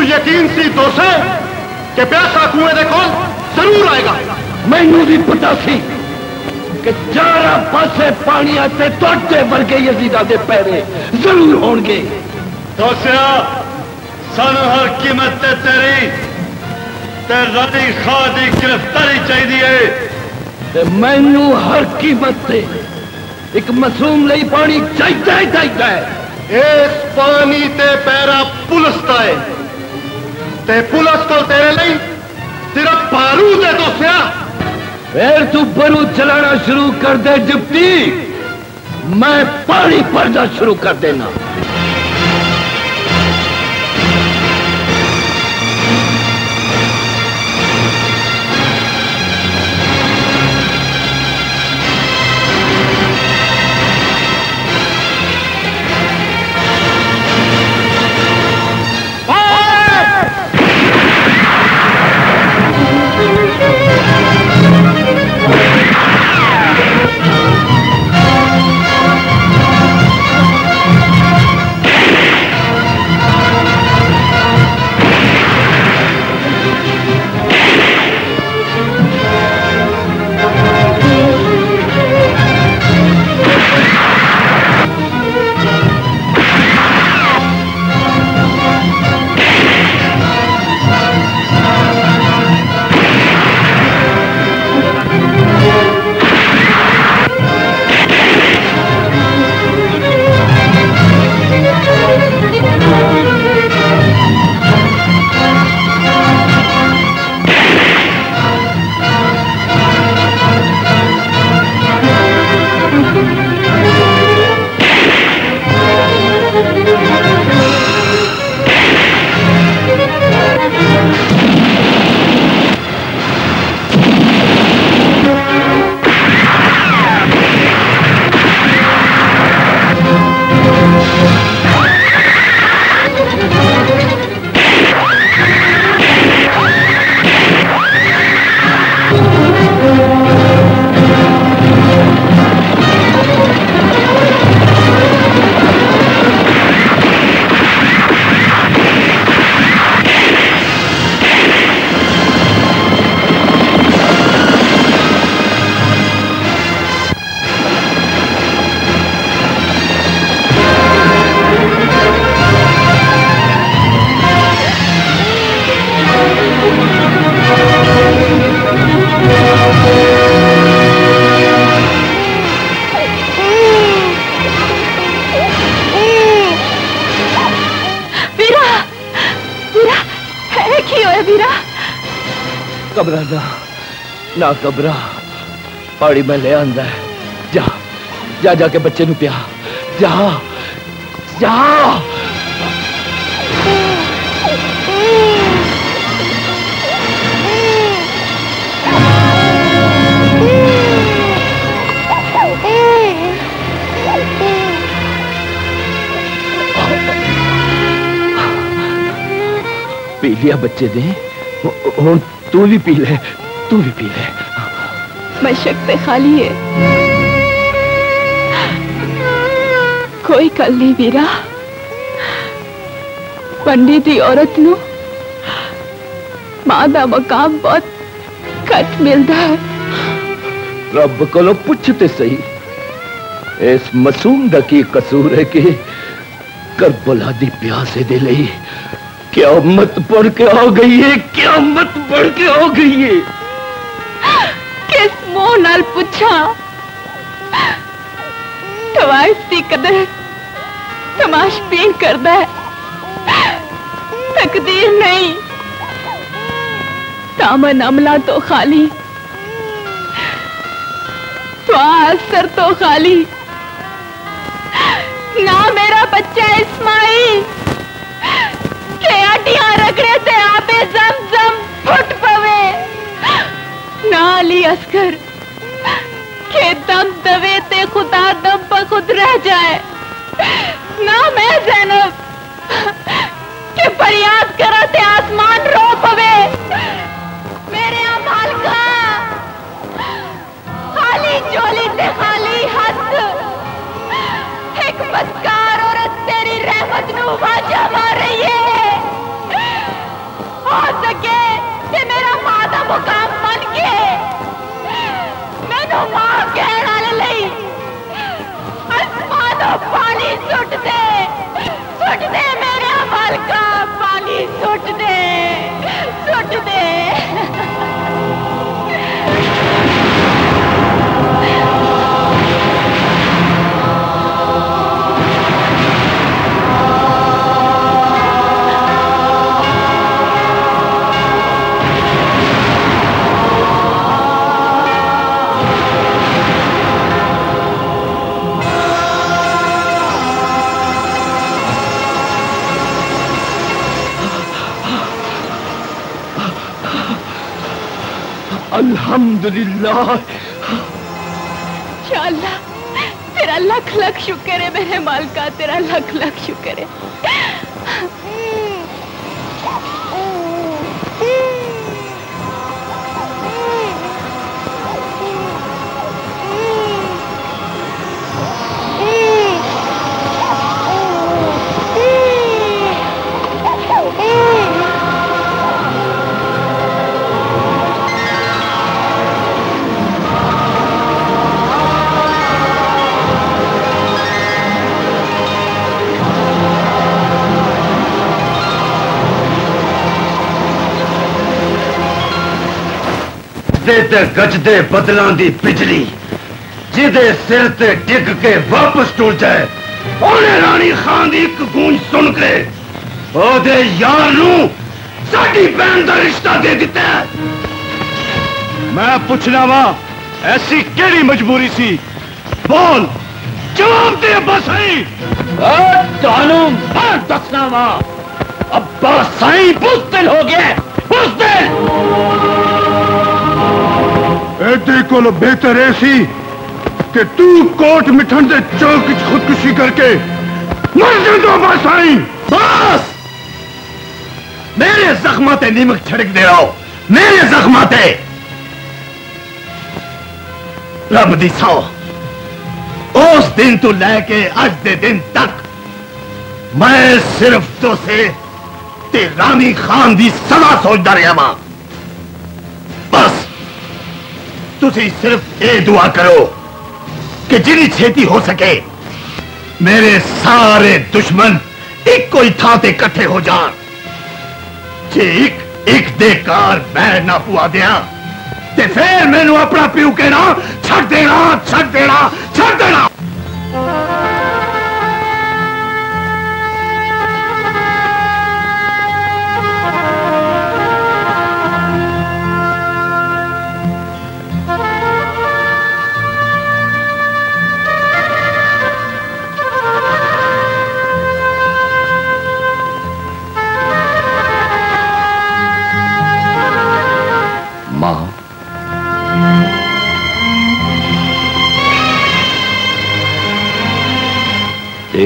यकीन सी दोसे के प्यासा कुएं दे कोल जरूर आएगा। मैनू भी पता सी कि चारा पासे पानी आते तोड़े वर्गे यजीदा दे पैरे जरूर होंगे। दोस्या सानू हर कीमत ते तेरी ते रानी खान दी गिरफ्तारी चाहिदी है। ते मैनू हर कीमत ते एक मासूम लई पानी चाहिदा ही चाहिदा है। इस पानी ते पैरा पुलिस दा है ते पुलिस को तेरे लिए सिर्फ बारूद है। दोस्या फिर तू बारूद चलाना शुरू कर दे डिप्टी, मैं पानी पड़ना शुरू कर देना। होया वीरा? घबरा ना, ना घबरा, पानी मैं ले आंदा है। जा जा जाके बच्चे नू पिया, जा जा। पी लिया बच्चे ने, और तू भी पी ले, तू भी पी ले। मशक पे खाली है, कोई कल नहीं वीरा। पंडित की औरत नू मां दा मकाम बहुत घट मिलता है। रब कोलों पुछते सही, इस मासूम दा की कसूर है कि करबला दी प्यासे दे लई क्यामत बढ़ के हो गई है, क्यामत बढ़ के हो गई है। किस मुंह नाल पूछा, तवाइफ दी कदर तमाश पीन करदा है। तकदीर नहीं, तामन अमला तो खाली, त्वा असर तो खाली। ना मेरा बच्चा इस्माइल रगड़े ते आपे जम जम फुट पवे, ना अली असगर के दम दवे ते खुदा दम पर खुद रह जाए। ना मैं ज़ैनब के फरियाद करा ते आसमान रो पवे। मेरे अमाल का खाली झोली ते खाली हथ, हिकमतकार औरत तेरी रहमत नू वाजा मार रही है। हो सके ते मेरा मां दा मुकाम बन के मैनू मां कहण वाले लई आसमान दा पानी सुट दे, सुट दे मेरा मालका, पानी सुट दे, सुट दे। अल्हम्दुलिल्लाह, इंशाअल्लाह तेरा लख लख शुक्र है मेरे मालिका, तेरा लख लख शुक्र है। ते गजदे बदलों की बिजली जिदे सिर ते डिग के वापस टूट जाए, उन्हें रानी खान की एक गूंज सुन के ओदे यार नू साडी बहन का रिश्ता दे दिता है। मैं पूछना वा, ऐसी केड़ी मजबूरी सी? बोल, जवाब दे अब्बास साईं। मैं दसना वा, अब्बास साईं बुज़दिल हो गया, बुज़दिल। एदे कोलो बेहतर ऐसी कि तू कोट मिठन दे चौक खुदकुशी करके मर जा। दो बस आई, बस मेरे जख्मा ते नीमक छिड़क दे रहो, मेरे जख्मा ते। रब दी सौ, उस दिन तू लैके आज दे दिन तक मैं सिर्फ तो से ते रानी खान दी सदा सोचदा रहा मां। बस तुसी सिर्फ ये दुआ करो कि जिनी छेती हो सके मेरे सारे दुश्मन एक कोई थां ते इकट्ठे हो जान। जे एक एक देकार मैं ना पुआ दिया ते फिर मैनू अपना प्यू कहना छड़ देना, छड़ देना, छड़ देना।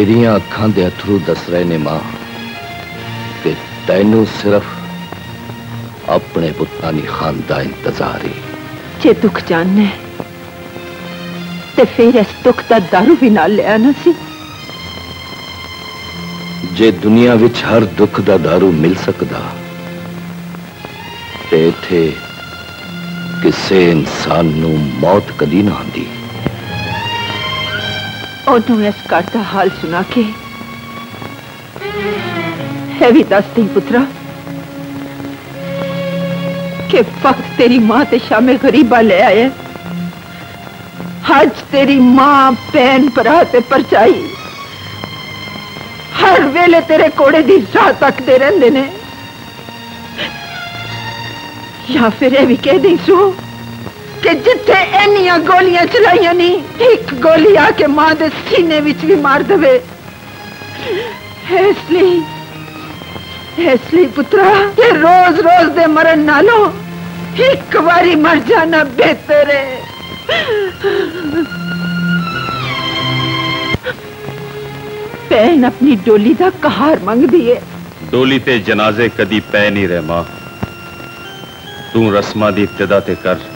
तेरिया अखा दे अथरू दस रहे ने मां कि तैनू सिर्फ अपने पुतानी खान दा इंतजार है। जे दुख जानना ते फिर इस दुख दा दारू भी ना लिया ना सी। जे दुनिया विच हर दुख दा दारू मिल सकदा ते इत्थे किसे इंसान नू मौत कदी ना आंदी। ओनू इस घर का हाल सुना के है भी दस दी पुत्रा के वक्त तेरी मां ते शामे गरीबा ले आए। आज तेरी मां भैन भरा ते परचाई हर वेले तेरे कोड़े दी राह तकदे रहंदे ने। या फिर ये भी कह दी सू कि जिथे एनिया गोलियां चलाइया नहीं एक गोली आके मां दे सीने विच भी मार दवे। इसलिए इसलिए पुत्रा ये रोज रोज दे मरण नालो एक बारी मर जाना बेहतर है। पैन अपनी डोली दा कहार मंग दिए। डोली ते जनाजे कदी पै नहीं रहे मां। तू रस्मा दी इब्तिदा ते कर।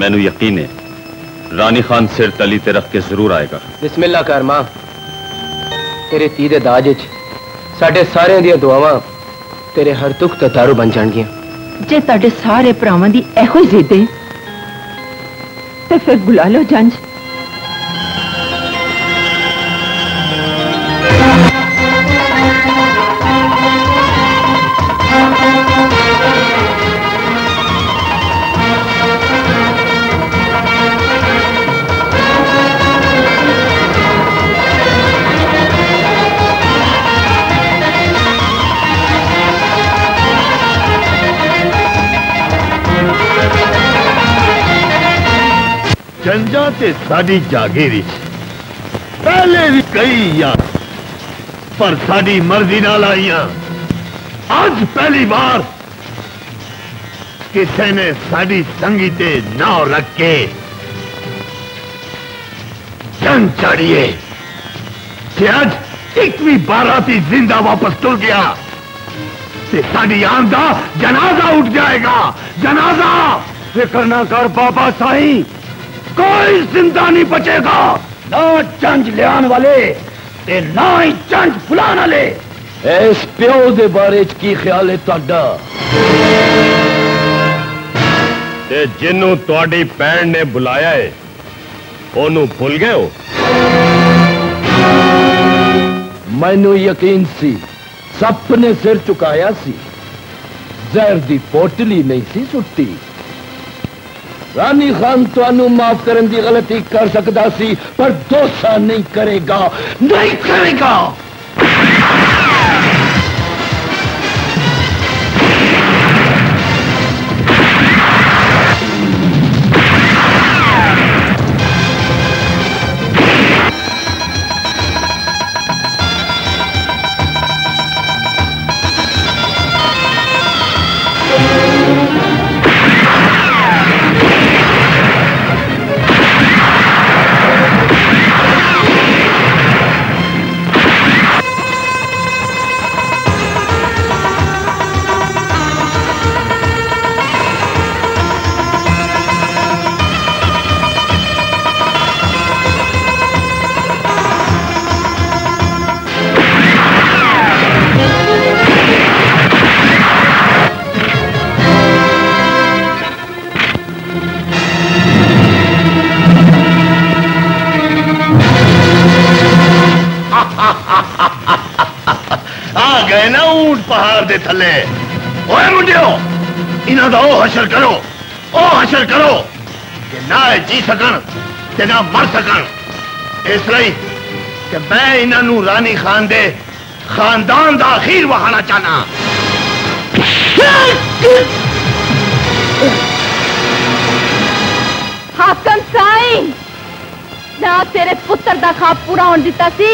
मैनू यकीन है रानी खान सिर तली ते रख के जरूर आएगा। बिस्मिल्लाह कर मां। तेरे ती दे दाज विच साडे सारे दी दुआवां तेरे हर दुख दा दारू बन जाणगियां। जे ताडे सारे भरावां दी इहो जिद है ते फिर बुला लो जंज। जंजा ते साड़ी जागीरी पहले भी कई या पर साड़ी मर्जी नाल आईया। आज पहली बार किसी ने साड़ी संगी ते नाव रख के जंग चाड़िए। आज एक भी बाराती जिंदा वापस तुर गया ते साड़ी आन दा जनाजा उठ जाएगा। जनाजा फिक्र ना कर बाबा साईं, कोई जिंदा नहीं बचेगा। ना चंज लियान वाले ते ना ही चंज फुलान वाले। इस प्यो दे बारे की ख्याल है तुहाडा? ते जिन्नू तुहाडी भैन ने बुलाया है ओनू भूल गए हो? मैनू यकीन सी सब ने सिर चुकाया सी। जहर दी पोटली नहीं सी सुट्टी। रानी खान तुहानू माफ करने की गलती कर सकता सी पर दोसा नहीं करेगा। नहीं करेगा। थले ओए मुंडियो इना दा ओ हशर करो। ओ हशर करो कि ना जी सकन ते ना मर सकन। इसलिए कि मैं इन्हां रानी खान दे खानदान दा अखीर वहाना चाहना। हाकम साईं ना तेरे पुत्र दा खाब पूरा होने दिता सी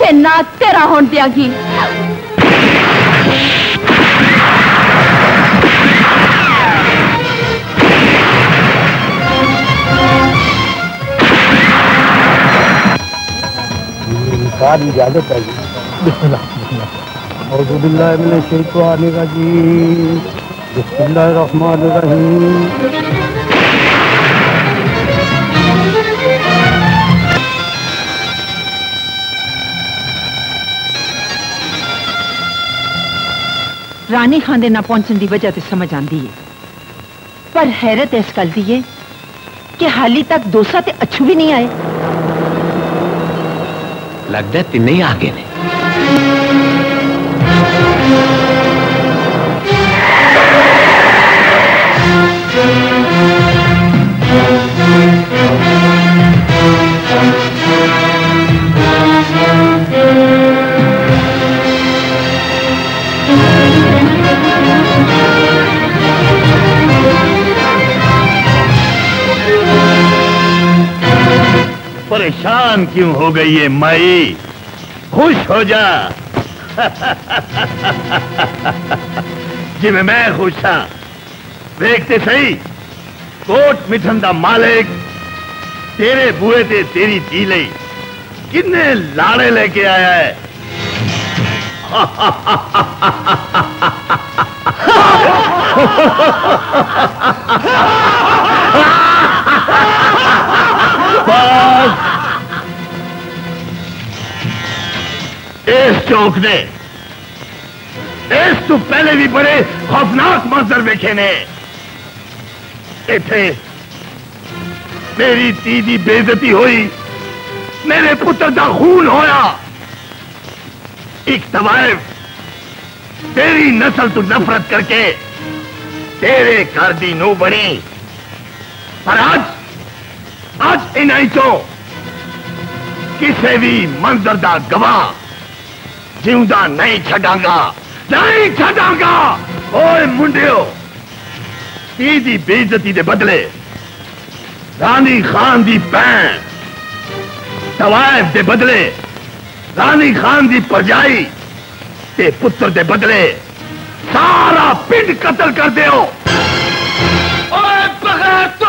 ते ना तेरा होने दियागी। बाद इजाजत है औज़ुबिल्लाहि मिनश्शैतानिर्रजीम बिस्मिल्लाहिर्रहमानिर्रहीम। रानी खान दे ना पहुंचने की वजह तो समझ आती है, पर हैरत इस गल की है कि हाली तक दोसा ते अच्छू भी नहीं आए। लगता है तीन ही आ गए ने। परेशान क्यों हो गई है माई? खुश हो जा। जिमें मैं खुश हां। देखते सही कोट मिठन दा मालिक तेरे बुए ते तेरी धी ले किन्ने लाड़े लेके आया है। बस इस चौक ने इस तू पहले भी बड़े खौफनाक मंजर देखे ने। इथे मेरी धी दी बेइज्जती हुई, मेरे पुत्र दा खून होया, एक तवाइफ तेरी नस्ल तू नफरत करके तेरे घर दी नूं बनी। पर अज अज इन्हां चों किसी भी मंजर दा गवाह जीवदा नहीं छड़ांगा, नहीं छड़ांगा। ओए मुंडियो, तेरी बेइज्जती दे बदले रानी खान दी भैन, तवाइफ दे बदले रानी खान दी परजाई ते पुत्र दे बदले सारा पिंड कत्ल कर दियो। ओए बगैर तो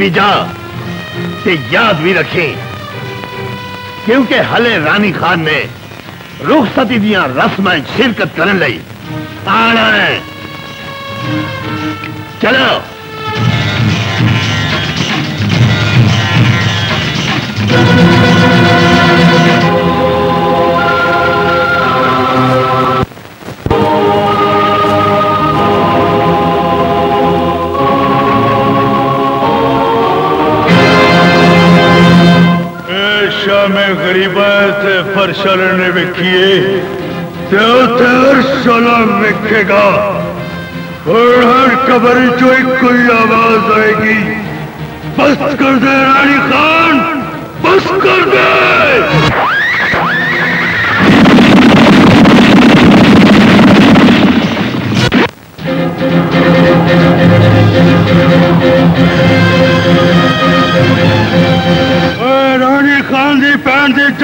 भी जा ते याद भी रखें, क्योंकि हले रानी खान ने रुखसती दियां रस्में शिरकत करने लई आना है। चलो फरशलने विखिए ते उतर सलाम विखेगा। और हर कब्र जो कोई आवाज आएगी, बस कर दे रानी खान, बस कर दे।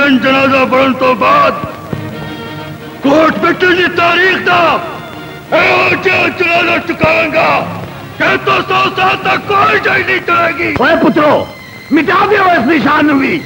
जनाजा पढ़ने तो बाद कोट मिठन की तारीख का चुनाव चुकाऊंगा, कहते सौ साल तक कोई जय नहीं चलेगी। ओए पुत्रो, मिटा दो इस निशान हुई।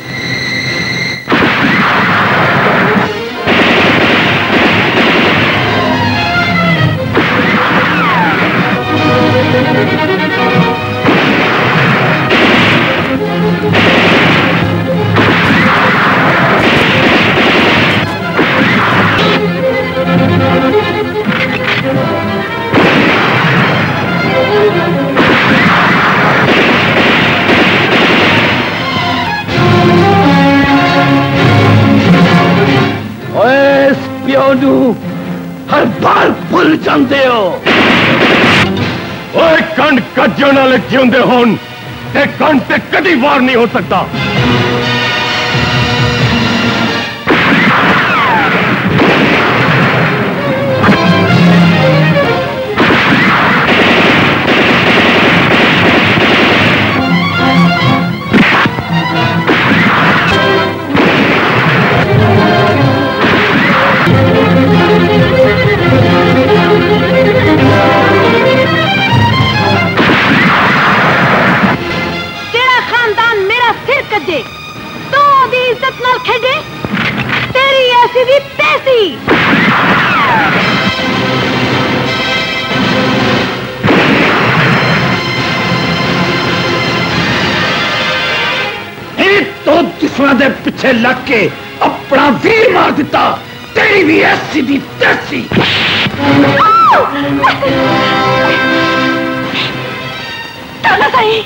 हर बार भूल जाते हो। ओए कंड कज्जों नाल जींदे होन ते कंड ते कदी वार नहीं हो सकता। दे पीछे लग के अपना वीर मार दिता, तेरी भी ऐसी दी तैसी। ताला साईं,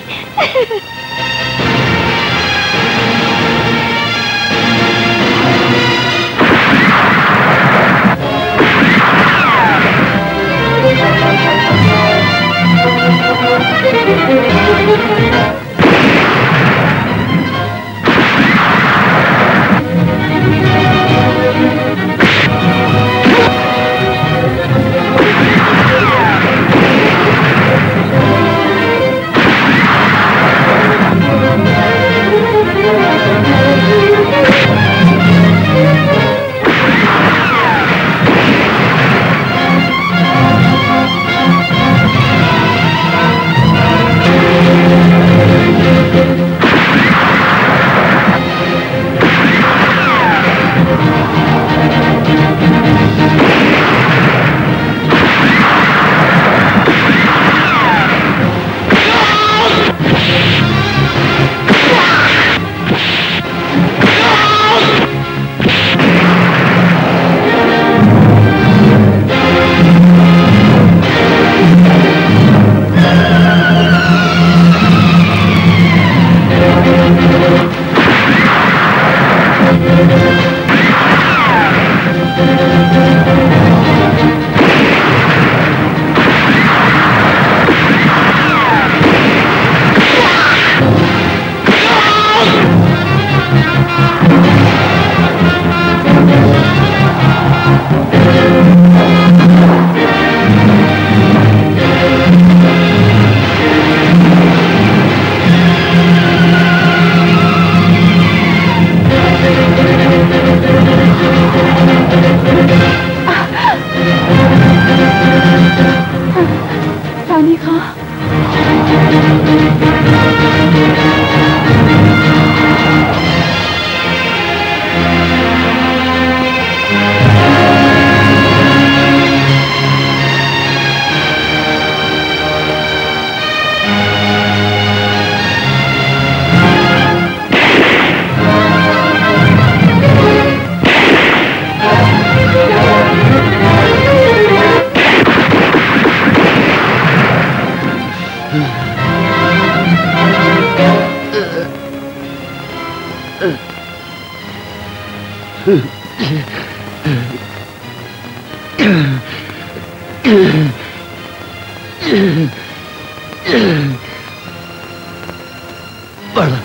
बड़ा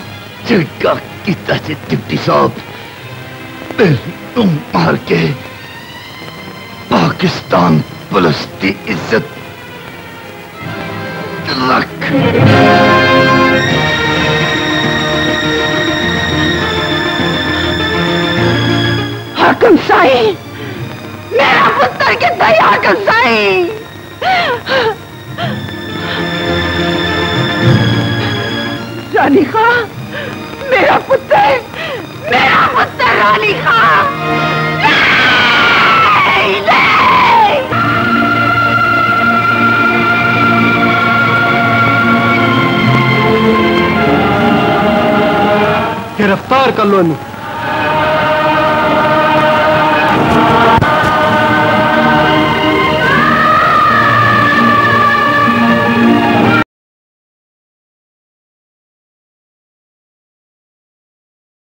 झटका किता से डिप्टी साहब, तुम मार के पाकिस्तान पुलिस की इज्जत रख। हाकिम साईं, मेरा पुत्र कितना है हाकिम साईं। रानी खां, मेरा पुत्र, मेरा पुत्र रानी खां। गिरफ्तार कर लो इन्हें।